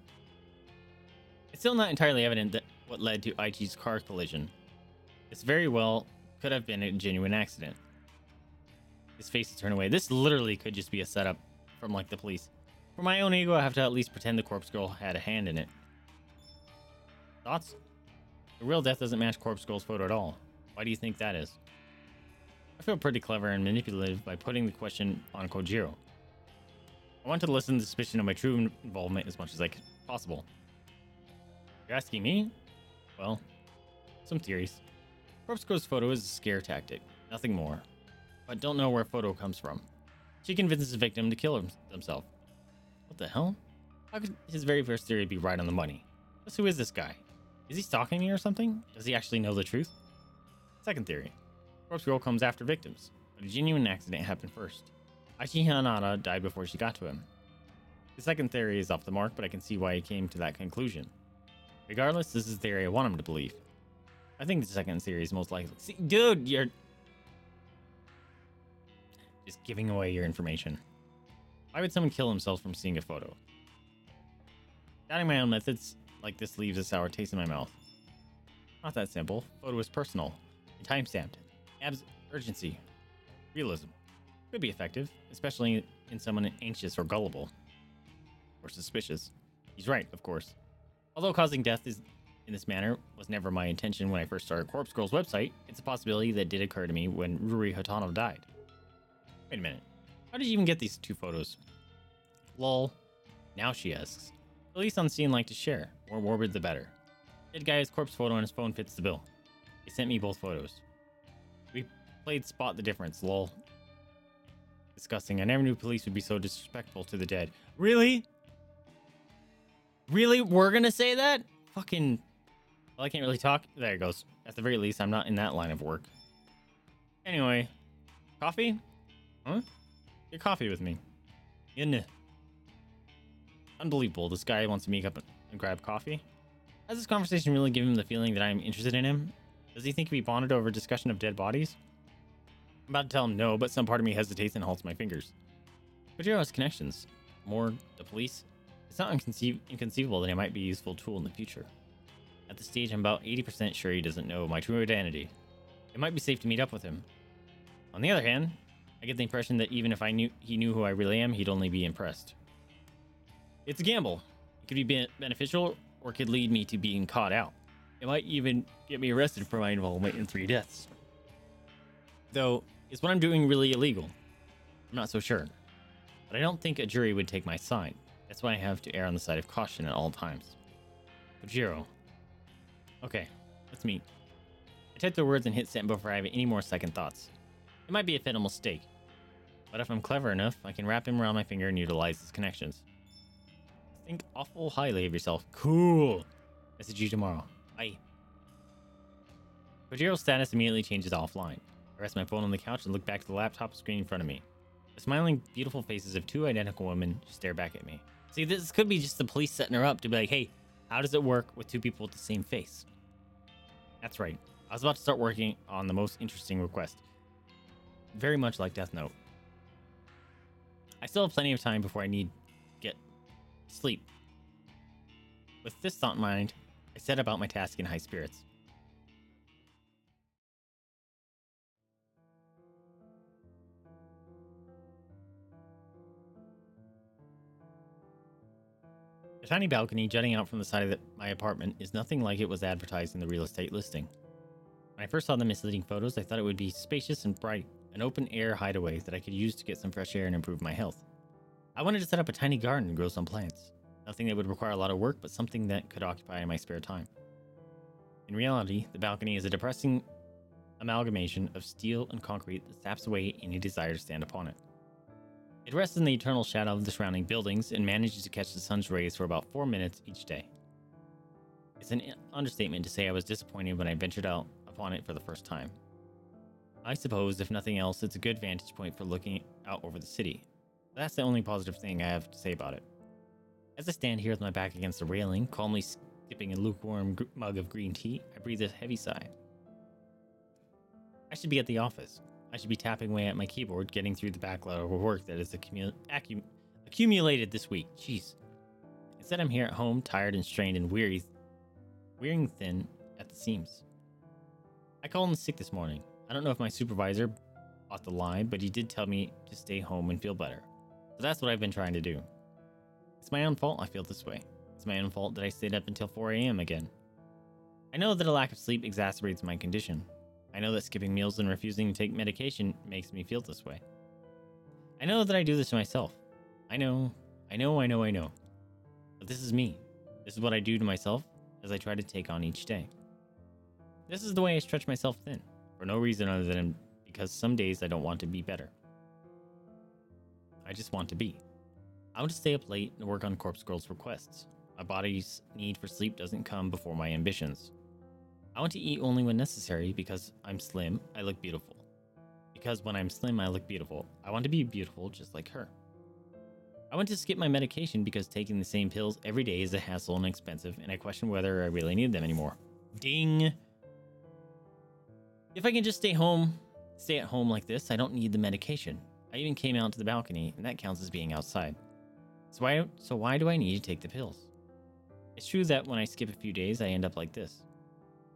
It's still not entirely evident that what led to Aichi's car collision. This very well could have been a genuine accident. His face is turned away. This literally could just be a setup from, like, the police. For my own ego, I have to at least pretend the Corpse Girl had a hand in it. Thoughts? The real death doesn't match Corpse Girl's photo at all. Why do you think that is? I feel pretty clever and manipulative by putting the question on Kojiro. I want to lessen the suspicion of my true involvement as much as possible. You're asking me? Well, some theories. Corpse Girl's photo is a scare tactic, nothing more. But don't know where photo comes from. She convinces the victim to kill himself. What the hell? How could his very first theory be right on the money? Just who is this guy? Is he stalking me or something? Does he actually know the truth? Second theory. Corpse Girl comes after victims, but a genuine accident happened first. Aichi Hanada died before she got to him. The second theory is off the mark, but I can see why he came to that conclusion. Regardless, this is the theory I want him to believe. I think the second theory is most likely. See, dude, you're just giving away your information. Why would someone kill himself from seeing a photo? Doubting my own methods like this leaves a sour taste in my mouth. Not that simple. Photo is personal and time-stamped. Urgency. Realism. Could be effective, especially in someone anxious or gullible. Or suspicious. He's right, of course. Although causing death in this manner was never my intention when I first started Corpse Girl's website, it's a possibility that did occur to me when Ruri Hatano died. Wait a minute. How did you even get these two photos? Lol. Now she asks. At least on scene like to share. More morbid the better. Dead guy's corpse photo on his phone fits the bill. He sent me both photos. We played spot the difference, lol. Disgusting. I never knew police would be so disrespectful to the dead. Really? Really? We're gonna say that? Fucking... Well, I can't really talk. There it goes. At the very least, I'm not in that line of work. Anyway. Coffee? Huh? Get coffee with me. Yeah. Unbelievable. This guy wants to meet up and grab coffee. Has this conversation really given him the feeling that I'm interested in him? Does he think we bonded over discussion of dead bodies? I'm about to tell him no, but some part of me hesitates and halts my fingers. Kojiro's connections. more the police, it's not inconceivable that it might be a useful tool in the future. At this stage, I'm about 80% sure he doesn't know my true identity. It might be safe to meet up with him. On the other hand, I get the impression that even if he knew who I really am, he'd only be impressed. It's a gamble. It could be beneficial, or could lead me to being caught out. It might even get me arrested for my involvement in 3 deaths. Though, is what I'm doing really illegal? I'm not so sure. But I don't think a jury would take my side. That's why I have to err on the side of caution at all times. Kojiro. Okay, let's meet. I type the words and hit send before I have any more second thoughts. It might be a fatal mistake, but if I'm clever enough, I can wrap him around my finger and utilize his connections. Think awful highly of yourself. Cool. Message you tomorrow. Bye. Kojiro's status immediately changes offline. I rest my phone on the couch and look back to the laptop screen in front of me. The smiling, beautiful faces of 2 identical women stare back at me. See, this could be just the police setting her up to be like, hey, how does it work with 2 people with the same face? That's right. I was about to start working on the most interesting request. Very much like Death Note. I still have plenty of time before I need to get sleep. With this thought in mind, I set about my task in high spirits. The tiny balcony jutting out from the side of my apartment is nothing like it was advertised in the real estate listing. When I first saw the misleading photos, I thought it would be spacious and bright. An open-air hideaway that I could use to get some fresh air and improve my health. I wanted to set up a tiny garden and grow some plants. Nothing that would require a lot of work, but something that could occupy my spare time. In reality, the balcony is a depressing amalgamation of steel and concrete that saps away any desire to stand upon it. It rests in the eternal shadow of the surrounding buildings and manages to catch the sun's rays for about 4 minutes each day. It's an understatement to say I was disappointed when I ventured out upon it for the first time. I suppose, if nothing else, it's a good vantage point for looking out over the city. That's the only positive thing I have to say about it. As I stand here with my back against the railing, calmly sipping a lukewarm mug of green tea, I breathe a heavy sigh. I should be at the office. I should be tapping away at my keyboard, getting through the backlog of work that is accumulated this week. Jeez. Instead, I'm here at home, tired and strained and weary, wearing thin at the seams. I called in sick this morning. I don't know if my supervisor bought the lie, but he did tell me to stay home and feel better. So that's what I've been trying to do. It's my own fault I feel this way. It's my own fault that I stayed up until 4 a.m. again. I know that a lack of sleep exacerbates my condition. I know that skipping meals and refusing to take medication makes me feel this way. I know that I do this to myself. I know. But this is me. This is what I do to myself as I try to take on each day. This is the way I stretch myself thin. For no reason other than because some days I don't want to be better. I just want to be. I want to stay up late and work on Corpse Girl's requests. My body's need for sleep doesn't come before my ambitions. I want to eat only when necessary because I'm slim, I look beautiful. Because when I'm slim, I look beautiful. I want to be beautiful just like her. I want to skip my medication because taking the same pills every day is a hassle and expensive, and I question whether I really need them anymore. Ding! If I can just stay at home like this, I don't need the medication. I even came out to the balcony, and that counts as being outside. So why do I need to take the pills? It's true that when I skip a few days, I end up like this.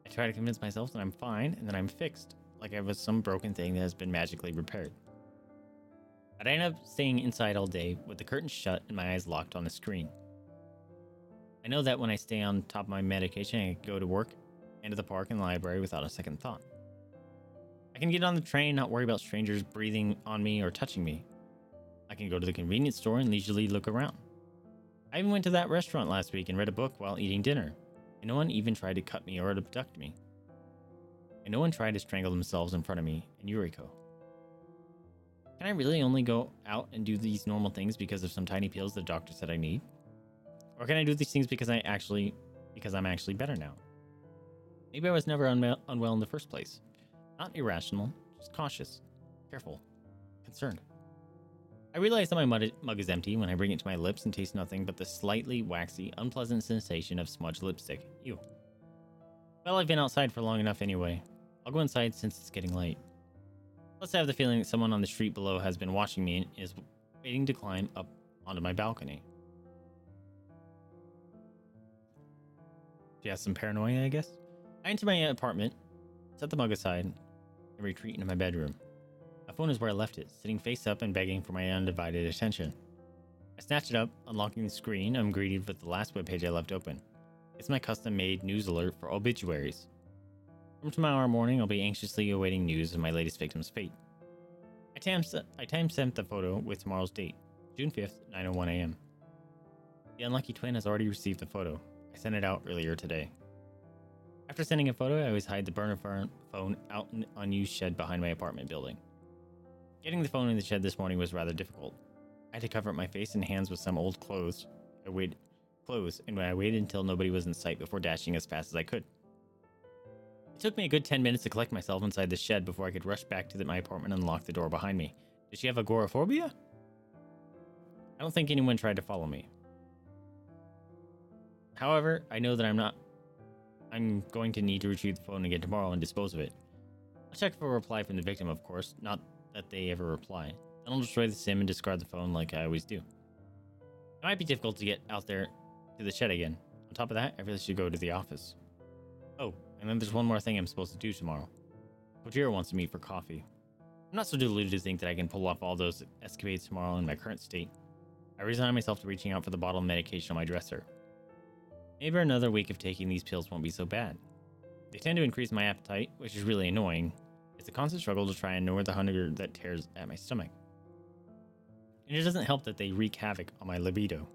I try to convince myself that I'm fine, and that I'm fixed, like I was some broken thing that has been magically repaired. I'd end up staying inside all day, with the curtains shut and my eyes locked on the screen. I know that when I stay on top of my medication, I can go to work and to the park and library without a second thought. I can get on the train, not worry about strangers breathing on me or touching me. I can go to the convenience store and leisurely look around. I even went to that restaurant last week and read a book while eating dinner, and no one even tried to cut me or abduct me. And no one tried to strangle themselves in front of me in Yuriko. Can I really only go out and do these normal things because of some tiny pills the doctor said I need? Or can I do these things because I'm actually better now? Maybe I was never unwell in the first place. Not irrational, just cautious, careful, concerned. I realize that my mug is empty when I bring it to my lips and taste nothing but the slightly waxy, unpleasant sensation of smudged lipstick. Ew. Well, I've been outside for long enough anyway. I'll go inside since it's getting late. Plus, I have the feeling that someone on the street below has been watching me and is waiting to climb up onto my balcony. She has some paranoia, I guess. I enter my apartment, set the mug aside, and retreat into my bedroom. My phone is where I left it, sitting face up and begging for my undivided attention. I snatch it up, unlocking the screen. I'm greeted with the last webpage I left open. It's my custom-made news alert for obituaries. From tomorrow morning, I'll be anxiously awaiting news of my latest victim's fate. I timestamped the photo with tomorrow's date, June 5th, 9:01 a.m. The unlucky twin has already received the photo. I sent it out earlier today. After sending a photo, I always hide the burner phone out in an unused shed behind my apartment building. Getting the phone in the shed this morning was rather difficult. I had to cover up my face and hands with some old clothes. I waited until nobody was in sight before dashing as fast as I could. It took me a good 10 minutes to collect myself inside the shed before I could rush back to my apartment and unlock the door behind me. Did she have agoraphobia? I don't think anyone tried to follow me. However, I know that I'm going to need to retrieve the phone again tomorrow and dispose of it. I'll check for a reply from the victim, of course, not that they ever reply. Then I'll destroy the sim and discard the phone like I always do. It might be difficult to get out there to the shed again. On top of that, I really should go to the office. Oh, and then there's one more thing I'm supposed to do tomorrow. Kojiro wants to meet for coffee. I'm not so deluded to think that I can pull off all those escapades tomorrow in my current state. I resign myself to reaching out for the bottle of medication on my dresser. Maybe another week of taking these pills won't be so bad. They tend to increase my appetite, which is really annoying. It's a constant struggle to try and ignore the hunger that tears at my stomach. And it doesn't help that they wreak havoc on my libido.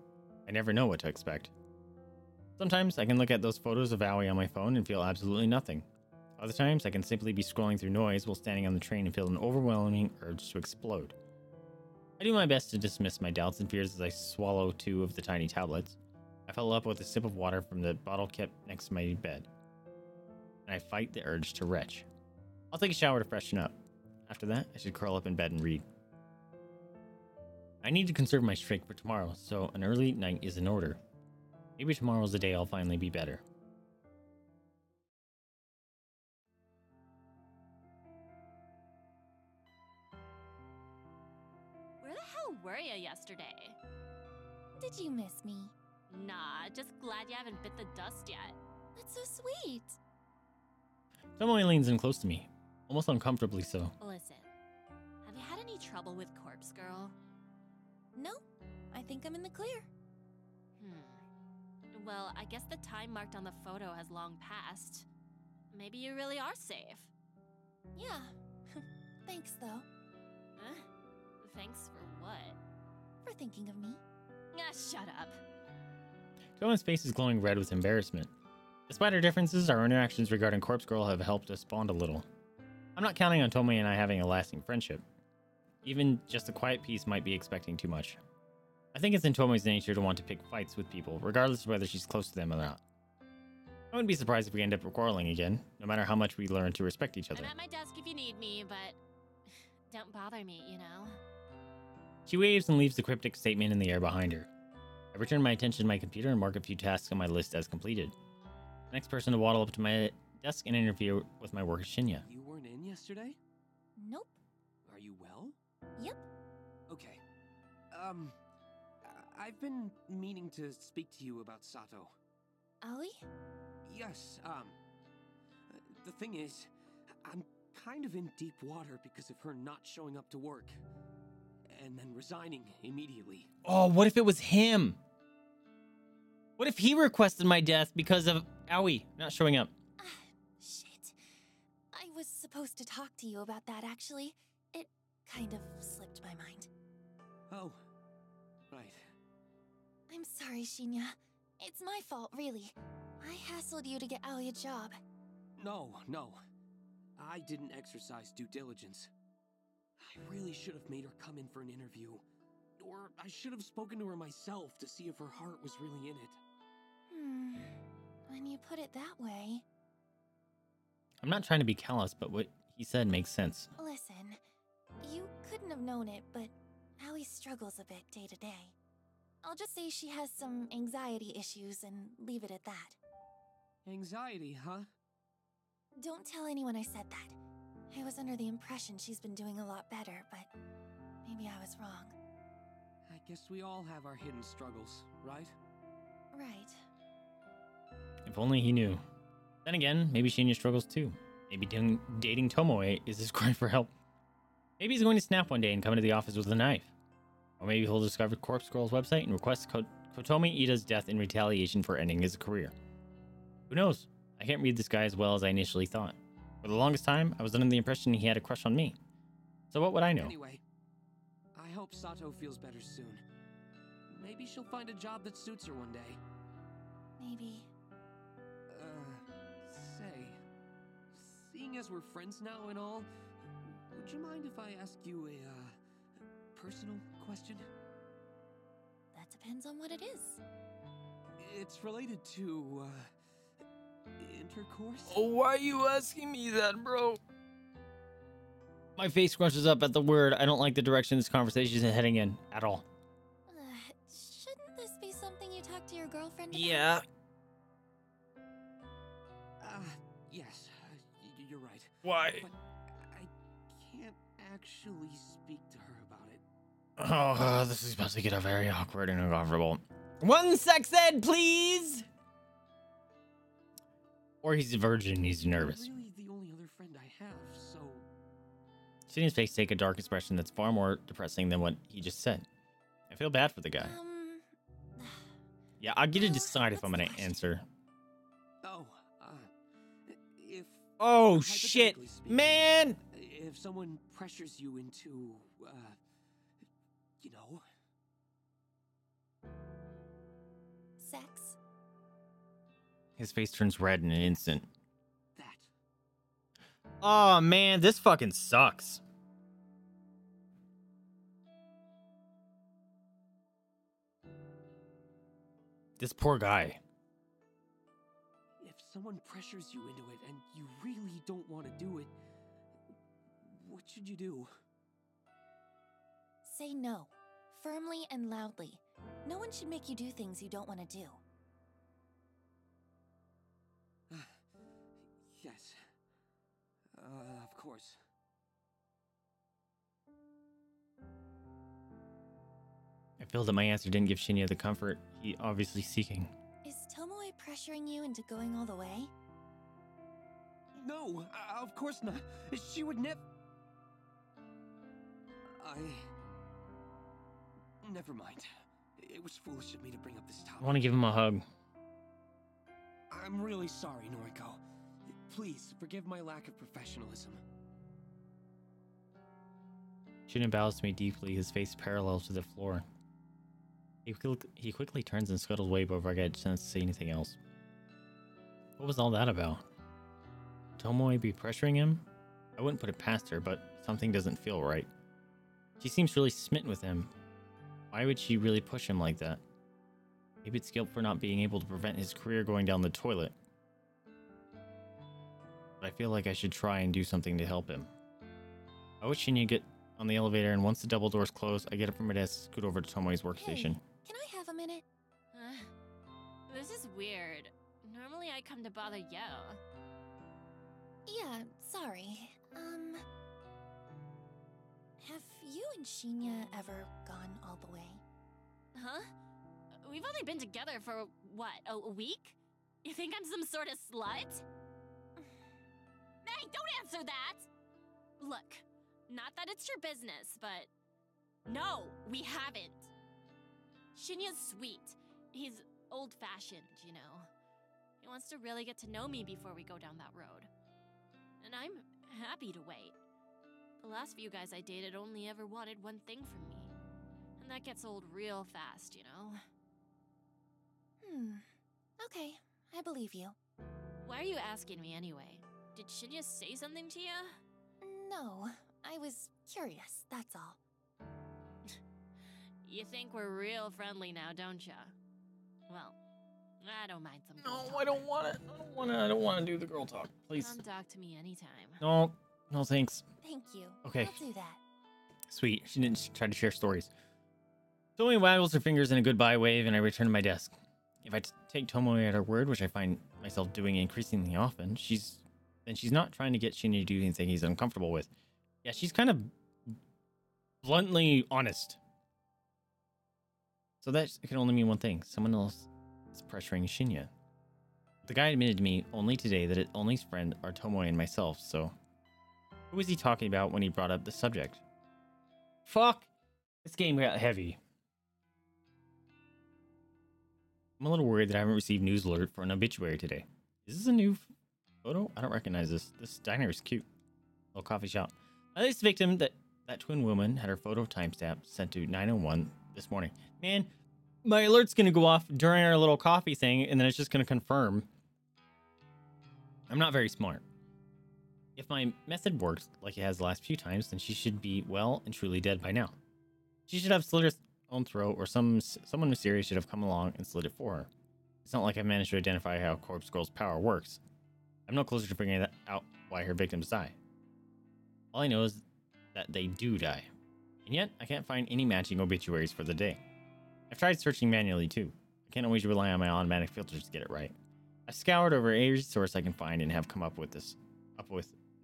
I never know what to expect. Sometimes I can look at those photos of Aoi on my phone and feel absolutely nothing. Other times I can simply be scrolling through Noise while standing on the train and feel an overwhelming urge to explode. I do my best to dismiss my doubts and fears as I swallow two of the tiny tablets. I follow up with a sip of water from the bottle kept next to my bed. And I fight the urge to retch. I'll take a shower to freshen up. After that, I should curl up in bed and read. I need to conserve my streak for tomorrow, so an early night is in order. Maybe tomorrow's the day I'll finally be better. Where the hell were you yesterday? Did you miss me? Nah, just glad you haven't bit the dust yet. That's so sweet. Tomoe leans in close to me, almost uncomfortably so. Listen, have you had any trouble with Corpse Girl? No, I think I'm in the clear. Well, I guess the time marked on the photo has long passed. Maybe you really are safe. Yeah. Thanks, though. Huh? Thanks for what? For thinking of me. Ah, shut up. Tomoe's face is glowing red with embarrassment. Despite our differences, our interactions regarding Corpse Girl have helped us bond a little. I'm not counting on Tomoe and I having a lasting friendship. Even just a quiet piece might be expecting too much. I think it's in Tomoe's nature to want to pick fights with people, regardless of whether she's close to them or not. I wouldn't be surprised if we end up quarreling again, no matter how much we learn to respect each other. I'm at my desk if you need me, but don't bother me, you know? She waves and leaves the cryptic statement in the air behind her. I return my attention to my computer and mark a few tasks on my list as completed. The next person to waddle up to my desk and interview with my work is Shinya. You weren't in yesterday? Nope. Are you well? Yep. Okay. I've been meaning to speak to you about Sato. Aoi? Yes, the thing is, I'm kind of in deep water because of her not showing up to work. And then resigning immediately. Oh, what if it was him? What if he requested my death because of Aoi not showing up? Shit. I was supposed to talk to you about that, actually. It kind of slipped my mind. Oh, right. I'm sorry, Shinya. It's my fault, really. I hassled you to get Aoi a job. No. I didn't exercise due diligence. I really should have made her come in for an interview. Or I should have spoken to her myself to see if her heart was really in it. When you put it that way... I'm not trying to be callous, but what he said makes sense. Listen, you couldn't have known it, but Aoi struggles a bit day to day. I'll just say she has some anxiety issues and leave it at that. Anxiety, huh? Don't tell anyone I said that. I was under the impression she's been doing a lot better, but maybe I was wrong. I guess we all have our hidden struggles, right? Right. If only he knew. Then again, maybe Shinya struggles too. Maybe dating Tomoe is his cry for help. Maybe he's going to snap one day and come into the office with a knife. Or maybe he'll discover Corpse Girl's website and request Kotomi Iida's death in retaliation for ending his career. Who knows? I can't read this guy as well as I initially thought. For the longest time, I was under the impression he had a crush on me. So what would I know? Anyway, I hope Sato feels better soon. Maybe she'll find a job that suits her one day. Maybe. Say, seeing as we're friends now and all, would you mind if I ask you a, personal question? That depends on what it is. It's related to, intercourse? Oh, why are you asking me that, bro? My face crushes up at the word. I don't like the direction this conversation is heading in at all. Shouldn't this be something you talk to your girlfriend about? Yeah. Yes, you're right. Why? But I can't actually speak to her about it. Oh, this is about to get very awkward and uncomfortable. One sex ed, please! Or he's a virgin, he's nervous. You're really the only other friend I have, so... Shinya's face takes a dark expression that's far more depressing than what he just said. I feel bad for the guy. Yeah, I'll get to decide if I'm gonna answer. Oh, if... Oh, shit! Speaking, man! If someone pressures you into, you know... Sex? His face turns red in an instant. That. Oh, man, this fucking sucks. This poor guy. If someone pressures you into it and you really don't want to do it, what should you do? Say no, firmly and loudly. No one should make you do things you don't want to do. Yes. Of course. I feel that my answer didn't give Shinya the comfort he obviously seeking. Is Tomoe pressuring you into going all the way? No, of course not. She would never... Never mind. It was foolish of me to bring up this topic. I want to give him a hug. I'm really sorry, Noriko. Please, forgive my lack of professionalism. Shinya bows to me deeply, his face parallel to the floor. He quickly turns and scuttles away before I get a chance to say anything else. What was all that about? Tomoe be pressuring him? I wouldn't put it past her, but something doesn't feel right. She seems really smitten with him. Why would she really push him like that? Maybe it's guilt for not being able to prevent his career going down the toilet. But I feel like I should try and do something to help him. I wish Shinya get on the elevator, and once the double doors close, I get up from my desk, scoot over to Tomoe's workstation. Hey, can I have a minute? This is weird. Normally I come to bother you. Yeah, sorry. Have you and Shinya ever gone all the way? Huh? We've only been together for, what, a week? You think I'm some sort of slut? Hey, don't answer that! Look, not that it's your business, but... No, we haven't. Shinya's sweet. He's old-fashioned, you know. He wants to really get to know me before we go down that road. And I'm happy to wait. The last few guys I dated only ever wanted one thing from me. And that gets old real fast, you know? Okay, I believe you. Why are you asking me anyway? Did Shinya say something to you? No, I was curious, that's all. You think we're real friendly now, don't ya? Well, I don't mind some girl talk. No, I don't want to do the girl talk, please. Come talk to me anytime. No thanks. Thank you. Okay. I'll do that. Sweet, she didn't try to share stories. Tomoe waggles her fingers in a goodbye wave, and I return to my desk. If I take Tomoe at her word, which I find myself doing increasingly often, she's not trying to get Shinya to do anything he's uncomfortable with. Yeah, she's kind of bluntly honest. So that can only mean one thing. Someone else is pressuring Shinya. The guy admitted to me only today that his only friend are Tomoe and myself, so... Who was he talking about when he brought up the subject? Fuck! This game got heavy. I'm a little worried that I haven't received news alert for an obituary today. Is this a new photo? I don't recognize this. This diner is cute. Little coffee shop. This victim, that twin woman, had her photo timestamp sent to 9:01 this morning. Man, my alert's gonna go off during our little coffee thing, and then it's just gonna confirm. I'm not very smart. If my method works like it has the last few times, then she should be well and truly dead by now. She should have slit her own throat, or someone mysterious should have come along and slit it for her. It's not like I've managed to identify how Corpse Girl's power works. I'm no closer to figuring out why her victims die. All I know is that they do die. And yet, I can't find any matching obituaries for the day. I've tried searching manually too. I can't always rely on my automatic filters to get it right. I've scoured over every source I can find and have come up with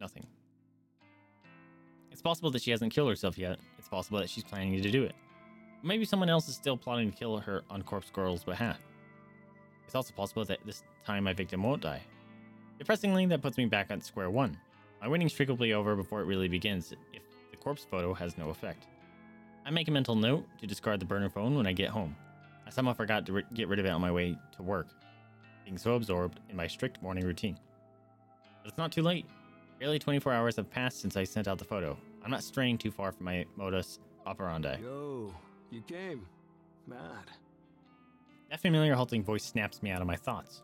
nothing. It's possible that she hasn't killed herself yet. It's possible that she's planning to do it. Maybe someone else is still plotting to kill her on Corpse Girl's behalf. It's also possible that this time my victim won't die. Depressingly, that puts me back at square one. My winning streak will be over before it really begins if the corpse photo has no effect. I make a mental note to discard the burner phone when I get home. I somehow forgot to get rid of it on my way to work, being so absorbed in my strict morning routine. But it's not too late. Barely 24 hours have passed since I sent out the photo. I'm not straying too far from my modus operandi. Yo, you came. Mad. That familiar halting voice snaps me out of my thoughts.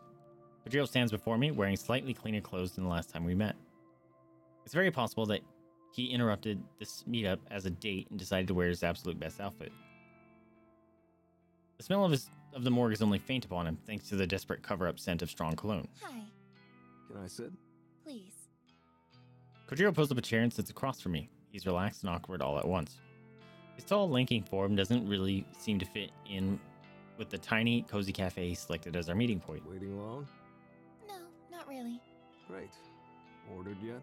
Kojiro stands before me, wearing slightly cleaner clothes than the last time we met. It's very possible that he interrupted this meetup as a date and decided to wear his absolute best outfit. The smell of the morgue is only faint upon him, thanks to the desperate cover-up scent of strong cologne. Hi. Can I sit? Please. Kojiro pulls up a chair and sits across from me. He's relaxed and awkward all at once. His tall, lanky form doesn't really seem to fit in with the tiny, cozy cafe he selected as our meeting point. Waiting long? No, not really. Great. Ordered yet?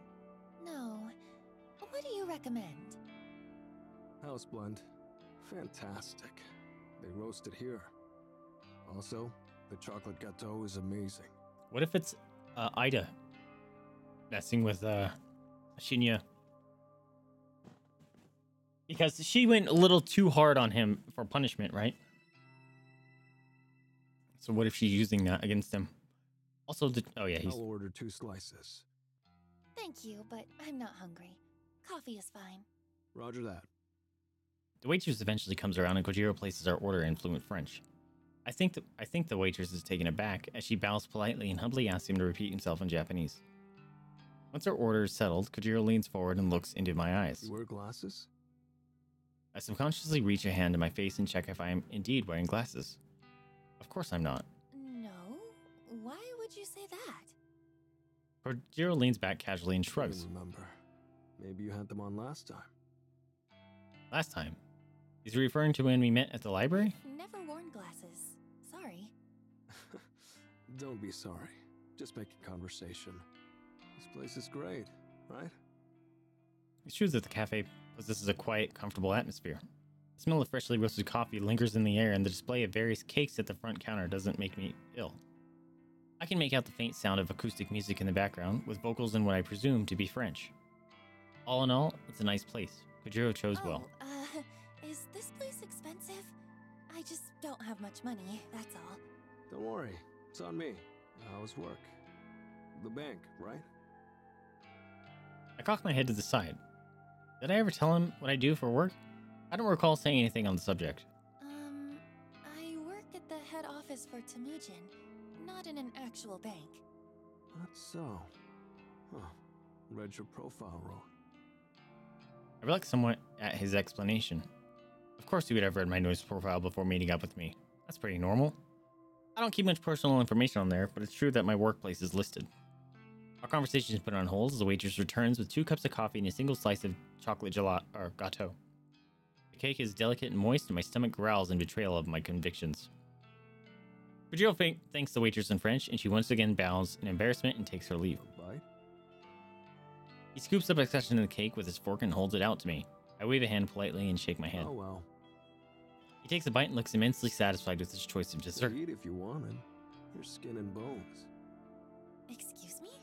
No. What do you recommend? House blend. Fantastic. They roast it here. Also, the chocolate gâteau is amazing. What if it's Iida messing with Shinya? Because she went a little too hard on him for punishment, right? So what if she's using that against him? Also, I'll order 2 slices. Thank you, but I'm not hungry. Coffee is fine. Roger that. The waitress eventually comes around and Kojiro places our order in fluent French. I think the waitress is taken aback as she bows politely and humbly asks him to repeat himself in Japanese. Once our order is settled, Kojiro leans forward and looks into my eyes. You wear glasses? I subconsciously reach a hand to my face and check if I am indeed wearing glasses. Of course I'm not. No? Why would you say that? Kojiro leans back casually and shrugs. I remember. Maybe you had them on last time. Last time? Is he referring to when we met at the library? Never worn glasses. Sorry. Don't be sorry. Just make a conversation. This place is great, right? It's true that the cafe possesses a quiet, comfortable atmosphere. The smell of freshly roasted coffee lingers in the air, and the display of various cakes at the front counter doesn't make me ill. I can make out the faint sound of acoustic music in the background, with vocals in what I presume to be French. All in all, it's a nice place. Kojiro chose well. Is this place expensive? I just don't have much money, that's all. Don't worry, it's on me. How's work? The bank, right? I cocked my head to the side. Did I ever tell him what I do for work? I don't recall saying anything on the subject. I work at the head office for Temujin. Not in an actual bank. Not so. Huh. Read your profile wrong. I relaxed somewhat at his explanation. Of course he would have read my Noise profile before meeting up with me. That's pretty normal. I don't keep much personal information on there, but it's true that my workplace is listed. Our conversation is put on hold as the waitress returns with 2 cups of coffee and a single slice of chocolate gâteau. The cake is delicate and moist, and my stomach growls in betrayal of my convictions. Kojiro thanks the waitress in French, and she once again bows in embarrassment and takes her leave. Bye. He scoops up a section of the cake with his fork and holds it out to me. I wave a hand politely and shake my head. Oh well. He He takes a bite and looks immensely satisfied with his choice of dessert. Eat if you wanted. Your skin and bones. Excuse me?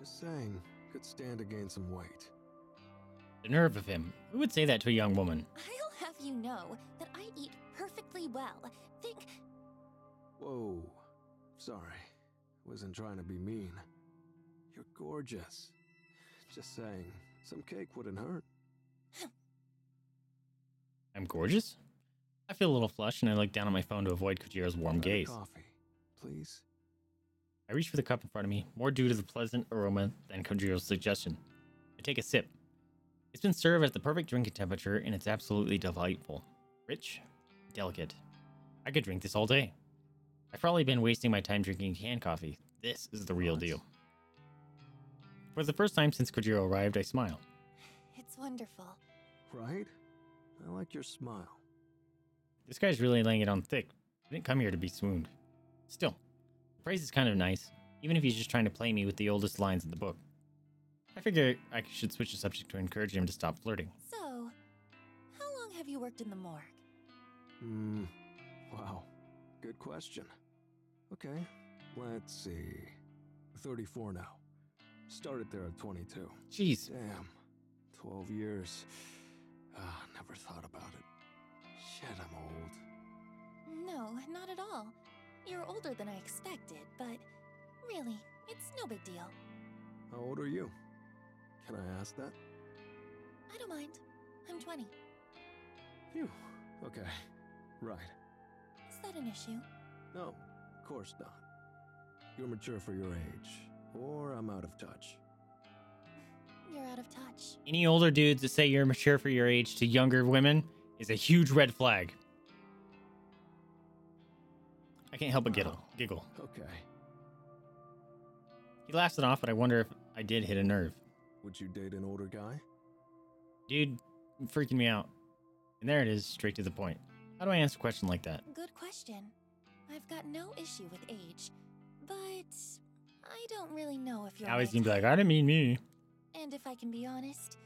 Just saying, could stand to gain some weight. The nerve of him. Who would say that to a young woman? I'll have you know that I eat perfectly well. Think... Whoa. Sorry. Wasn't trying to be mean. You're gorgeous. Just saying, some cake wouldn't hurt. I'm gorgeous? I feel a little flushed and I look down at my phone to avoid Kojiro's warm gaze. Coffee, please. I reach for the cup in front of me, more due to the pleasant aroma than Kojiro's suggestion. I take a sip. It's been served at the perfect drinking temperature and it's absolutely delightful. Rich, delicate. I could drink this all day. I've probably been wasting my time drinking canned coffee. This is the real deal. For the first time since Kojiro arrived, I smile. It's wonderful. Right? I like your smile. This guy's really laying it on thick. I didn't come here to be swooned. Still, the price is kind of nice, even if he's just trying to play me with the oldest lines in the book. I figure I should switch the subject to encourage him to stop flirting. So, how long have you worked in the morgue? Wow. Good question. Okay, let's see. 34 now. Started there at 22. Jeez. Damn. 12 years. Never thought about it. Shit, I'm old. No, not at all. You're older than I expected, but really, it's no big deal. How old are you? Can I ask that? I don't mind. I'm 20. Phew. Okay. Right. Is that an issue? No, of course not. You're mature for your age. Or I'm out of touch. You're out of touch. Any older dudes that say you're mature for your age to younger women is a huge red flag. I can't help but giggle. Okay. He laughs it off, but I wonder if I did hit a nerve. Would you date an older guy? Dude, you're freaking me out. And there it is, straight to the point. How do I answer a question like that? Good question. I've got no issue with age, but... I don't really know if you're I always right. Seem to be like, I didn't mean me. And if I can be honest,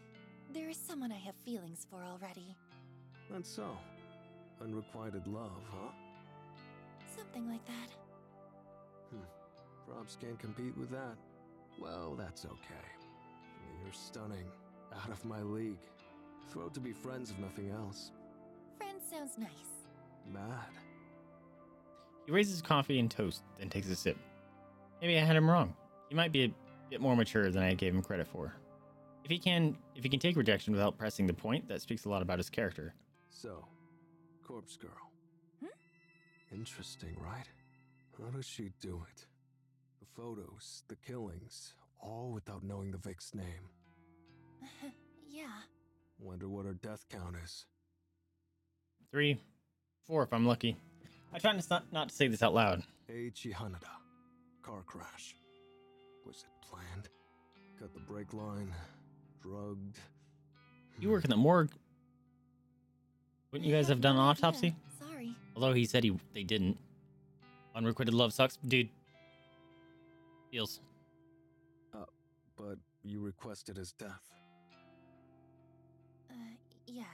there is someone I have feelings for already. And so, unrequited love, huh? Something like that. Props can't compete with that. Well, that's okay. You're stunning. Out of my league. Thrilled to be friends if nothing else. Friends sounds nice. Mad. He raises coffee and toast, then takes a sip. Maybe I had him wrong. He might be a bit more mature than I gave him credit for. If he can take rejection without pressing the point, that speaks a lot about his character. So, Corpse Girl. Interesting, right? How does she do it? The photos, the killings, all without knowing the vic's name. Yeah. Wonder what her death count is. 3, 4 if I'm lucky. I try not to say this out loud. Aichi Hanada. Car crash. Was it planned? Cut the brake line. Drugged. You work in the morgue. Wouldn't you guys have done an autopsy? Yeah, sorry. Although he said they didn't. Unrequited love sucks, dude. Feels. But you requested his death. Yes.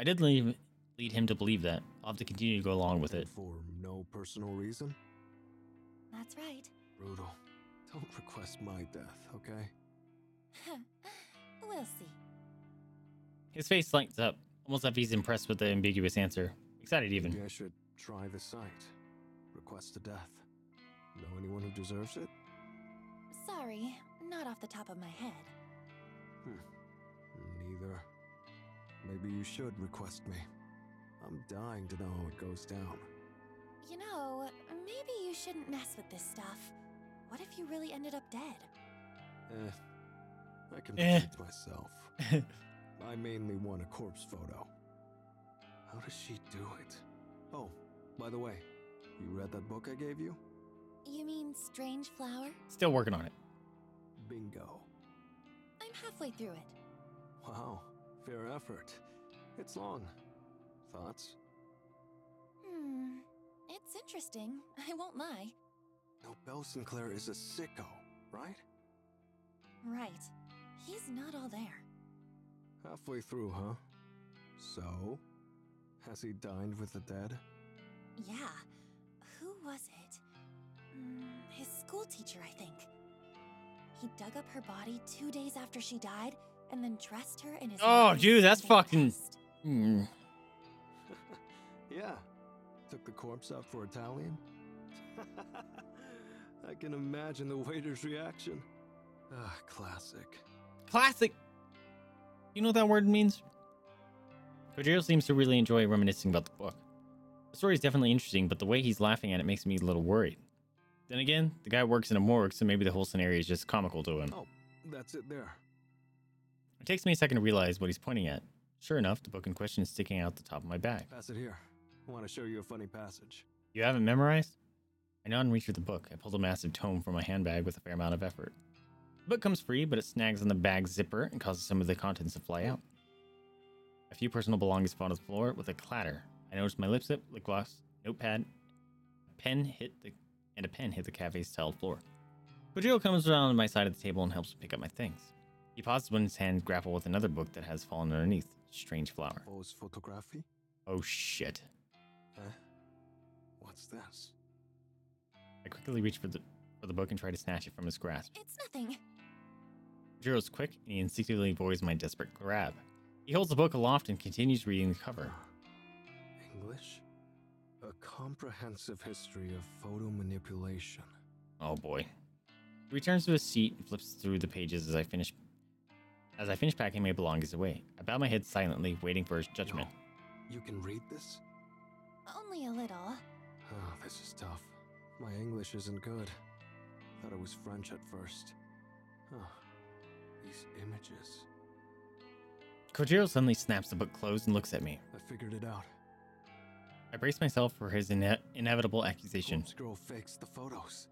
I did lead him to believe that. I'll have to continue to go along with it. For no personal reason? That's right. Brutal. Don't request my death, okay? We'll see. His face lights up, almost as if he's impressed with the ambiguous answer. Excited even. Maybe I should try the site. Request a death. Know anyone who deserves it? Sorry, not off the top of my head. Neither. Maybe you should request me. I'm dying to know how it goes down. You know, maybe you shouldn't mess with this stuff. What if you really ended up dead? I can protect myself. I mainly want a corpse photo. How does she do it? Oh, by the way, you read that book I gave you? You mean Strange Flower? Still working on it. Bingo. I'm halfway through it. Wow, fair effort. It's long. Thoughts? It's interesting. I won't lie. Nobel Sinclair is a sicko, right? Right. He's not all there. Halfway through, huh? So? Has he dined with the dead? Yeah. Who was it? His school teacher, I think. He dug up her body 2 days after she died and then dressed her in his... Oh, dude, that's fucking... Mm. Yeah. Took the corpse out for Italian? I can imagine the waiter's reaction. Ah, classic. Classic! You know what that word means? Kojiro seems to really enjoy reminiscing about the book. The story is definitely interesting, but the way he's laughing at it makes me a little worried. Then again, the guy works in a morgue, so maybe the whole scenario is just comical to him. Oh, that's it there. It takes me a second to realize what he's pointing at. Sure enough, the book in question is sticking out the top of my back. Pass it here. I want to show you a funny passage. You haven't memorized? I now reach for the book. I pulled a massive tome from my handbag with a fair amount of effort. The book comes free, but it snags on the bag's zipper and causes some of the contents to fly out. A few personal belongings fall on the floor with a clatter. I noticed my lipstick, lip gloss, notepad, a pen hit the cafe's tiled floor. Kojiro comes around to my side of the table and helps me pick up my things. He pauses when his hands grapple with another book that has fallen underneath, Strange Flower. Faust Photography? Oh shit. Huh? What's this? I quickly reach for the book and try to snatch it from his grasp. It's nothing. Kojiro's quick, and he instinctively avoids my desperate grab. He holds the book aloft and continues reading the cover. English? A comprehensive history of photo manipulation. Oh boy. He returns to his seat and flips through the pages as I finish packing my belongings away. I bow my head silently, waiting for his judgment. You can read this? Only a little. Oh, this is tough. My English isn't good. Thought it was French at first. Huh. These images. Kojiro suddenly snaps the book closed and looks at me. I figured it out. I braced myself for his inevitable accusation. This girl fakes the photos.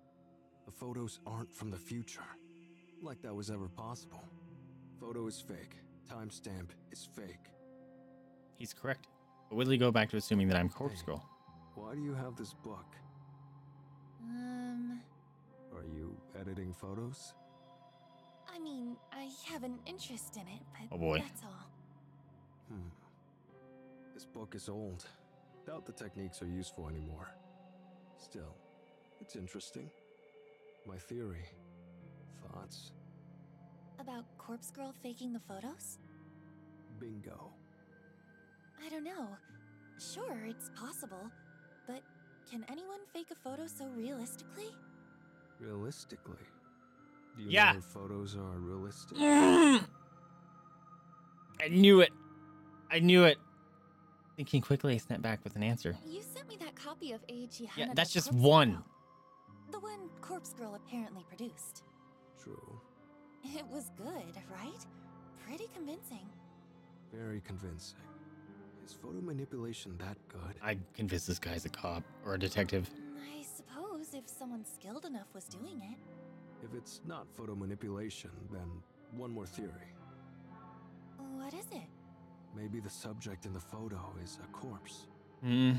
The photos aren't from the future. Like that was ever possible. Photo is fake. Timestamp is fake. He's correct. But will he go back to assuming that I'm Corpse Girl? Why do you have this book? Are you editing photos? I mean, I have an interest in it, but oh boy. That's all. Hmm. This book is old. Doubt the techniques are useful anymore. Still, it's interesting. My theory. Thoughts? About Corpse Girl faking the photos? Bingo. I don't know. Sure, it's possible. But can anyone fake a photo so realistically? Realistically? Do you know if photos are realistic? I knew it. Thinking quickly, I snapped back with an answer. You sent me that copy of Aichi Hanada. Yeah, that's just one. Girl. The one Corpse Girl apparently produced. True. It was good, right? Pretty convincing. Very convincing. Is photo manipulation that good? I'd convince this guy's a cop or a detective. I suppose if someone skilled enough was doing it. If it's not photo manipulation, then one more theory. What is it? Maybe the subject in the photo is a corpse. Mm.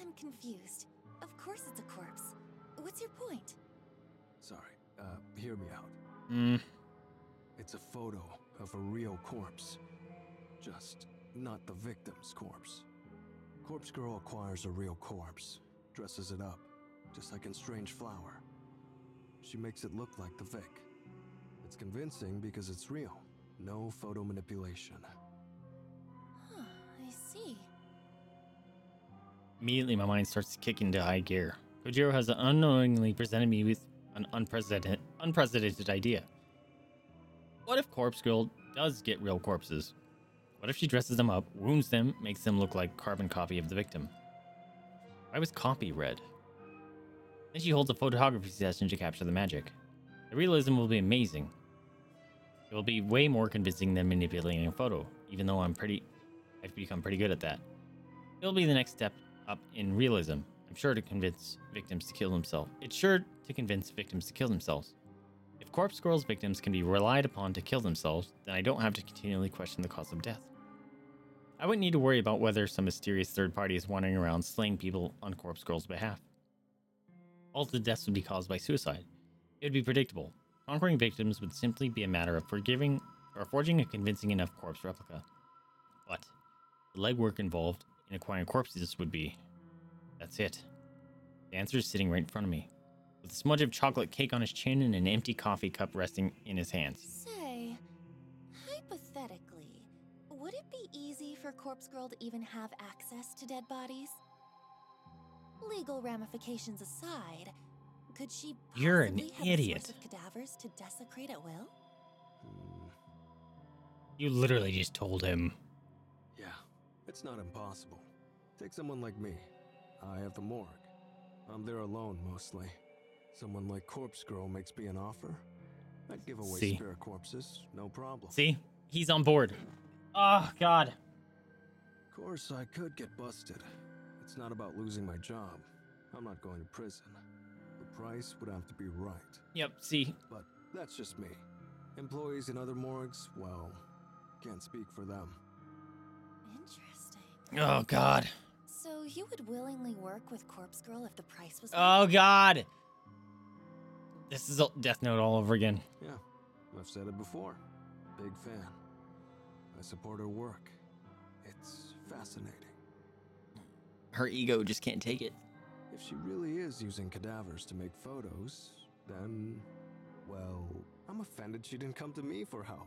I'm confused. Of course it's a corpse. What's your point? Sorry, hear me out. Mm. It's a photo of a real corpse. Just not the victim's corpse. Corpse Girl acquires a real corpse, dresses it up, just like in Strange Flower. She makes it look like the Vic. It's convincing because it's real. No photo manipulation. Immediately, my mind starts to kick into high gear. Kojiro has unknowingly presented me with an unprecedented idea. What if Corpse Girl does get real corpses? What if she dresses them up, wounds them, makes them look like carbon copy of the victim? Why was copy red? Then she holds a photography session to capture the magic. The realism will be amazing. It will be way more convincing than manipulating a photo, even though I've become pretty good at that. It'll be the next step up in realism. I'm sure to convince victims to kill themselves. It's sure to convince victims to kill themselves. If Corpse Girl's victims can be relied upon to kill themselves, then I don't have to continually question the cause of death. I wouldn't need to worry about whether some mysterious third party is wandering around slaying people on Corpse Girl's behalf. All the deaths would be caused by suicide. It would be predictable. Conquering victims would simply be a matter of forgiving or forging a convincing enough corpse replica. But the legwork involved in acquiring corpses would be. That's it. The answer is sitting right in front of me, with a smudge of chocolate cake on his chin and an empty coffee cup resting in his hands. Say, hypothetically, would it be easy for Corpse Girl to even have access to dead bodies? Legal ramifications aside, could she possibly You're an have idiot. A source of cadavers to desecrate at will? You literally just told him. Yeah, it's not impossible. Take someone like me. I have the morgue. I'm there alone mostly. Someone like Corpse Girl makes me an offer. I'd give away spare corpses, no problem. See? He's on board. Oh, God. Of course, I could get busted. It's not about losing my job. I'm not going to prison. The price would have to be right. Yep, see? But that's just me. Employees in other morgues, well, can't speak for them. Interesting. Oh, God. So you would willingly work with Corpse Girl if the price was... Oh, God. This is Death Note all over again. Yeah, I've said it before. Big fan. I support her work. It's fascinating. Her ego just can't take it. If she really is using cadavers to make photos, then, well, I'm offended she didn't come to me for help.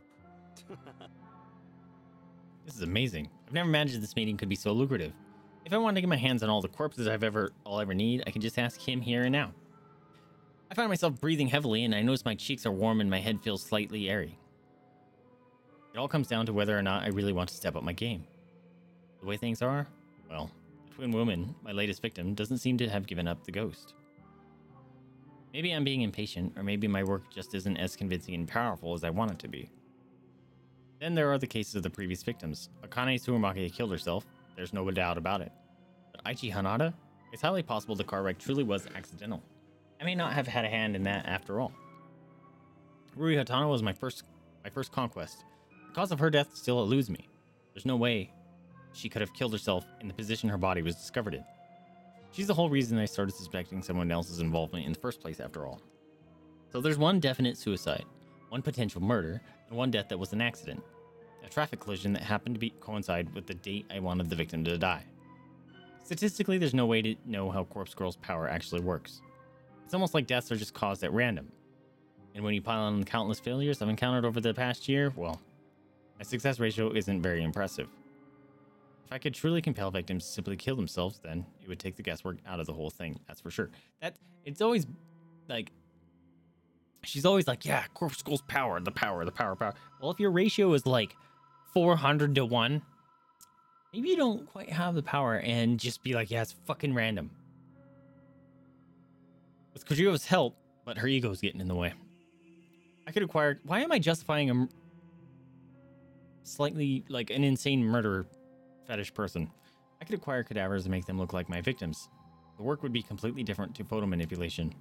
This is amazing. I've never imagined this meeting could be so lucrative. If I wanted to get my hands on all the corpses I'll ever need, I can just ask him here and now. I find myself breathing heavily, and I notice my cheeks are warm and my head feels slightly airy. It all comes down to whether or not I really want to step up my game. The way things are, well, the twin woman, my latest victim, doesn't seem to have given up the ghost. Maybe I'm being impatient, or maybe my work just isn't as convincing and powerful as I want it to be. Then there are the cases of the previous victims. Akane Tsurumaki killed herself, there's no doubt about it. But Aichi Hanada? It's highly possible the car wreck truly was accidental. I may not have had a hand in that after all. Ruri Hatano was my first conquest. The cause of her death still eludes me. There's no way she could have killed herself in the position her body was discovered in. She's the whole reason I started suspecting someone else's involvement in the first place after all. So there's one definite suicide, one potential murder, and one death that was an accident. A traffic collision that happened to coincide with the date I wanted the victim to die. Statistically, there's no way to know how Corpse Girl's power actually works. It's almost like deaths are just caused at random. And when you pile on the countless failures I've encountered over the past year, well, my success ratio isn't very impressive. If I could truly compel victims to simply kill themselves, then it would take the guesswork out of the whole thing, that's for sure. It's always like, she's always like, yeah, Corpse Girl's power, the power. Well, if your ratio is like 400 to 1, maybe you don't quite have the power and just be like, yeah, it's fucking random. With Kojiro's help, but her ego's getting in the way. I could acquire... Why am I justifying a slightly, like, an insane murderer fetish person? I could acquire cadavers and make them look like my victims. The work would be completely different to photo manipulation.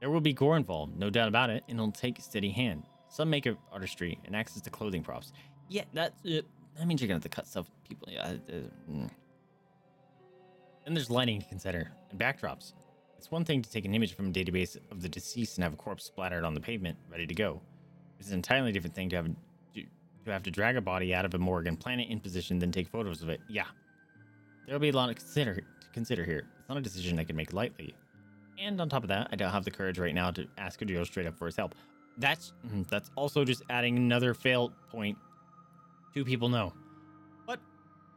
There will be gore involved, no doubt about it, and it'll take a steady hand. Some makeup artistry and access to clothing props. Yeah, that's... that means you're gonna have to cut stuff. People... Yeah, Then there's lighting to consider, and backdrops. It's one thing to take an image from a database of the deceased and have a corpse splattered on the pavement, ready to go. It's an entirely different thing to have to drag a body out of a morgue and plant it in position, then take photos of it. Yeah, there'll be a lot to consider here. It's not a decision I can make lightly. And on top of that, I don't have the courage right now to ask Kojiro straight up for his help. That's also just adding another fail point. Two people know. But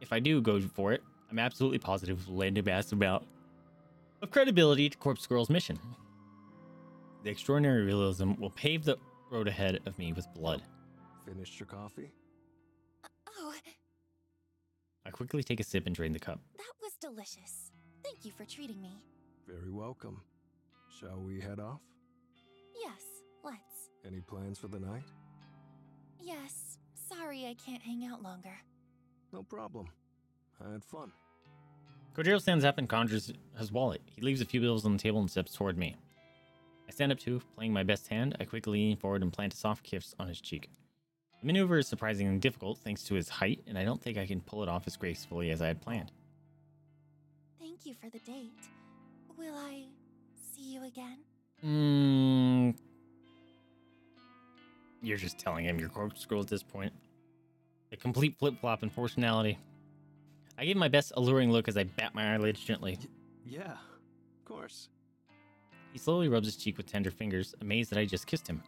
if I do go for it, I'm absolutely positive we'll land a vast amount of credibility to Corpse Girl's mission. The extraordinary realism will pave the road ahead of me with blood. Finished your coffee? Oh. I quickly take a sip and drain the cup. That was delicious. Thank you for treating me. Very welcome. Shall we head off? Yes, let's. Any plans for the night? Yes. Sorry I can't hang out longer. No problem. I had fun. Kojiro stands up and conjures his wallet. He leaves a few bills on the table and steps toward me. I stand up too, playing my best hand. I quickly lean forward and plant a soft kiss on his cheek. The maneuver is surprisingly difficult thanks to his height, and I don't think I can pull it off as gracefully as I had planned. Thank you for the date. Will I see you again? You're just telling him you're Corpse Girl at this point. A complete flip-flop in personality. I gave my best alluring look as I bat my eyelids gently. Yeah, of course. He slowly rubs his cheek with tender fingers, amazed that I just kissed him.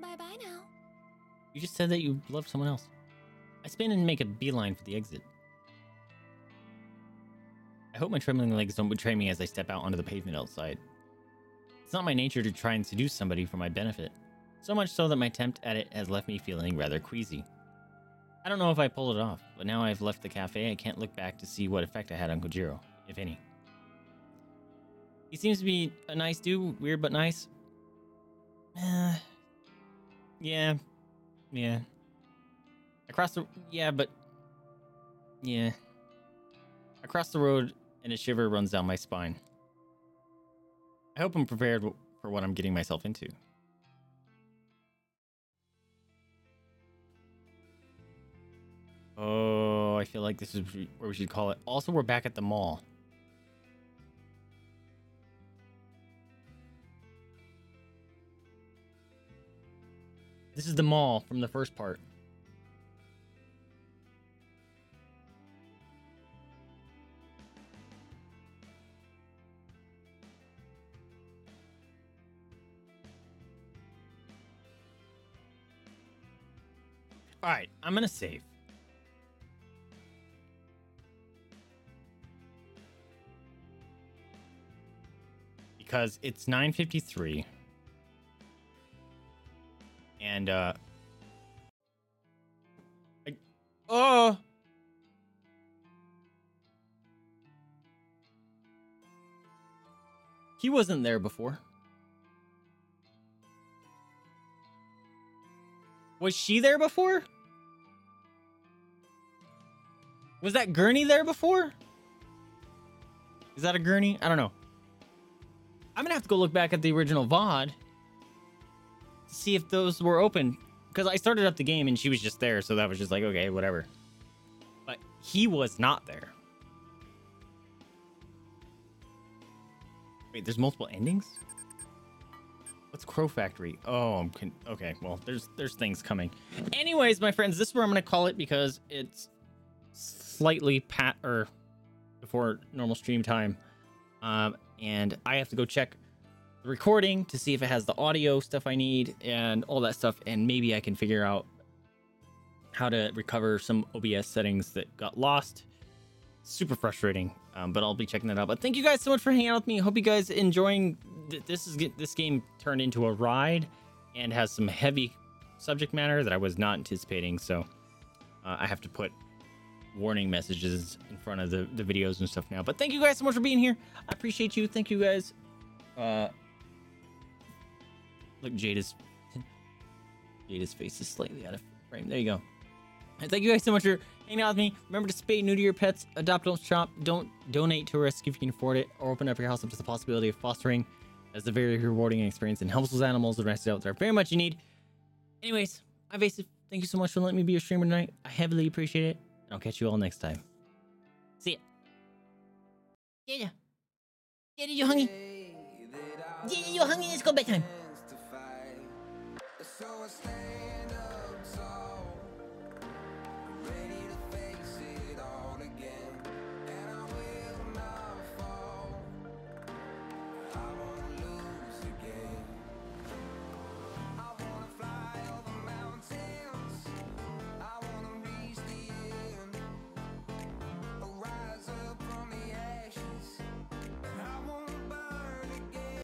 Bye-bye now. You just said that you loved someone else. I spin and make a beeline for the exit. I hope my trembling legs don't betray me as I step out onto the pavement outside. It's not my nature to try and seduce somebody for my benefit, so much so that my attempt at it has left me feeling rather queasy. I don't know if I pulled it off, but now I've left the cafe, I can't look back to see what effect I had on Kojiro, if any. He seems to be a nice dude, weird but nice. Yeah. I cross the road and a shiver runs down my spine. I hope I'm prepared for what I'm getting myself into. Oh, I feel like this is where we should call it. Also, we're back at the mall. This is the mall from the first part. All right, I'm going to save. Because it's 9:53 and he wasn't there before. Was she there before? Was that gurney there before? Is that a gurney? I don't know. I'm gonna have to go look back at the original VOD to see if those were open, because I started up the game and she was just there, so that was just like, okay, whatever. But he was not there. Wait, there's multiple endings? What's Crow Factory? Oh, okay, well, there's things coming. Anyways, my friends, this is where I'm gonna call it because it's slightly before normal stream time. And I have to go check the recording to see if it has the audio stuff I need and all that stuff, and maybe I can figure out how to recover some OBS settings that got lost. Super frustrating, but I'll be checking that out. But thank you guys so much for hanging out with me. Hope you guys enjoying that. This game turned into a ride and has some heavy subject matter that I was not anticipating, so I have to put warning messages in front of the videos and stuff now. But thank you guys so much for being here. I appreciate you. Thank you guys. Look, Jada's face is slightly out of frame. There you go. And thank you guys so much for hanging out with me. Remember to spay neuter your pets, adopt, don't shop, don't donate to a rescue if you can afford it, or open up your house up to the possibility of fostering, as a very rewarding experience and helps those animals and rescues out there very much in need. Anyways, I'm Vaesive. Thank you so much for letting me be your streamer tonight. I heavily appreciate it. I'll catch you all next time. See ya. Yeah. Yeah, you hungry? Yeah, you hungry? It's go bedtime.